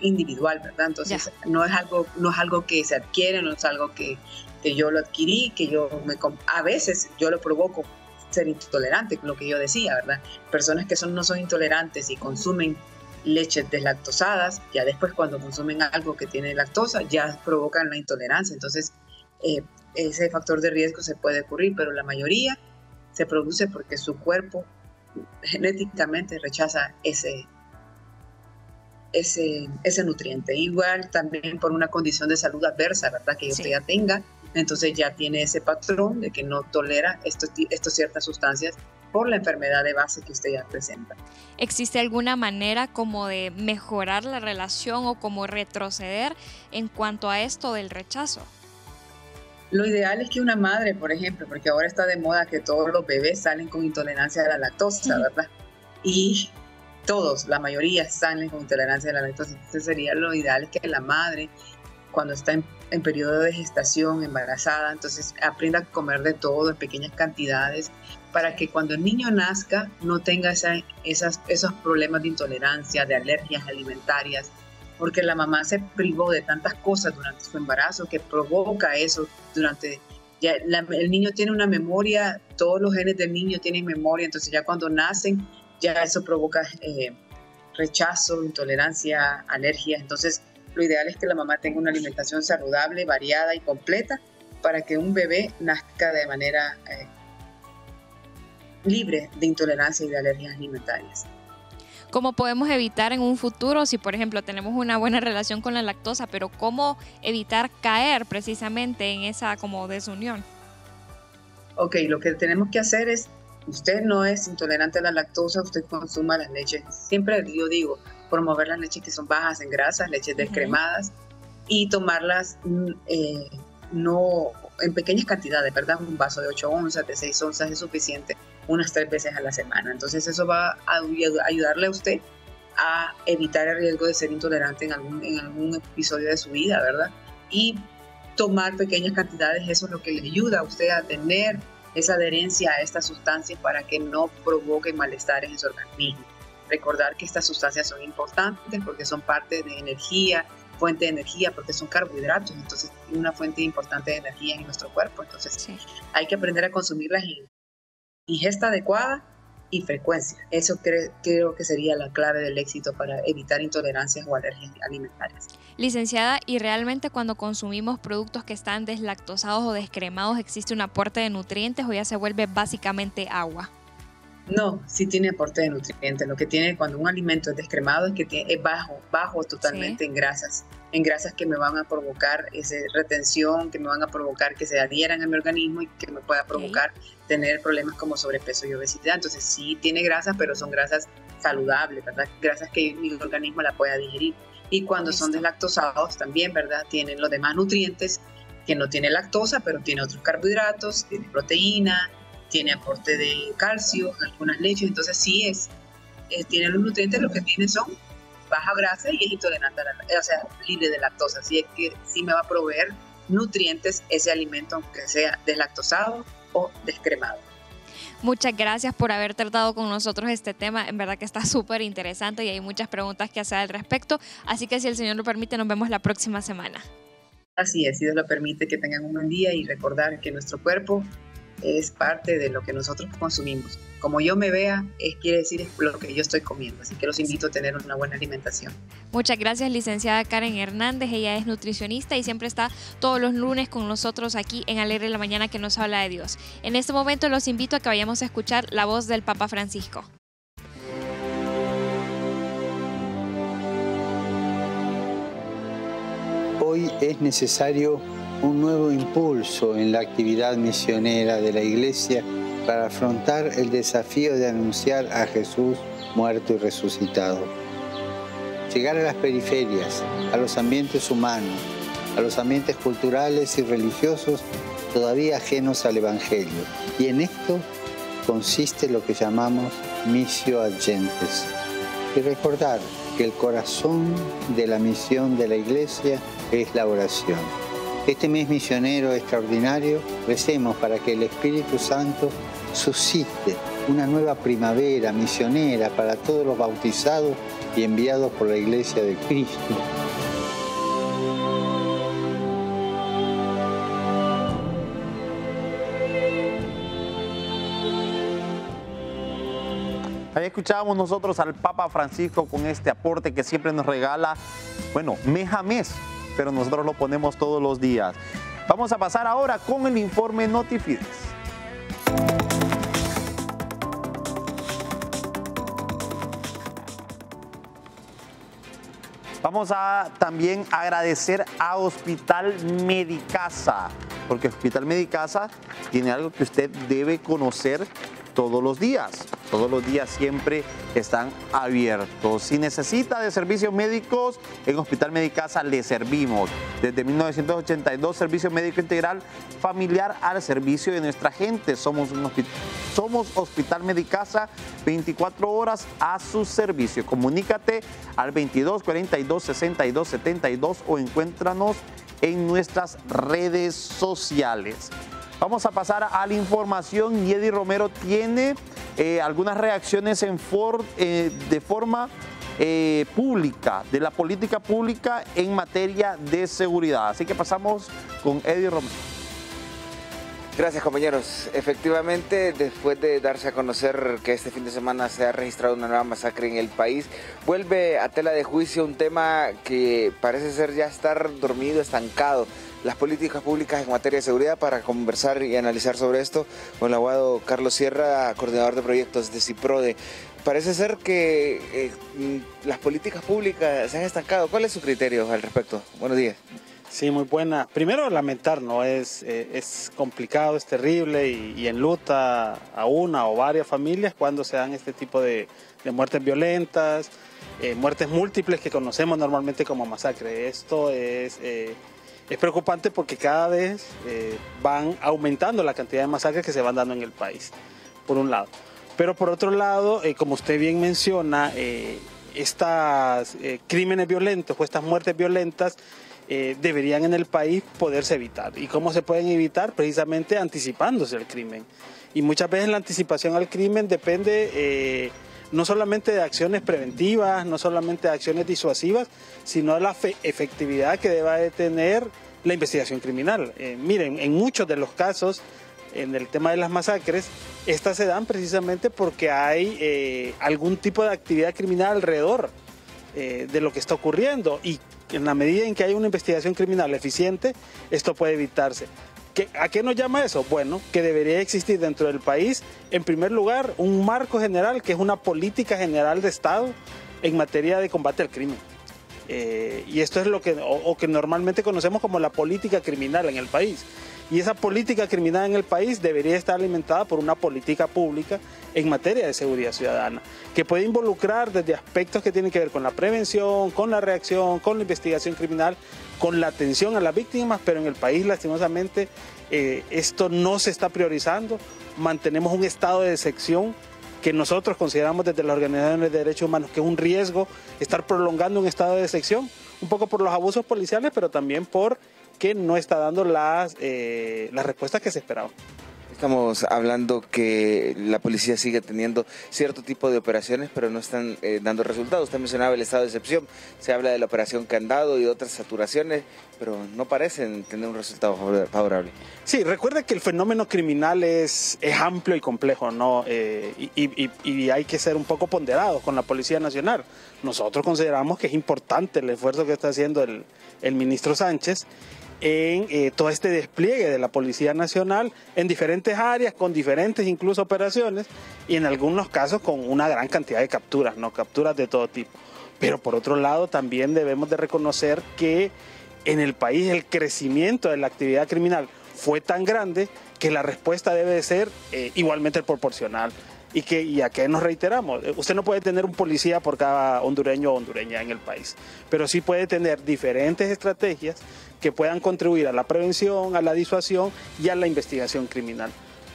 individual, ¿verdad? Entonces ya. no es algo no es algo que se adquiere, no es algo que, que yo lo adquirí, que yo me a veces yo lo provoco ser intolerante, lo que yo decía, ¿verdad? Personas que son no son intolerantes y consumen leches deslactosadas, ya después cuando consumen algo que tiene lactosa ya provocan la intolerancia, entonces eh, ese factor de riesgo se puede ocurrir, pero la mayoría se produce porque su cuerpo genéticamente rechaza ese Ese, ese nutriente. Igual también por una condición de salud adversa, ¿verdad? Que usted sí. ya tenga, entonces ya tiene ese patrón de que no tolera estos, estos ciertas sustancias por la enfermedad de base que usted ya presenta. ¿Existe alguna manera como de mejorar la relación o como retroceder en cuanto a esto del rechazo? Lo ideal es que una madre, por ejemplo, porque ahora está de moda que todos los bebés salen con intolerancia a la lactosa, sí. ¿verdad? Y todos, la mayoría salen con intolerancia a la lactosa. Entonces sería lo ideal es que la madre, cuando está en, en periodo de gestación, embarazada, entonces aprenda a comer de todo en pequeñas cantidades para que cuando el niño nazca no tenga esa, esas, esos problemas de intolerancia, de alergias alimentarias, porque la mamá se privó de tantas cosas durante su embarazo que provoca eso durante... Ya la, el niño tiene una memoria, todos los genes del niño tienen memoria, entonces ya cuando nacen ya eso provoca eh, rechazo, intolerancia, alergias. Entonces, lo ideal es que la mamá tenga una alimentación saludable, variada y completa para que un bebé nazca de manera eh, libre de intolerancia y de alergias alimentarias. ¿Cómo podemos evitar en un futuro, si por ejemplo tenemos una buena relación con la lactosa, pero cómo evitar caer precisamente en esa como desunión? Ok, lo que tenemos que hacer es usted no es intolerante a la lactosa, usted consuma las leches. Siempre yo digo, promover las leches que son bajas en grasas, leches descremadas, uh-huh. y tomarlas eh, no, en pequeñas cantidades, ¿verdad? Un vaso de ocho onzas, de seis onzas es suficiente, unas tres veces a la semana. Entonces eso va a ayudarle a usted a evitar el riesgo de ser intolerante en algún, en algún episodio de su vida, ¿verdad? Y tomar pequeñas cantidades, eso es lo que le ayuda a usted a tener esa adherencia a estas sustancias para que no provoquen malestares en su organismo. Recordar que estas sustancias son importantes porque son parte de energía, fuente de energía, porque son carbohidratos, entonces una fuente importante de energía en nuestro cuerpo. Entonces sí. hay que aprender a consumirlas en ingesta adecuada y frecuencia. Eso cre- creo que sería la clave del éxito para evitar intolerancias o alergias alimentarias. Licenciada, ¿y realmente cuando consumimos productos que están deslactosados o descremados existe un aporte de nutrientes o ya se vuelve básicamente agua? No, sí tiene aporte de nutrientes. Lo que tiene cuando un alimento es descremado es que tiene, es bajo, bajo totalmente sí. en grasas, en grasas que me van a provocar esa retención, que me van a provocar que se adhieran a mi organismo y que me pueda provocar sí. tener problemas como sobrepeso y obesidad. Entonces sí tiene grasas, pero son grasas saludables, ¿verdad? Grasas que mi organismo la pueda digerir. Y cuando Listo. son deslactosados también, ¿verdad? Tienen los demás nutrientes que no tiene lactosa, pero tiene otros carbohidratos, tiene proteína, tiene aporte de calcio, algunas leches, entonces sí es, es tiene los nutrientes, lo que tiene son baja grasa y es intolerante, o sea, libre de lactosa, así es que sí me va a proveer nutrientes ese alimento, aunque sea deslactosado o descremado. Muchas gracias por haber tratado con nosotros este tema, en verdad que está súper interesante y hay muchas preguntas que hacer al respecto, así que si el Señor lo permite, nos vemos la próxima semana. Así es, si Dios lo permite, que tengan un buen día y recordar que nuestro cuerpo es parte de lo que nosotros consumimos. Como yo me vea, es, quiere decir lo que yo estoy comiendo, así que los invito a tener una buena alimentación. Muchas gracias, licenciada Karen Hernández, ella es nutricionista y siempre está todos los lunes con nosotros aquí en Alegre la Mañana que nos habla de Dios. En este momento los invito a que vayamos a escuchar la voz del Papa Francisco. Hoy es necesario un nuevo impulso en la actividad misionera de la Iglesia para afrontar el desafío de anunciar a Jesús muerto y resucitado. Llegar a las periferias, a los ambientes humanos, a los ambientes culturales y religiosos todavía ajenos al Evangelio. Y en esto consiste lo que llamamos missio ad gentes. Y recordar que el corazón de la misión de la Iglesia es la oración. Este mes misionero extraordinario, recemos para que el Espíritu Santo suscite una nueva primavera misionera para todos los bautizados y enviados por la Iglesia de Cristo. Ahí escuchábamos nosotros al Papa Francisco con este aporte que siempre nos regala, bueno, mes a mes, pero nosotros lo ponemos todos los días. Vamos a pasar ahora con el informe Notifides. Vamos a también agradecer a Hospital MediCasa, porque Hospital MediCasa tiene algo que usted debe conocer todos los días. Todos los días siempre están abiertos. Si necesita de servicios médicos, en Hospital MediCasa le servimos. Desde mil novecientos ochenta y dos, servicio médico integral familiar al servicio de nuestra gente. Somos, un hospi- Somos Hospital MediCasa, veinticuatro horas a su servicio. Comunícate al veintidós cuarenta y dos sesenta y dos setenta y dos o encuéntranos en nuestras redes sociales. Vamos a pasar a la información. Yedi Romero tiene eh, algunas reacciones en for, eh, de forma eh, pública, de la política pública en materia de seguridad. Así que pasamos con Yedi Romero. Gracias, compañeros. Efectivamente, después de darse a conocer que este fin de semana se ha registrado una nueva masacre en el país, vuelve a tela de juicio un tema que parece ser ya estar dormido, estancado. Las políticas públicas en materia de seguridad. Para conversar y analizar sobre esto con el abogado Carlos Sierra, coordinador de proyectos de CIPRODE. Parece ser que eh, las políticas públicas se han estancado. ¿Cuál es su criterio al respecto? Buenos días. Sí, muy buena. Primero, lamentar, ¿no? Es, eh, es complicado, es terrible y, y enluta a una o varias familias cuando se dan este tipo de, de muertes violentas, eh, muertes múltiples que conocemos normalmente como masacre. Esto es... Eh, Es preocupante porque cada vez eh, van aumentando la cantidad de masacres que se van dando en el país, por un lado. Pero por otro lado, eh, como usted bien menciona, eh, estas eh, crímenes violentos o estas muertes violentas eh, deberían en el país poderse evitar. ¿Y cómo se pueden evitar? Precisamente anticipándose al crimen. Y muchas veces la anticipación al crimen depende... Eh, no solamente de acciones preventivas, no solamente de acciones disuasivas, sino de la efectividad que deba de tener la investigación criminal. Eh, miren, en muchos de los casos, en el tema de las masacres, estas se dan precisamente porque hay eh, algún tipo de actividad criminal alrededor eh, de lo que está ocurriendo y en la medida en que hay una investigación criminal eficiente, esto puede evitarse. ¿A qué nos llama eso? Bueno, que debería existir dentro del país, en primer lugar, un marco general, que es una política general de Estado en materia de combate al crimen. Eh, y esto es lo que, o, o que normalmente conocemos como la política criminal en el país. Y esa política criminal en el país debería estar alimentada por una política pública en materia de seguridad ciudadana, que puede involucrar desde aspectos que tienen que ver con la prevención, con la reacción, con la investigación criminal, con la atención a las víctimas, pero en el país, lastimosamente, eh, esto no se está priorizando. Mantenemos un estado de excepción que nosotros consideramos desde las organizaciones de derechos humanos que es un riesgo estar prolongando un estado de excepción, un poco por los abusos policiales, pero también por que no está dando las, eh, las respuestas que se esperaban. Estamos hablando que la policía sigue teniendo cierto tipo de operaciones, pero no están eh, dando resultados. Usted mencionaba el estado de excepción, se habla de la operación Candado y otras saturaciones, pero no parecen tener un resultado favorable. Sí, recuerda que el fenómeno criminal es, es amplio y complejo, ¿no? Eh, y, y, y hay que ser un poco ponderados con la Policía Nacional. Nosotros consideramos que es importante el esfuerzo que está haciendo el, el ministro Sánchez en eh, todo este despliegue de la Policía Nacional en diferentes áreas, con diferentes incluso operaciones y en algunos casos con una gran cantidad de capturas, ¿no? Capturas de todo tipo. Pero por otro lado también debemos de reconocer que en el país el crecimiento de la actividad criminal fue tan grande que la respuesta debe ser eh, igualmente proporcional. ¿Y, que, y a qué nos reiteramos? Usted no puede tener un policía por cada hondureño o hondureña en el país, pero sí puede tener diferentes estrategias que puedan contribuir a la prevención, a la disuasión y a la investigación criminal.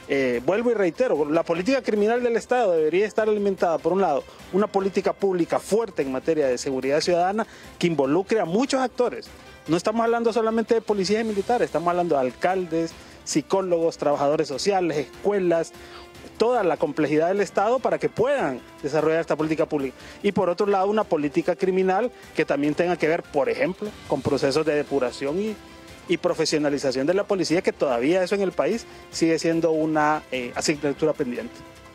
Eh, vuelvo y reitero, la política criminal del Estado debería estar alimentada, por un lado, una política pública fuerte en materia de seguridad ciudadana que involucre a muchos actores. No estamos hablando solamente de policías y militares, estamos hablando de alcaldes, psicólogos, trabajadores sociales, escuelas, toda la complejidad del Estado para que puedan desarrollar esta política pública. Y por otro lado, una política criminal que también tenga que ver, por ejemplo, con procesos de depuración y, y profesionalización de la policía, que todavía eso en el país sigue siendo una eh, asignatura pendiente.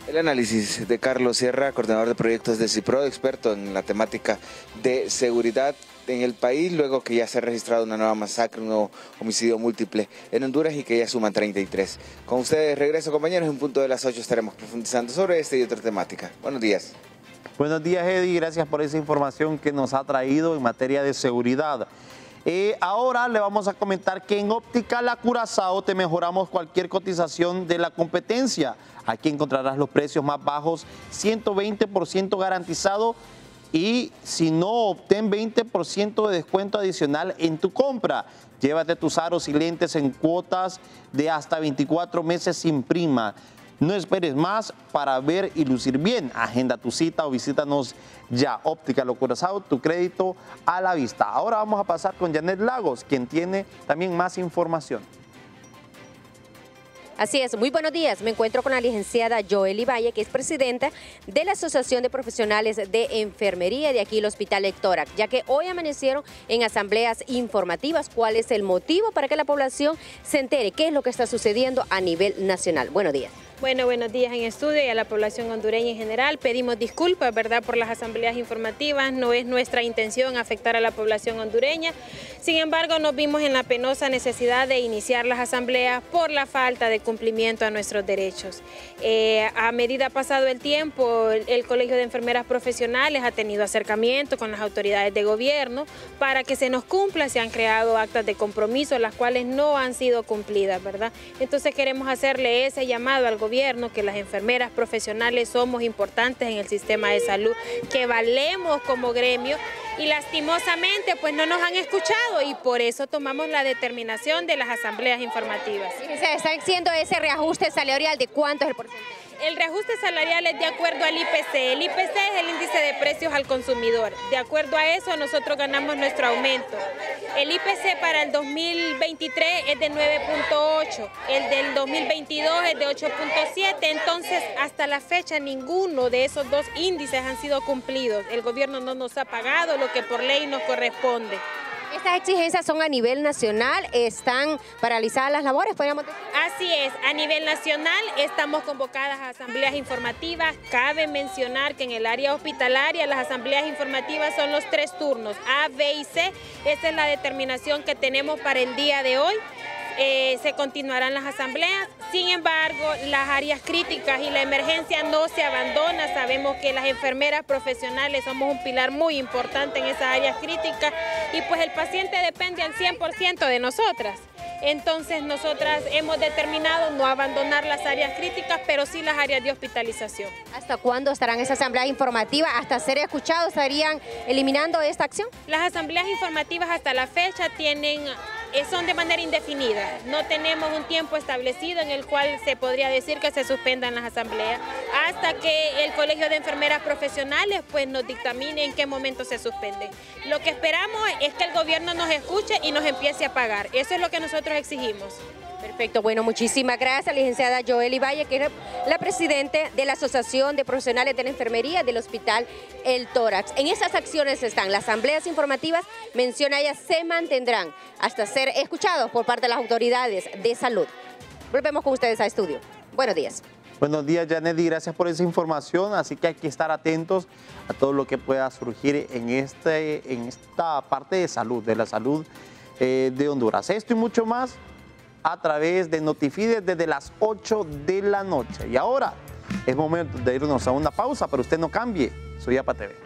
El análisis de Carlos Sierra, coordinador de proyectos de Ciprol, experto en la temática de seguridad en el país, luego que ya se ha registrado una nueva masacre, un nuevo homicidio múltiple en Honduras y que ya suman treinta y tres. Con ustedes regreso, compañeros, en punto de las ocho estaremos profundizando sobre esta y otra temática. Buenos días. Buenos días, Eddie, gracias por esa información que nos ha traído en materia de seguridad. Eh, ahora le vamos a comentar que en Óptica La Curazao te mejoramos cualquier cotización de la competencia. Aquí encontrarás los precios más bajos, ciento veinte por ciento garantizado, y si no, obtén veinte por ciento de descuento adicional en tu compra. Llévate tus aros y lentes en cuotas de hasta veinticuatro meses sin prima. No esperes más para ver y lucir bien. Agenda tu cita o visítanos ya. Óptica Lo Curazao, tu crédito a la vista. Ahora vamos a pasar con Janet Lagos, quien tiene también más información. Así es, muy buenos días. Me encuentro con la licenciada Joely Valle, que es presidenta de la Asociación de Profesionales de Enfermería de aquí el Hospital El Tórax, ya que hoy amanecieron en asambleas informativas. ¿Cuál es el motivo para que la población se entere qué es lo que está sucediendo a nivel nacional? Buenos días. Bueno, buenos días en estudio y a la población hondureña en general. Pedimos disculpas, ¿verdad?, por las asambleas informativas. No es nuestra intención afectar a la población hondureña. Sin embargo, nos vimos en la penosa necesidad de iniciar las asambleas por la falta de cumplimiento a nuestros derechos. Eh, a medida pasado el tiempo, el Colegio de Enfermeras Profesionales ha tenido acercamiento con las autoridades de gobierno para que se nos cumpla. Se han creado actas de compromiso, las cuales no han sido cumplidas, ¿verdad? Entonces queremos hacerle ese llamado al gobierno que las enfermeras profesionales somos importantes en el sistema de salud, que valemos como gremio y lastimosamente pues no nos han escuchado y por eso tomamos la determinación de las asambleas informativas. Se está haciendo ese reajuste salarial, ¿de cuánto es el porcentaje? El reajuste salarial es de acuerdo al I P C. El I P C es el índice de precios al consumidor. De acuerdo a eso, nosotros ganamos nuestro aumento. El I P C para el dos mil veintitrés es de nueve punto ocho, el del dos mil veintidós es de ocho punto siete. Entonces, hasta la fecha, ninguno de esos dos índices han sido cumplidos. El gobierno no nos ha pagado lo que por ley nos corresponde. Estas exigencias son a nivel nacional, están paralizadas las labores, podríamos decir. Así es, a nivel nacional estamos convocadas a asambleas informativas. Cabe mencionar que en el área hospitalaria las asambleas informativas son los tres turnos, A, B y C. Esa es la determinación que tenemos para el día de hoy. eh, se continuarán las asambleas. Sin embargo, las áreas críticas y la emergencia no se abandona. Sabemos que las enfermeras profesionales somos un pilar muy importante en esas áreas críticas y pues el paciente depende al cien por ciento de nosotras. Entonces nosotras hemos determinado no abandonar las áreas críticas, pero sí las áreas de hospitalización. ¿Hasta cuándo estarán esas asambleas informativas? ¿Hasta ser escuchados estarían eliminando esta acción? Las asambleas informativas hasta la fecha tienen, son de manera indefinida. No tenemos un tiempo establecido en el cual se podría decir que se suspendan las asambleas, hasta que el Colegio de Enfermeras Profesionales pues, nos dictamine en qué momento se suspenden. Lo que esperamos es que el gobierno nos escuche y nos empiece a pagar. Eso es lo que nosotros exigimos. Perfecto, bueno, muchísimas gracias, licenciada Joely Valle, que es la presidente de la Asociación de Profesionales de la Enfermería del Hospital El Tórax. En esas acciones están las asambleas informativas, menciona ella, se mantendrán hasta ser escuchados por parte de las autoridades de salud. Volvemos con ustedes a estudio. Buenos días. Buenos días, Janedy, gracias por esa información, así que hay que estar atentos a todo lo que pueda surgir en, este, en esta parte de salud, de la salud eh, de Honduras. Esto y mucho más a través de Notifides desde las ocho de la noche. Y ahora es momento de irnos a una pausa, pero usted no cambie. Suyapa T V.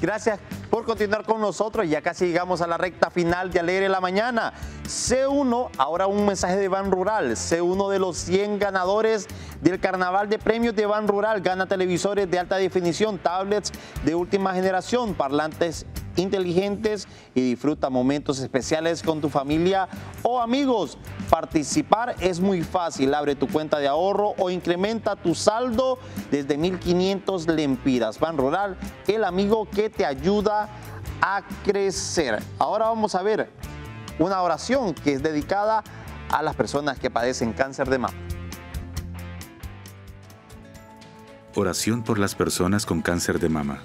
Gracias por continuar con nosotros. Ya casi llegamos a la recta final de Alegre la Mañana. C uno, ahora un mensaje de Banrural. C uno de los cien ganadores del Carnaval de Premios de Banrural. Gana televisores de alta definición, tablets de última generación, parlantes inteligentes y disfruta momentos especiales con tu familia o amigos. Participar es muy fácil. Abre tu cuenta de ahorro o incrementa tu saldo desde mil quinientos lempiras. Banrural, el amigo que te ayuda a crecer. Ahora vamos a ver una oración que es dedicada a las personas que padecen cáncer de mama. Oración por las personas con cáncer de mama.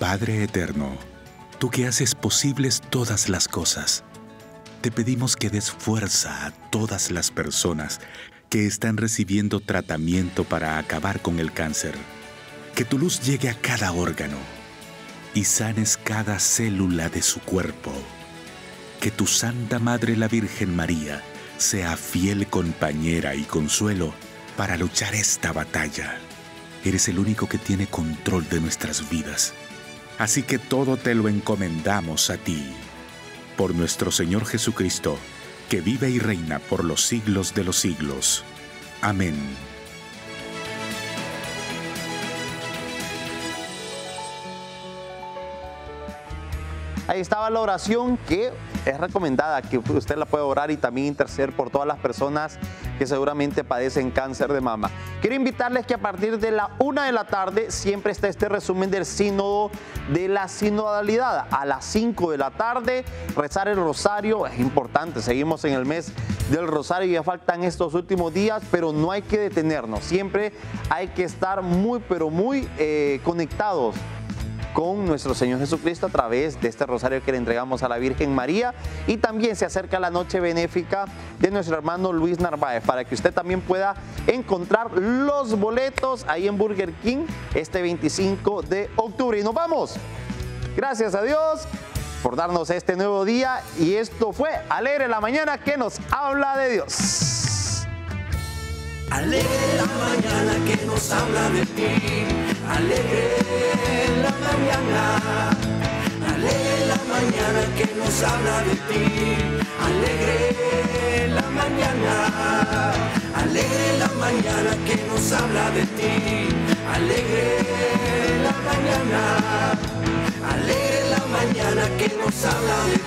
Padre eterno, tú que haces posibles todas las cosas, te pedimos que des fuerza a todas las personas que están recibiendo tratamiento para acabar con el cáncer. Que tu luz llegue a cada órgano y sanes cada célula de su cuerpo. Que tu Santa Madre la Virgen María sea fiel compañera y consuelo para luchar esta batalla. Eres el único que tiene control de nuestras vidas. Así que todo te lo encomendamos a ti. Por nuestro Señor Jesucristo, que vive y reina por los siglos de los siglos. Amén. Ahí estaba la oración que es recomendada, que usted la puede orar y también interceder por todas las personas que seguramente padecen cáncer de mama. Quiero invitarles que a partir de la una de la tarde siempre está este resumen del sínodo de la sinodalidad. A las cinco de la tarde, rezar el rosario es importante. Seguimos en el mes del rosario, ya faltan estos últimos días, pero no hay que detenernos. Siempre hay que estar muy, pero muy eh, conectados con nuestro Señor Jesucristo a través de este rosario que le entregamos a la Virgen María. Y también se acerca la noche benéfica de nuestro hermano Luis Narváez, para que usted también pueda encontrar los boletos ahí en Burger King este veinticinco de octubre. Y nos vamos. Gracias a Dios por darnos este nuevo día. Y esto fue Alegre la Mañana, que nos habla de Dios. Alegre la mañana que nos habla de ti. Alegre la mañana, alegre la mañana que nos habla de ti. Alegre la mañana, alegre la mañana que nos habla de ti. Alegre la mañana, alegre la mañana que nos habla de ti.